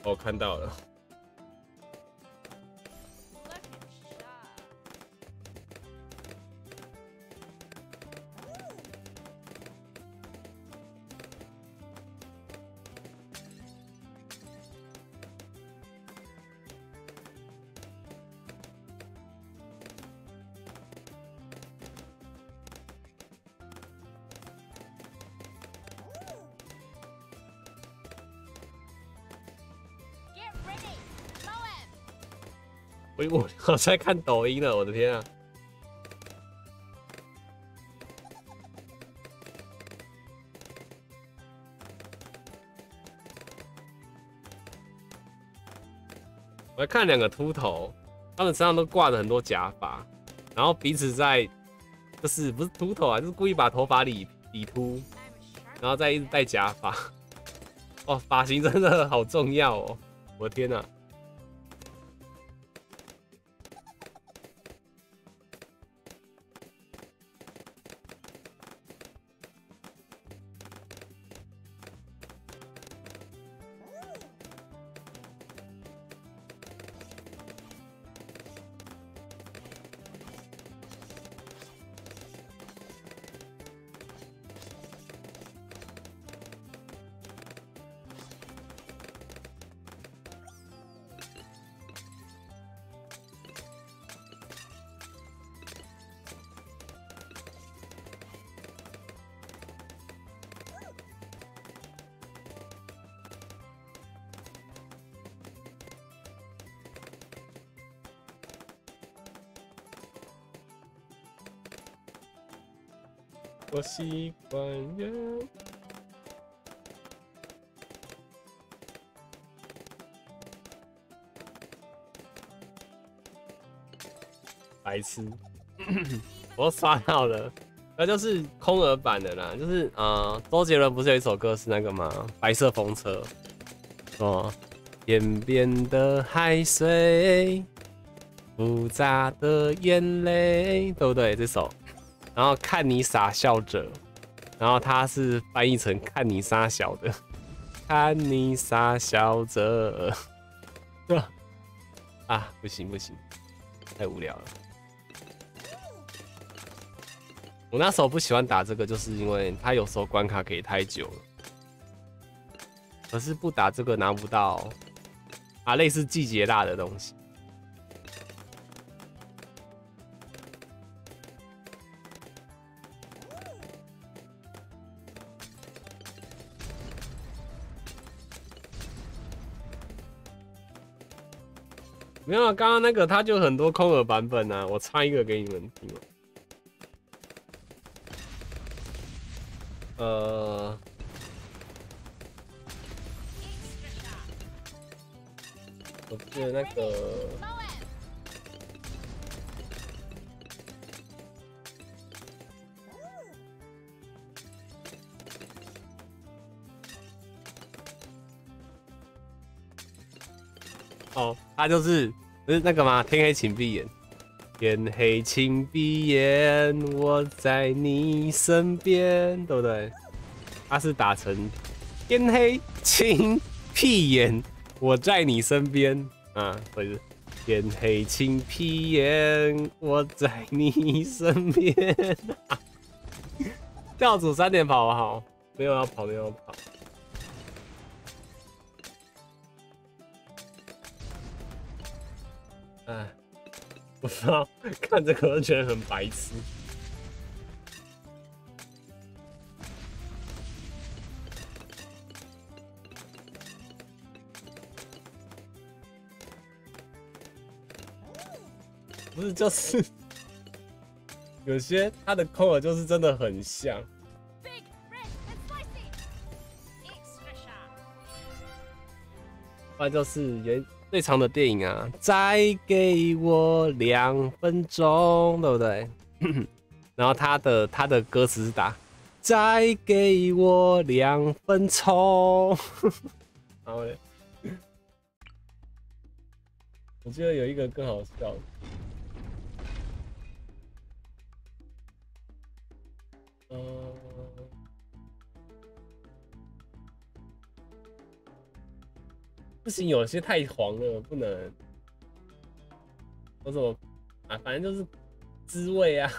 我看到了。我我在看抖音了，我的天啊！我还看两个秃头，他们身上都挂着很多假发，然后彼此在，就是不是秃头啊，就是故意把头发理理秃，然后再一直戴假发。哦，发型真的好重要哦！我的天啊！我习惯了。白痴，我刷到了，那就是空耳版的啦，就是啊、呃，周杰伦不是有一首歌是那个吗？白色风车，哦，天边的海水，复杂的眼泪，对不对？这首。然后看你傻笑着，然后他是翻译成看你傻笑的，看你傻笑着，啊，不行不行，太无聊了。我那时候不喜欢打这个，就是因为他有时候关卡给太久了，可是不打这个拿不到啊，类似季节辣的东西。没有，刚刚那个它就很多空耳版本啊，我唱一个给你们听。呃，我记得那个哦，它就是。不是那个吗？天黑请闭眼，天黑请闭眼，我在你身边，对不对？它是打成天黑请闭眼，我在你身边啊，所以是天黑请闭眼，我在你身边。教主三点跑不好，没有要跑，没有要跑。 哎，不知道看这个觉得很白痴。不是，就是有些他的空耳就是真的很像。 那就是原最长的电影啊，再给我两分钟，对不对？然后他的他的歌词是打再给我两分钟，然后嘞，我记得有一个更好笑的，嗯、呃。 不行，有些太黄了，不能。我怎么啊？反正就是滋味啊！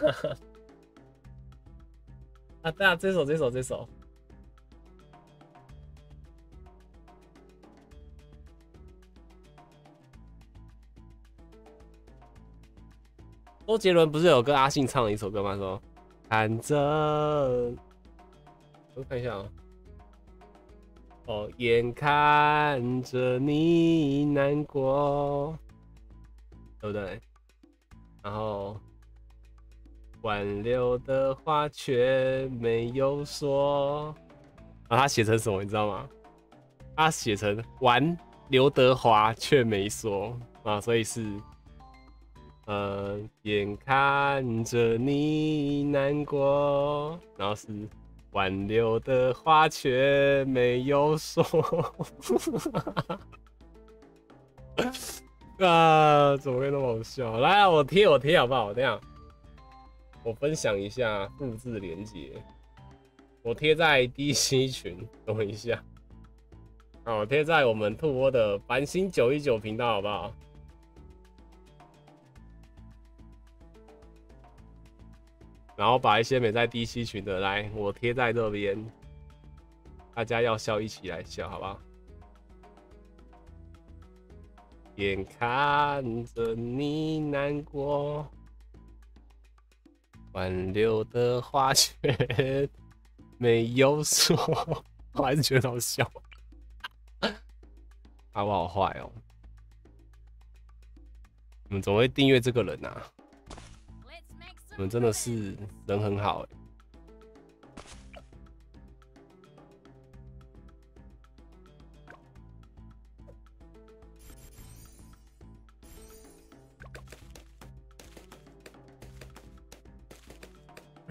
啊，对啊，这首、这首、这首。周杰伦不是有跟阿信唱了一首歌吗？说看着，我看一下啊。 哦，眼看着你难过，对不对？然后挽留的话却没有说，然后他写成什么，你知道吗？他写成挽刘德华却没说啊，所以是呃，眼看着你难过，然后是。 挽留的话却没有说啊，怎么会那么好笑？来、啊，我贴我贴好不好？这样，我分享一下复制连结，我贴在 D C 群，等一下。好，我贴在我们兔窝的繁星九一九频道，好不好？ 然后把一些没在 D C 群的来，我贴在这边，大家要笑一起来笑，好不好？眼看着你难过，挽留的话却没有说，我还是觉得好笑，啊，我好坏哦！你们怎么会订阅这个人啊？ 我们真的是人很好哎、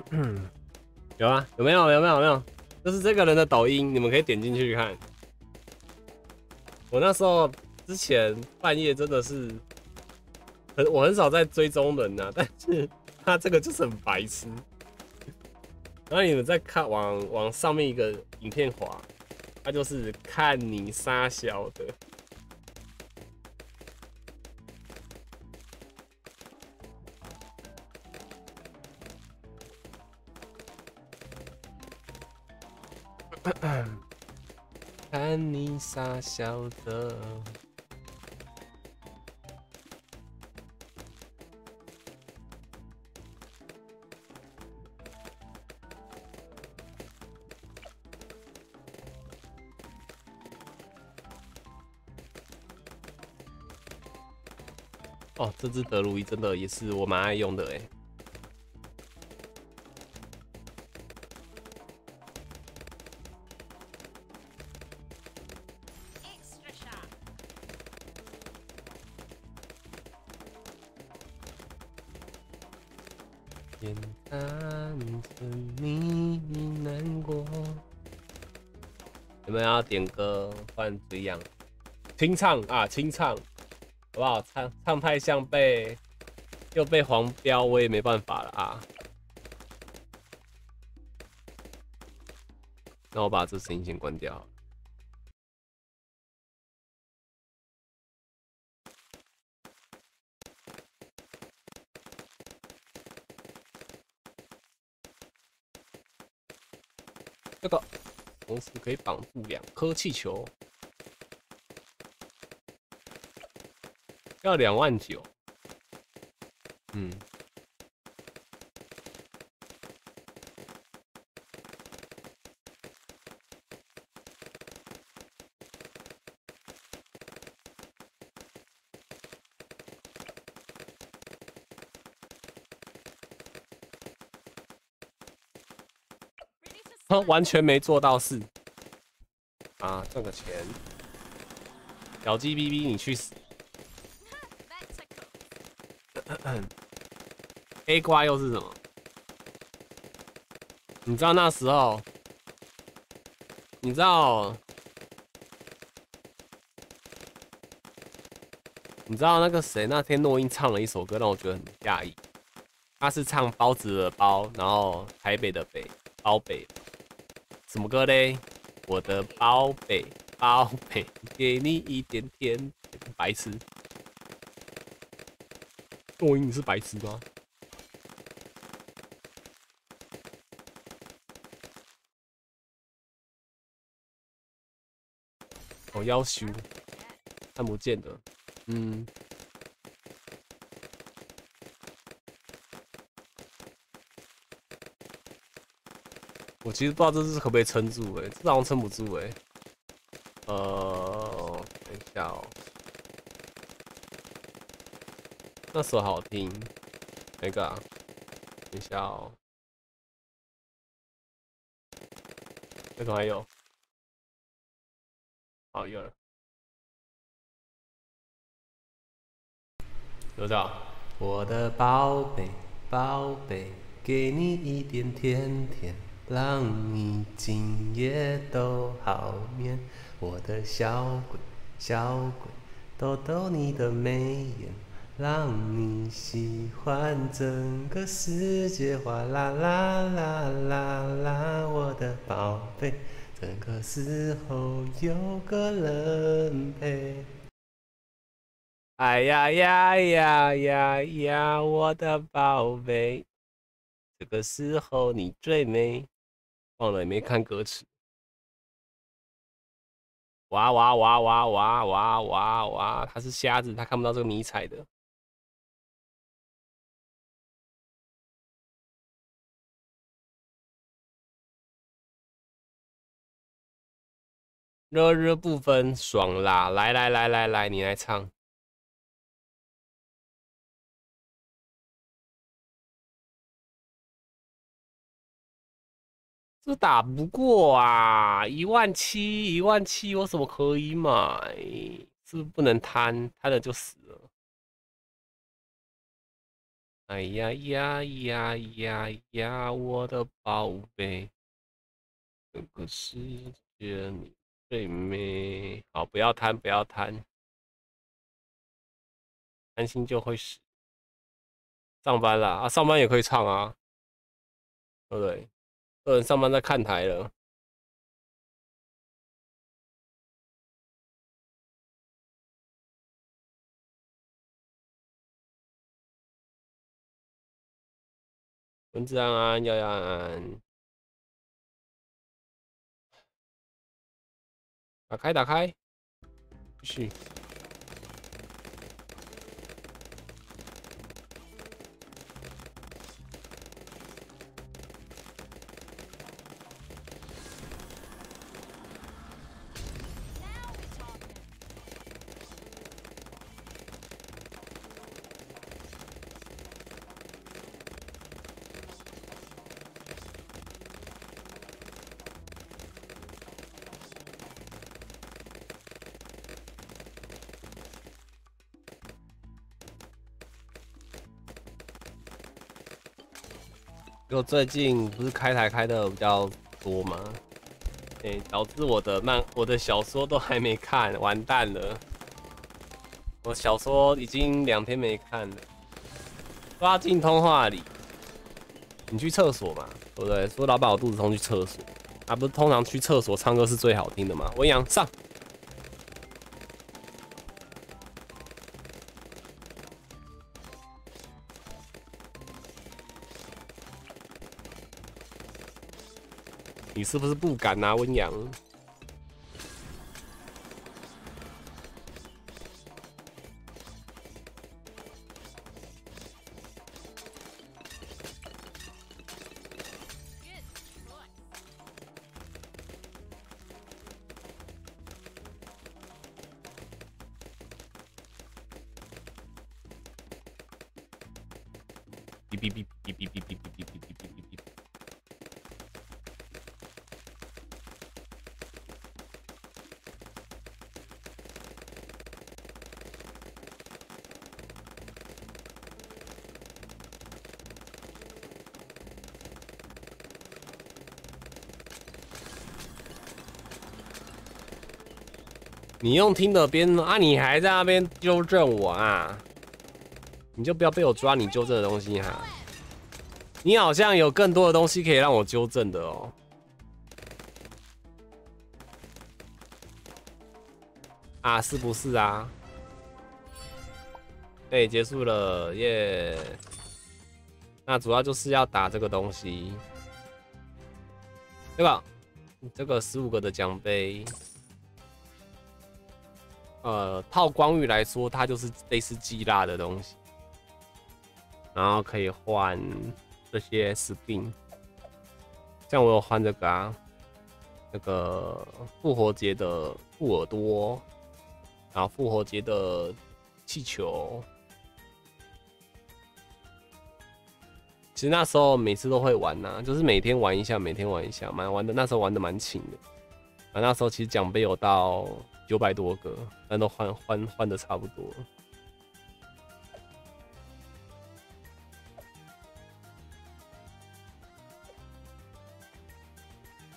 欸。有啊，有没有？有没有？有没有？这是这个人的抖音，你们可以点进去看。我那时候之前半夜真的是很，我很少在追踪人呐、啊，但是。 他这个就是很白痴，然后你们再看往往上面一个影片滑，他就是看你傻小的。看你傻小的。 哦，这只德鲁伊真的也是我蛮爱用的哎。眼看着你难过，有没有要点歌换怎样？清唱啊，清唱。 好不好？唱唱太像被又被黄标，我也没办法了啊。那我把这声音先关掉。 这个同时可以绑住两颗气球，要两万九。嗯，完全没做到事啊！赚个钱，小鸡哔哔，你去死！黑瓜又是什么？你知道那时候，你知道，你知道那个谁那天诺英唱了一首歌，让我觉得很讶异。他是唱包子的包，然后台北的北，包北。 什么歌嘞？我的宝贝，宝贝，给你一点甜。白痴，诺英你是白痴吗？哦，要修，看不见的，嗯。 我其实不知道这次可不可以撑住哎、欸，这好像撑不住哎、欸。呃，等一下哦、喔，那首好听，哪个啊？等一下哦、喔，这个还有，好有了，多少？我的宝贝，宝贝，给你一点甜甜。 让你今夜都好眠，我的小鬼小鬼，逗逗你的眉眼，让你喜欢整个世界，哗啦啦啦啦啦，我的宝贝，这个时候有个人陪。哎呀呀呀呀呀，我的宝贝，这个时候你最美。 忘了也没看歌词，哇哇哇哇哇哇哇哇！他是瞎子，他看不到这个迷彩的。热热不分，爽啦！来来来来来，你来唱。 这打不过啊！一万七，一万七，我怎么可以买？是不是不能贪？贪了就死了。哎呀呀呀呀呀！我的宝贝，这个世界你最美。好，不要贪，不要贪，贪心就会死。上班啦啊，上班也可以唱啊，对不对？ 有人上班在看台了，文字安安，要要安安，打开打开，继续。 就最近不是开台开的比较多吗？哎、欸，导致我的漫、我的小说都还没看，完蛋了！我小说已经两天没看了。抓进通话里。你去厕所嘛，对不对？说老板我肚子痛去厕所，啊不是通常去厕所唱歌是最好听的吗？文阳上。 你是不是不敢啊，温阳？哔哔哔哔哔哔哔哔哔哔哔哔。 你用听的边啊，你还在那边纠正我啊！你就不要被我抓你纠正的东西哈、啊。你好像有更多的东西可以让我纠正的哦。啊，是不是啊？对，结束了耶。Yeah、那主要就是要打这个东西，对吧？这个十五个的奖杯。 呃，套光遇来说，它就是类似鸡辣的东西，然后可以换这些 skin， 像我有换这个啊，那个复活节的兔耳朵，然后复活节的气球。其实那时候每次都会玩呐、啊，就是每天玩一下，每天玩一下，蛮玩的。那时候玩的蛮勤的，啊，那时候其实奖杯有到。 九百多个，但都换换换的差不多。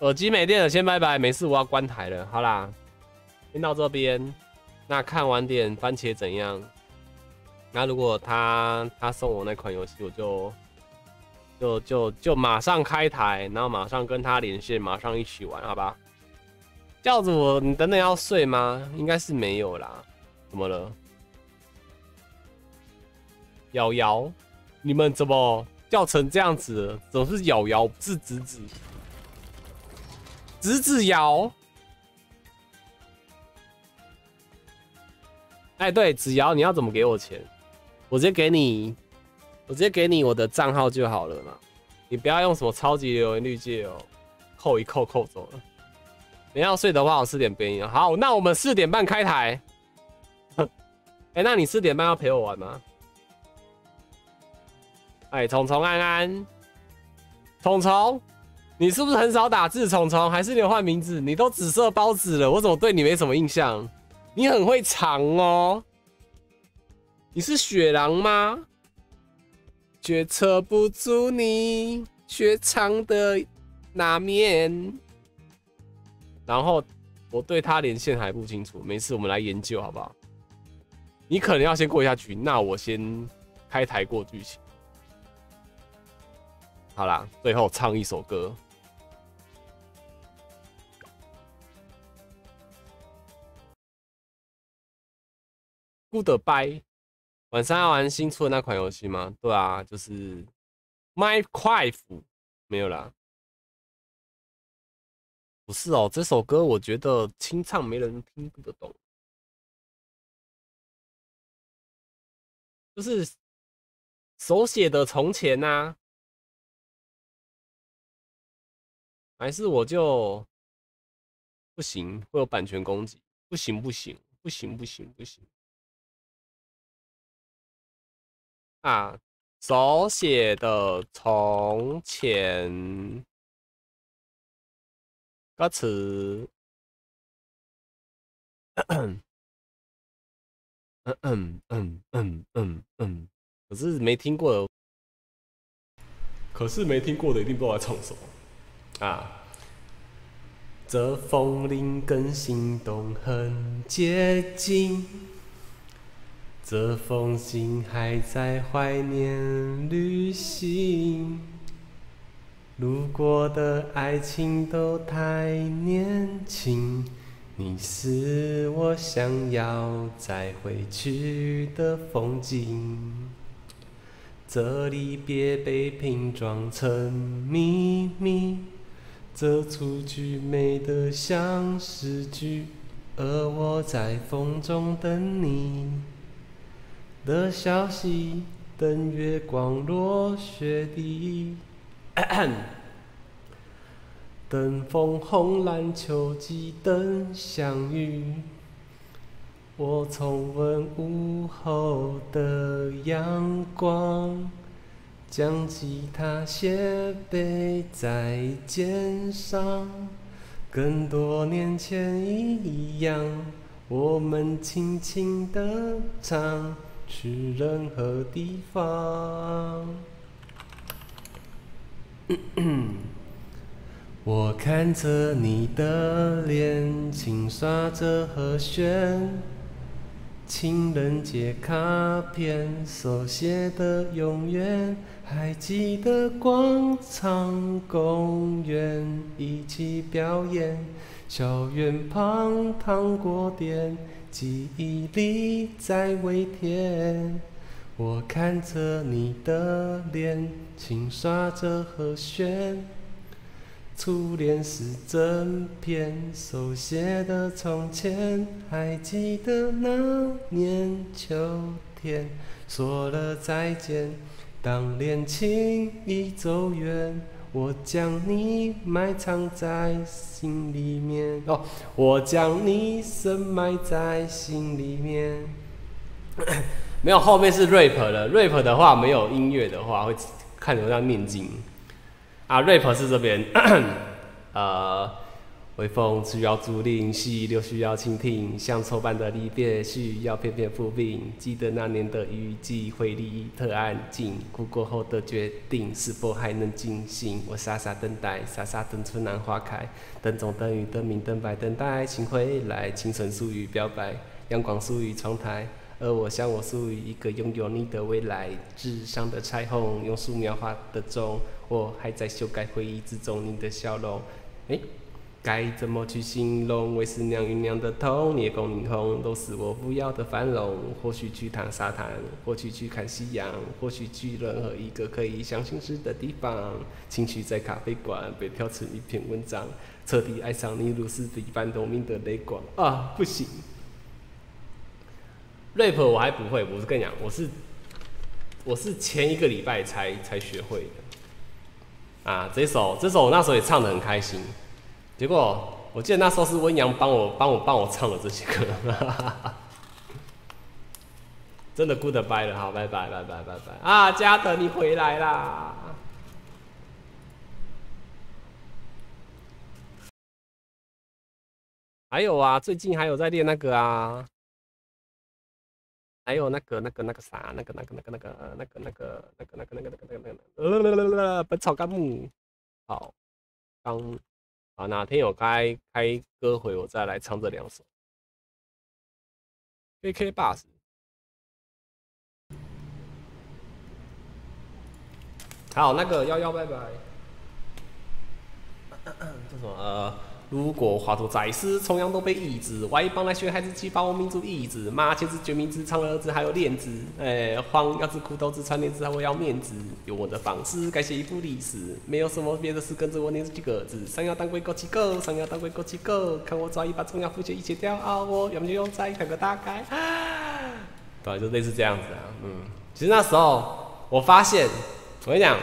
耳机没电了，先拜拜，没事，我要关台了。好啦，先到这边。那看晚点番茄怎样？那如果他他送我那款游戏，我就就就就马上开台，然后马上跟他连线，马上一起玩，好吧？ 教主，你等等要睡吗？应该是没有啦。怎么了？瑶瑶，你们怎么叫成这样子？总是瑶瑶，不是子子，子子瑶。哎，对，子瑶，你要怎么给我钱？我直接给你，我直接给你我的账号就好了嘛。你不要用什么超级留言绿界哦，扣一扣扣走了。 你要睡的话，我四点便宜。好，那我们四点半开台。哎欸，那你四点半要陪我玩吗？哎、欸，虫虫安安，虫虫，你是不是很少打字？虫虫，还是你有换名字？你都紫色包子了，我怎么对你没什么印象？你很会藏哦。你是雪狼吗？却扯不住你雪藏的那面。 然后我对他连线还不清楚，没事，我们来研究好不好？你可能要先过一下局，那我先开台过剧情。好啦，最后唱一首歌。Goodbye。晚上要玩新出的那款游戏吗？对啊，就是 Minecraft 没有啦。 不是哦，这首歌我觉得清唱没人听得懂，就是手写的从前啊，还是我就不行，会有版权攻击，不行不行不行不行不行啊！手写的从前。 歌词，嗯嗯嗯嗯嗯嗯，可是没听过的，可是没听过的一定不知道在唱什么啊。这风铃跟心动很接近，这封信还在怀念旅行，路过的爱情都太年轻，你是我想要再回去的风景。这里别被拼装成秘密，这出剧美得像诗句，而我在风中等你的消息，等月光落雪地，等枫红蓝秋季，等相遇。我重温午后的阳光，将吉他斜背在肩上，跟多年前一样，我们轻轻地唱，去任何地方。我看着你的脸，轻刷着和弦，情人节卡片手写的永远，还记得广场公园一起表演，校园旁糖果店，记忆里在微甜。我看着你的脸，轻刷着和弦，初恋是整片手写的从前，还记得那年秋天说了再见，当恋情已走远，我将你埋藏在心里面，哦，我将你深埋在心里面。没有，后面是 rap 的 ，rap 的话没有音乐的话会看着像念经啊 ，rap 是这边，呃，微风需要租赁，细流需要倾听，像愁般的离别需要片片复命。记得那年的雨季，回忆特安静，哭过后的决定是否还能进行？我傻傻等待，傻傻等春暖花开，等种等雨等明等白等待爱情回来，清晨疏于表白，阳光疏于窗台。而我向我属于一个拥有你的未来，智商的彩虹用素描画的钟，我还在修改回忆之中你的笑容。诶，该怎么去形容？为思酿酝酿的痛，裂空凝红，都是我不要的繁荣。或许去趟沙滩，或许去看夕阳，或许去任何一个可以相信诗的地方。情绪在咖啡馆被飘成一篇文章，彻底爱上你如是一般透明的泪光。啊，不行！rap 我还不会，我是跟你讲，我是我是前一个礼拜才才学会的啊。这首这首我那时候也唱得很开心，结果我记得那时候是温阳帮我帮我帮我唱的这些歌，哈哈哈，真的 goodbye 了，好，拜拜拜拜拜拜啊，嘉德你回来啦！还有啊，最近还有在练那个啊。还有那个、那个、那个啥、那个、那个、那个、那个、那个、那个、那个、那个、那个、那个、那个，本草纲目，好，刚啊，哪天有开开歌回，我再来唱这两首。K K Bus， 好，那个幺幺拜拜。这什么？呃。如果华佗宰师重阳都被抑制，歪帮来学孩子去把我民族抑制。妈，先是决明子，唱儿子还有恋子，哎，慌要吃苦头子，穿帘子还会要面子。有我的方式改写一部历史，没有什么别的事跟着我念这几个字。上要当归枸杞够，上要当归枸杞够，看我抓一把重阳，父亲一起掉啊！我有没有在看个大概？对，就类似这样子啊。嗯，其实那时候我发现，我跟你讲，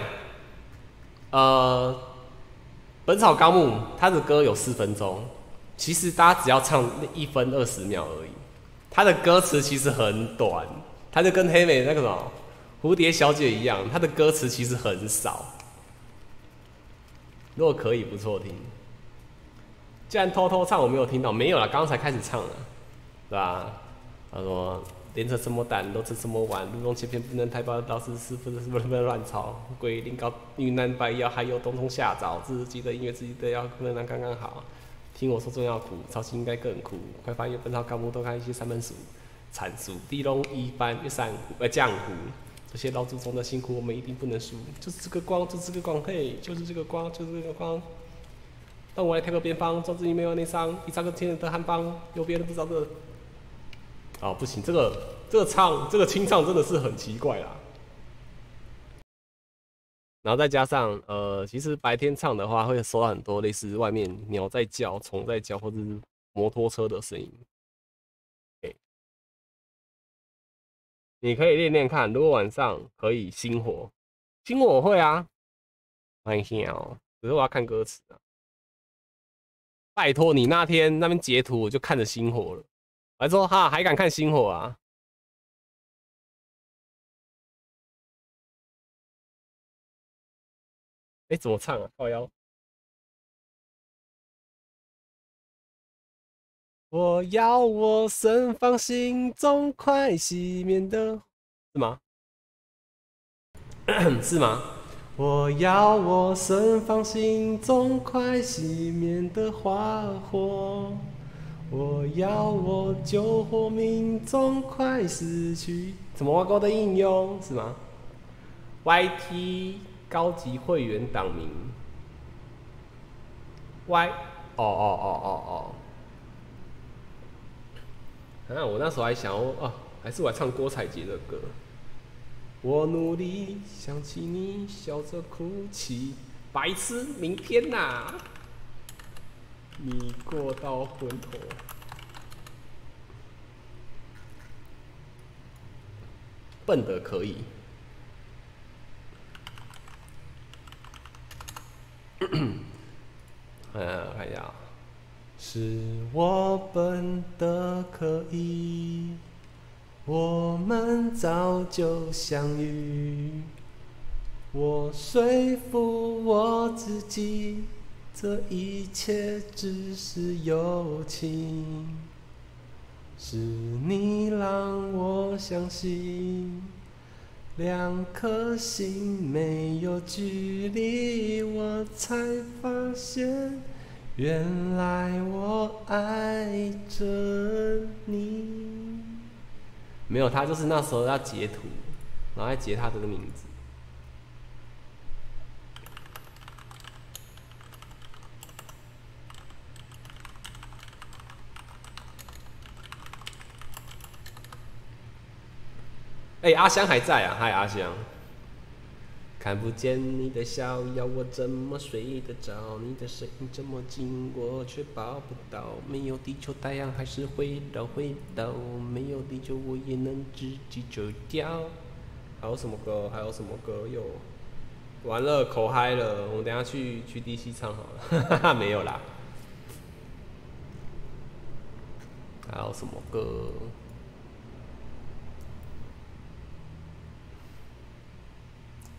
呃。《本草纲目》它的歌有四分钟，其实大家只要唱一分二十秒而已。它的歌词其实很短，它就跟黑美那个什么蝴蝶小姐一样，它的歌词其实很少。如果可以，不错听。既然偷偷唱，我没有听到，没有啦，刚才开始唱了，对吧？他说。连着什么胆，都吃什么碗，路中切片不能太暴，老师师傅是不能乱吵。桂林高云南白药，还有冬虫夏草，自己的音乐自己的要能量刚刚好。听我说重要苦，操心应该更苦。快翻阅本草纲目，多看一些三本书。阐述，地龙一班一三湖呃浆湖，这些老祖宗的辛苦我们一定不能输，就是这个光，就是这个光，嘿，就是这个光，就是这个光。让我来跳个边方，装置里没有内伤，一张个天人的汉方，有别人不知道这個。哦，不行，这个这个唱这个清唱真的是很奇怪啦。然后再加上呃，其实白天唱的话会收到很多类似外面鸟在叫、虫在叫或者是摩托车的声音。Okay. 你可以练练看，如果晚上可以星火，星火我会啊，看一下哦，只是我要看歌词啊。拜托你那天那边截图，我就看着星火了。我还说哈，还敢看星火啊？哎、欸，怎么唱啊？靠腰！我要我盛放心中快熄灭的，是吗？是吗？我要我盛放心中快熄灭的花火，我要我救火命中快死去。怎么挖沟的应用是吗 ？Y T 高级会员党名 Y 哦哦哦哦哦。啊，我那时候还想哦、啊，还是我还唱郭采洁的歌。我努力想起你，笑着哭泣。白痴，明天呐、啊，你过到昏头。笨的可以。嗯，我看一下啊，是我笨的可以。我们早就相遇，我说服我自己，这一切只是友情。是你让我相信，两颗心没有距离，我才发现，原来我爱着你。没有，他就是那时候要截图，然后再截他这个名字。哎、欸，阿香还在啊！嗨，阿香。看不见你的笑，要我怎么睡得着？你的声音这么近，我却抱不到。没有地球，太阳还是会绕会绕。没有地球，我也能自己走掉。还有什么歌？还有什么歌？有，完了，口嗨了。我等一下去去 D C 唱好了。哈哈，没有啦。还有什么歌？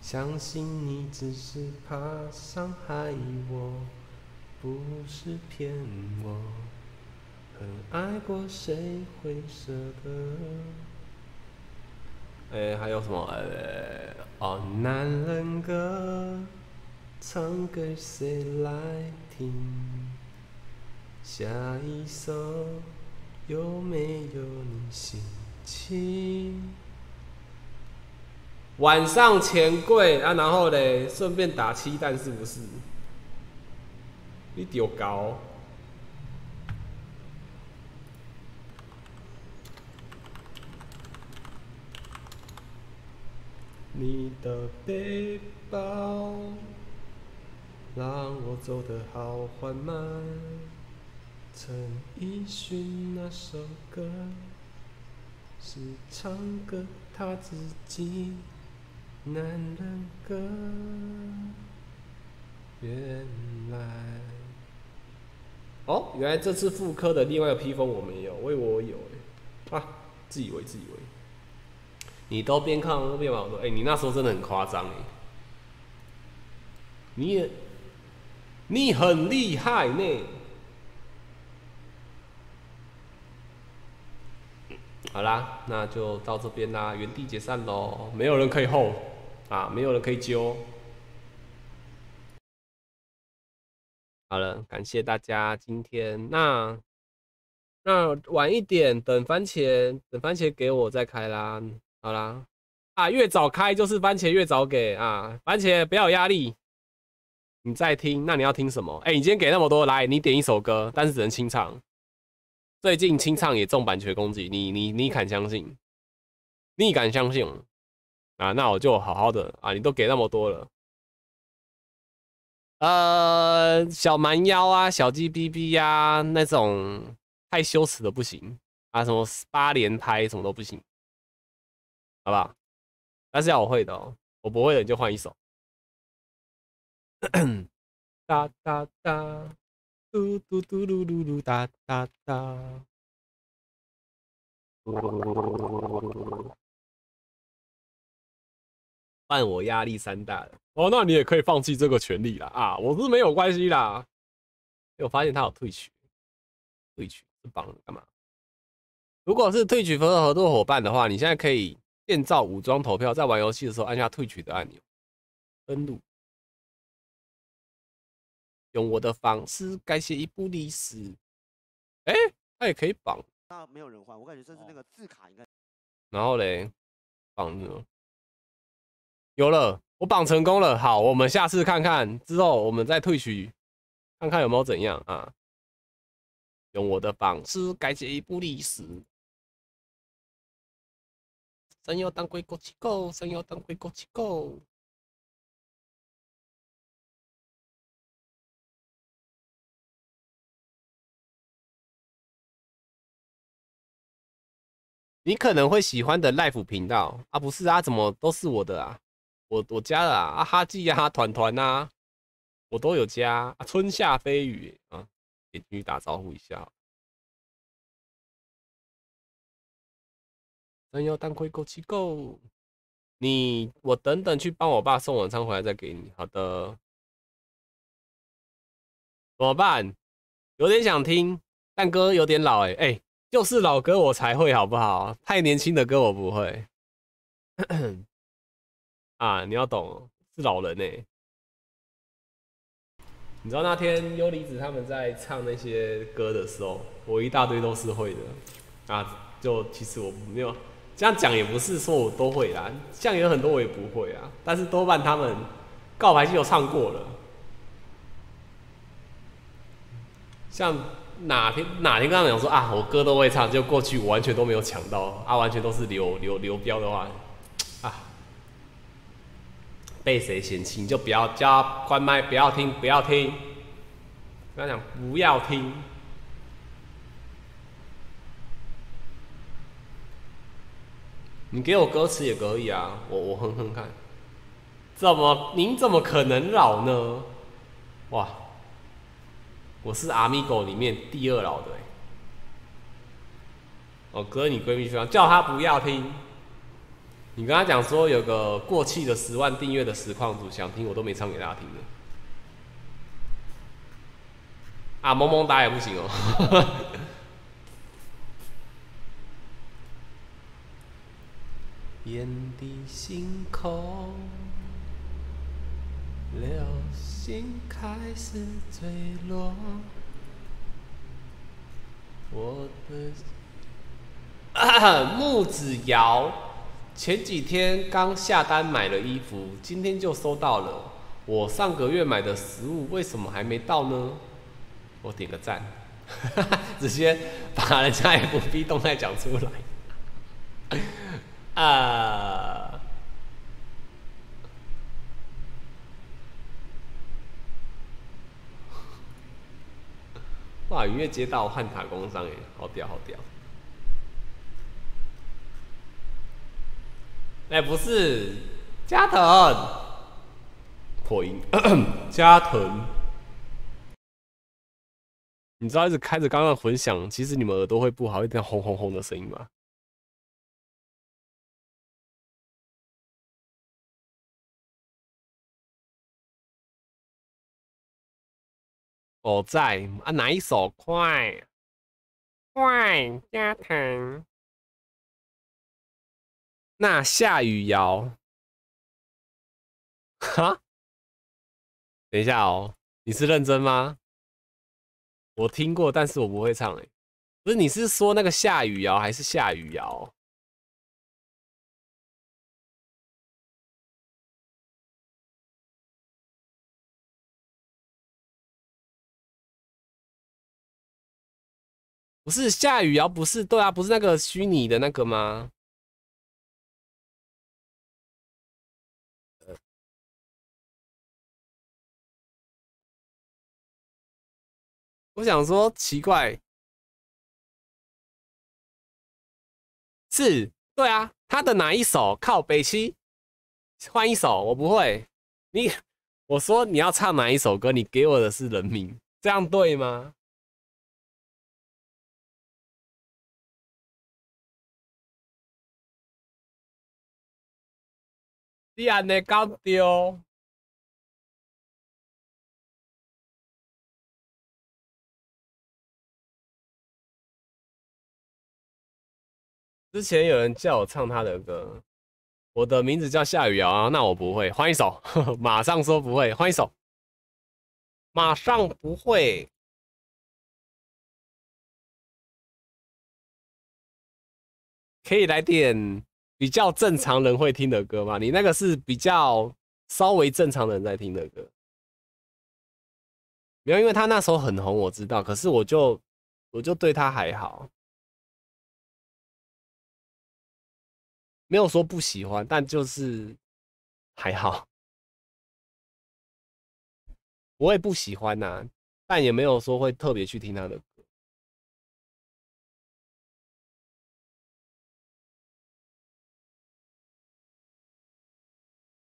相信你只是怕伤害我，不是骗我。很爱过，谁会舍得？哎、欸，还有什么？哎、欸，哦，男人歌，唱给谁来听？下一首有没有你心情？晚上钱柜啊，然后嘞，顺便打七蛋是不是？你丢高。你的背包让我走得好缓慢，陈奕迅那首歌是唱歌他自己。男人歌，原来哦，原来这次复刻的另外一个披风我没有，我以为我有哎、欸，啊，自以为自以为，你都边看都边玩，我说，哎、欸，你那时候真的很夸张哎，你也，你很厉害呢、欸。好啦，那就到这边啦，原地解散喽，没有人可以hold。啊，没有人可以揪。好了，感谢大家今天。那那晚一点，等番茄，等番茄给我再开啦。好啦，啊，越早开就是番茄越早给啊。番茄不要有压力，你在听，那你要听什么？哎、欸，你今天给那么多，来，你点一首歌，但是只能清唱。最近清唱也中版权攻击，你你你敢相信？你敢相信？啊，那我就好好的啊，你都给那么多了。 呃，小蛮腰啊，小鸡哔哔呀，那种太羞耻的不行啊，什么八连拍什么都不行，好不好？但是要我会的哦，我不会的你就换一首。哒哒哒，嘟嘟嘟噜噜噜哒哒哒。伴我压力山大的。 哦，那你也可以放弃这个权利啦啊！我是没有关系啦。欸，我发现他有退群，退群这帮人干嘛？如果是退群和合作伙伴的话，你现在可以建造武装投票，在玩游戏的时候按下退群的按钮，登录。用我的方式改写一部历史。哎、欸，他也可以绑。那没有人换，我感觉这是那个字卡应该。然后嘞，绑着。有了。 我绑成功了，好，我们下次看看，之后我们再退取，看看有没有怎样啊？用我的方式改写一部历史。神要当归国旗狗，神要当归国旗狗。你可能会喜欢的 Life 频道啊，不是啊，怎么都是我的啊？ 我我加了啊，啊哈记啊，团团啊，我都有加。啊、春夏飞雨啊，给进去打招呼一下。真要当亏够气够，你我等等去帮我爸送晚餐回来再给你。好的，怎么办？有点想听，但歌有点老哎、欸、哎、欸，就是老歌我才会好不好？太年轻的歌我不会。啊，你要懂，是老人哎、欸。你知道那天优离子他们在唱那些歌的时候，我一大堆都是会的啊。就其实我没有这样讲，也不是说我都会啦，像有很多我也不会啊。但是多半他们告白就有唱过了。像哪天哪天跟他们讲说啊，我歌都会唱，就过去我完全都没有抢到啊，完全都是流流流标的话。 被谁嫌弃你就不要加关麦，不要听，不要听，不要讲，不要听。你给我歌词也可以啊，我我哼哼看。怎么您怎么可能老呢？哇，我是阿米狗里面第二老的、欸。哦，哥，你闺蜜说叫她不要听。 你跟他讲说有个过气的十万订阅的实况主想听，我都没唱给大家听的。啊，萌萌哒也不行哦。眼底星空，流星开始坠落，我的、啊、木子瑶。 前几天刚下单买了衣服，今天就收到了。我上个月买的食物为什么还没到呢？我点个赞，直接把人家 F B 动态讲出来。啊！哇，愉悦街道汉塔工商耶，好屌，好屌！ 哎、欸，不是，加藤，破音，加藤，你知道一直开着刚刚的混响，其实你们耳朵会不好，一点轰轰轰的声音吗？我在啊，哪一首快？快，加藤。 那夏雨瑶，哈，等一下哦，你是认真吗？我听过，但是我不会唱哎、欸。不是，你是说那个夏雨瑶还是夏雨瑶？ 不是夏雨瑶，不是对啊，不是那个虚拟的那个吗？我想说奇怪，是对啊，他的哪一首靠北七？换一首，我不会。你我说你要唱哪一首歌，你给我的是人名，这样对吗？ 你安尼搞丢，之前有人叫我唱他的歌，我的名字叫夏雨瑶啊，那我不会，换一首，呵呵，马上说不会，换一首，马上不会。 可以来点。 比较正常人会听的歌吗？你那个是比较稍微正常人在听的歌，没有，因为他那时候很红，我知道，可是我就我就对他还好，没有说不喜欢，但就是还好，不会不喜欢呐、啊，但也没有说会特别去听他的歌。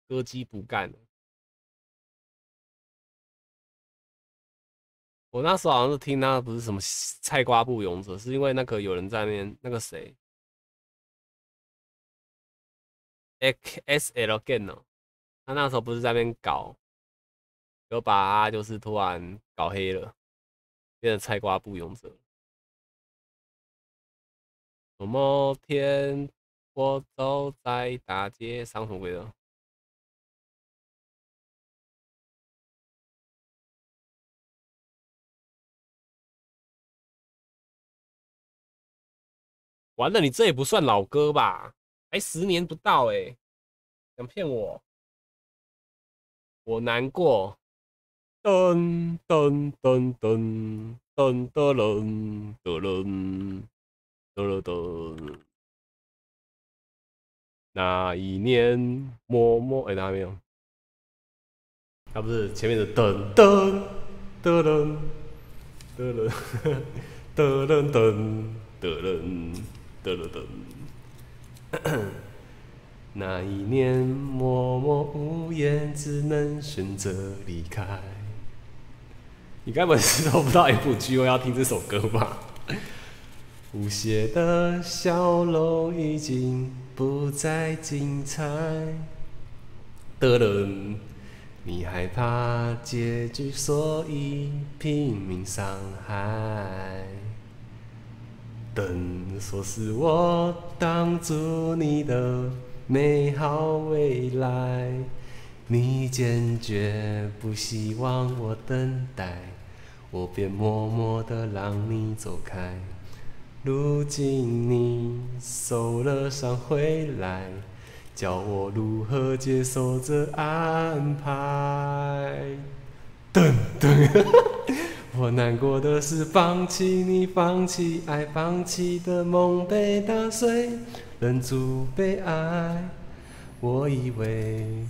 歌姬不干了，我那时候好像是听他不是什么菜瓜布勇者，是因为那个有人在那边那个谁 ，X L Gen 哦，他那时候不是在那边搞，有把他就是突然搞黑了，变成菜瓜布勇者。什么天，我走在大街上，什么鬼的？ 完了，你这也不算老歌吧？还十年不到哎、欸，想骗我？我难过。噔噔噔噔噔噔噔噔噔噔。那一年默默哎，大家没有？啊，不是前面的噔噔噔噔噔噔噔噔噔。 得了得，那一年默默无言，只能选择离开。你根本是都不知道 F G 我要听这首歌吧？无邪的笑容已经不再精彩。得了，你害怕结局，所以拼命伤害。 等，说是我挡住你的美好未来，你坚决不希望我等待，我便默默的让你走开。如今你受了伤回来，教我如何接受这安排。等等。我难过的是放弃你，放弃爱，放弃的梦被打碎，忍住悲哀。我以为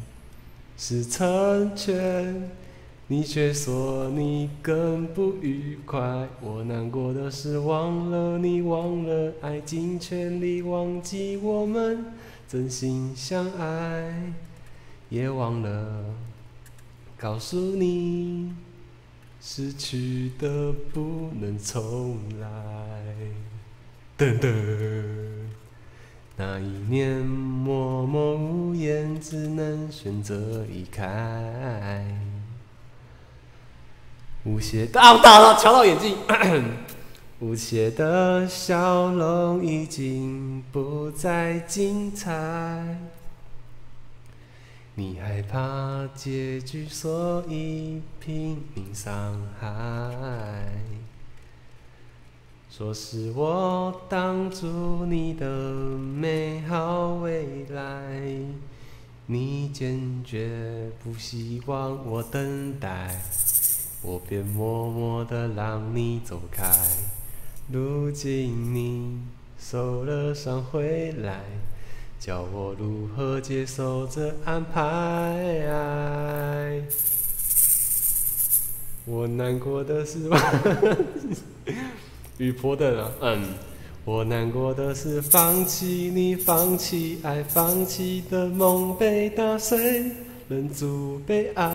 是成全，你却说你更不愉快。我难过的是忘了你，忘了爱，尽全力忘记我们真心相爱，也忘了告诉你。 失去的不能重来。噔噔，那一年默默无言，只能选择离开。无邪的，啊，打了，瞧到眼睛。无邪的笑容已经不再精彩。 你害怕结局，所以拼命伤害。说是我挡住你的美好未来，你坚决不希望我等待，我便默默的让你走开。如今你受了伤回来，教我如何接受这安排。我难过的是雨泼的人，嗯，我难过的是放弃你，放弃爱，放弃的梦被打碎，忍住悲哀。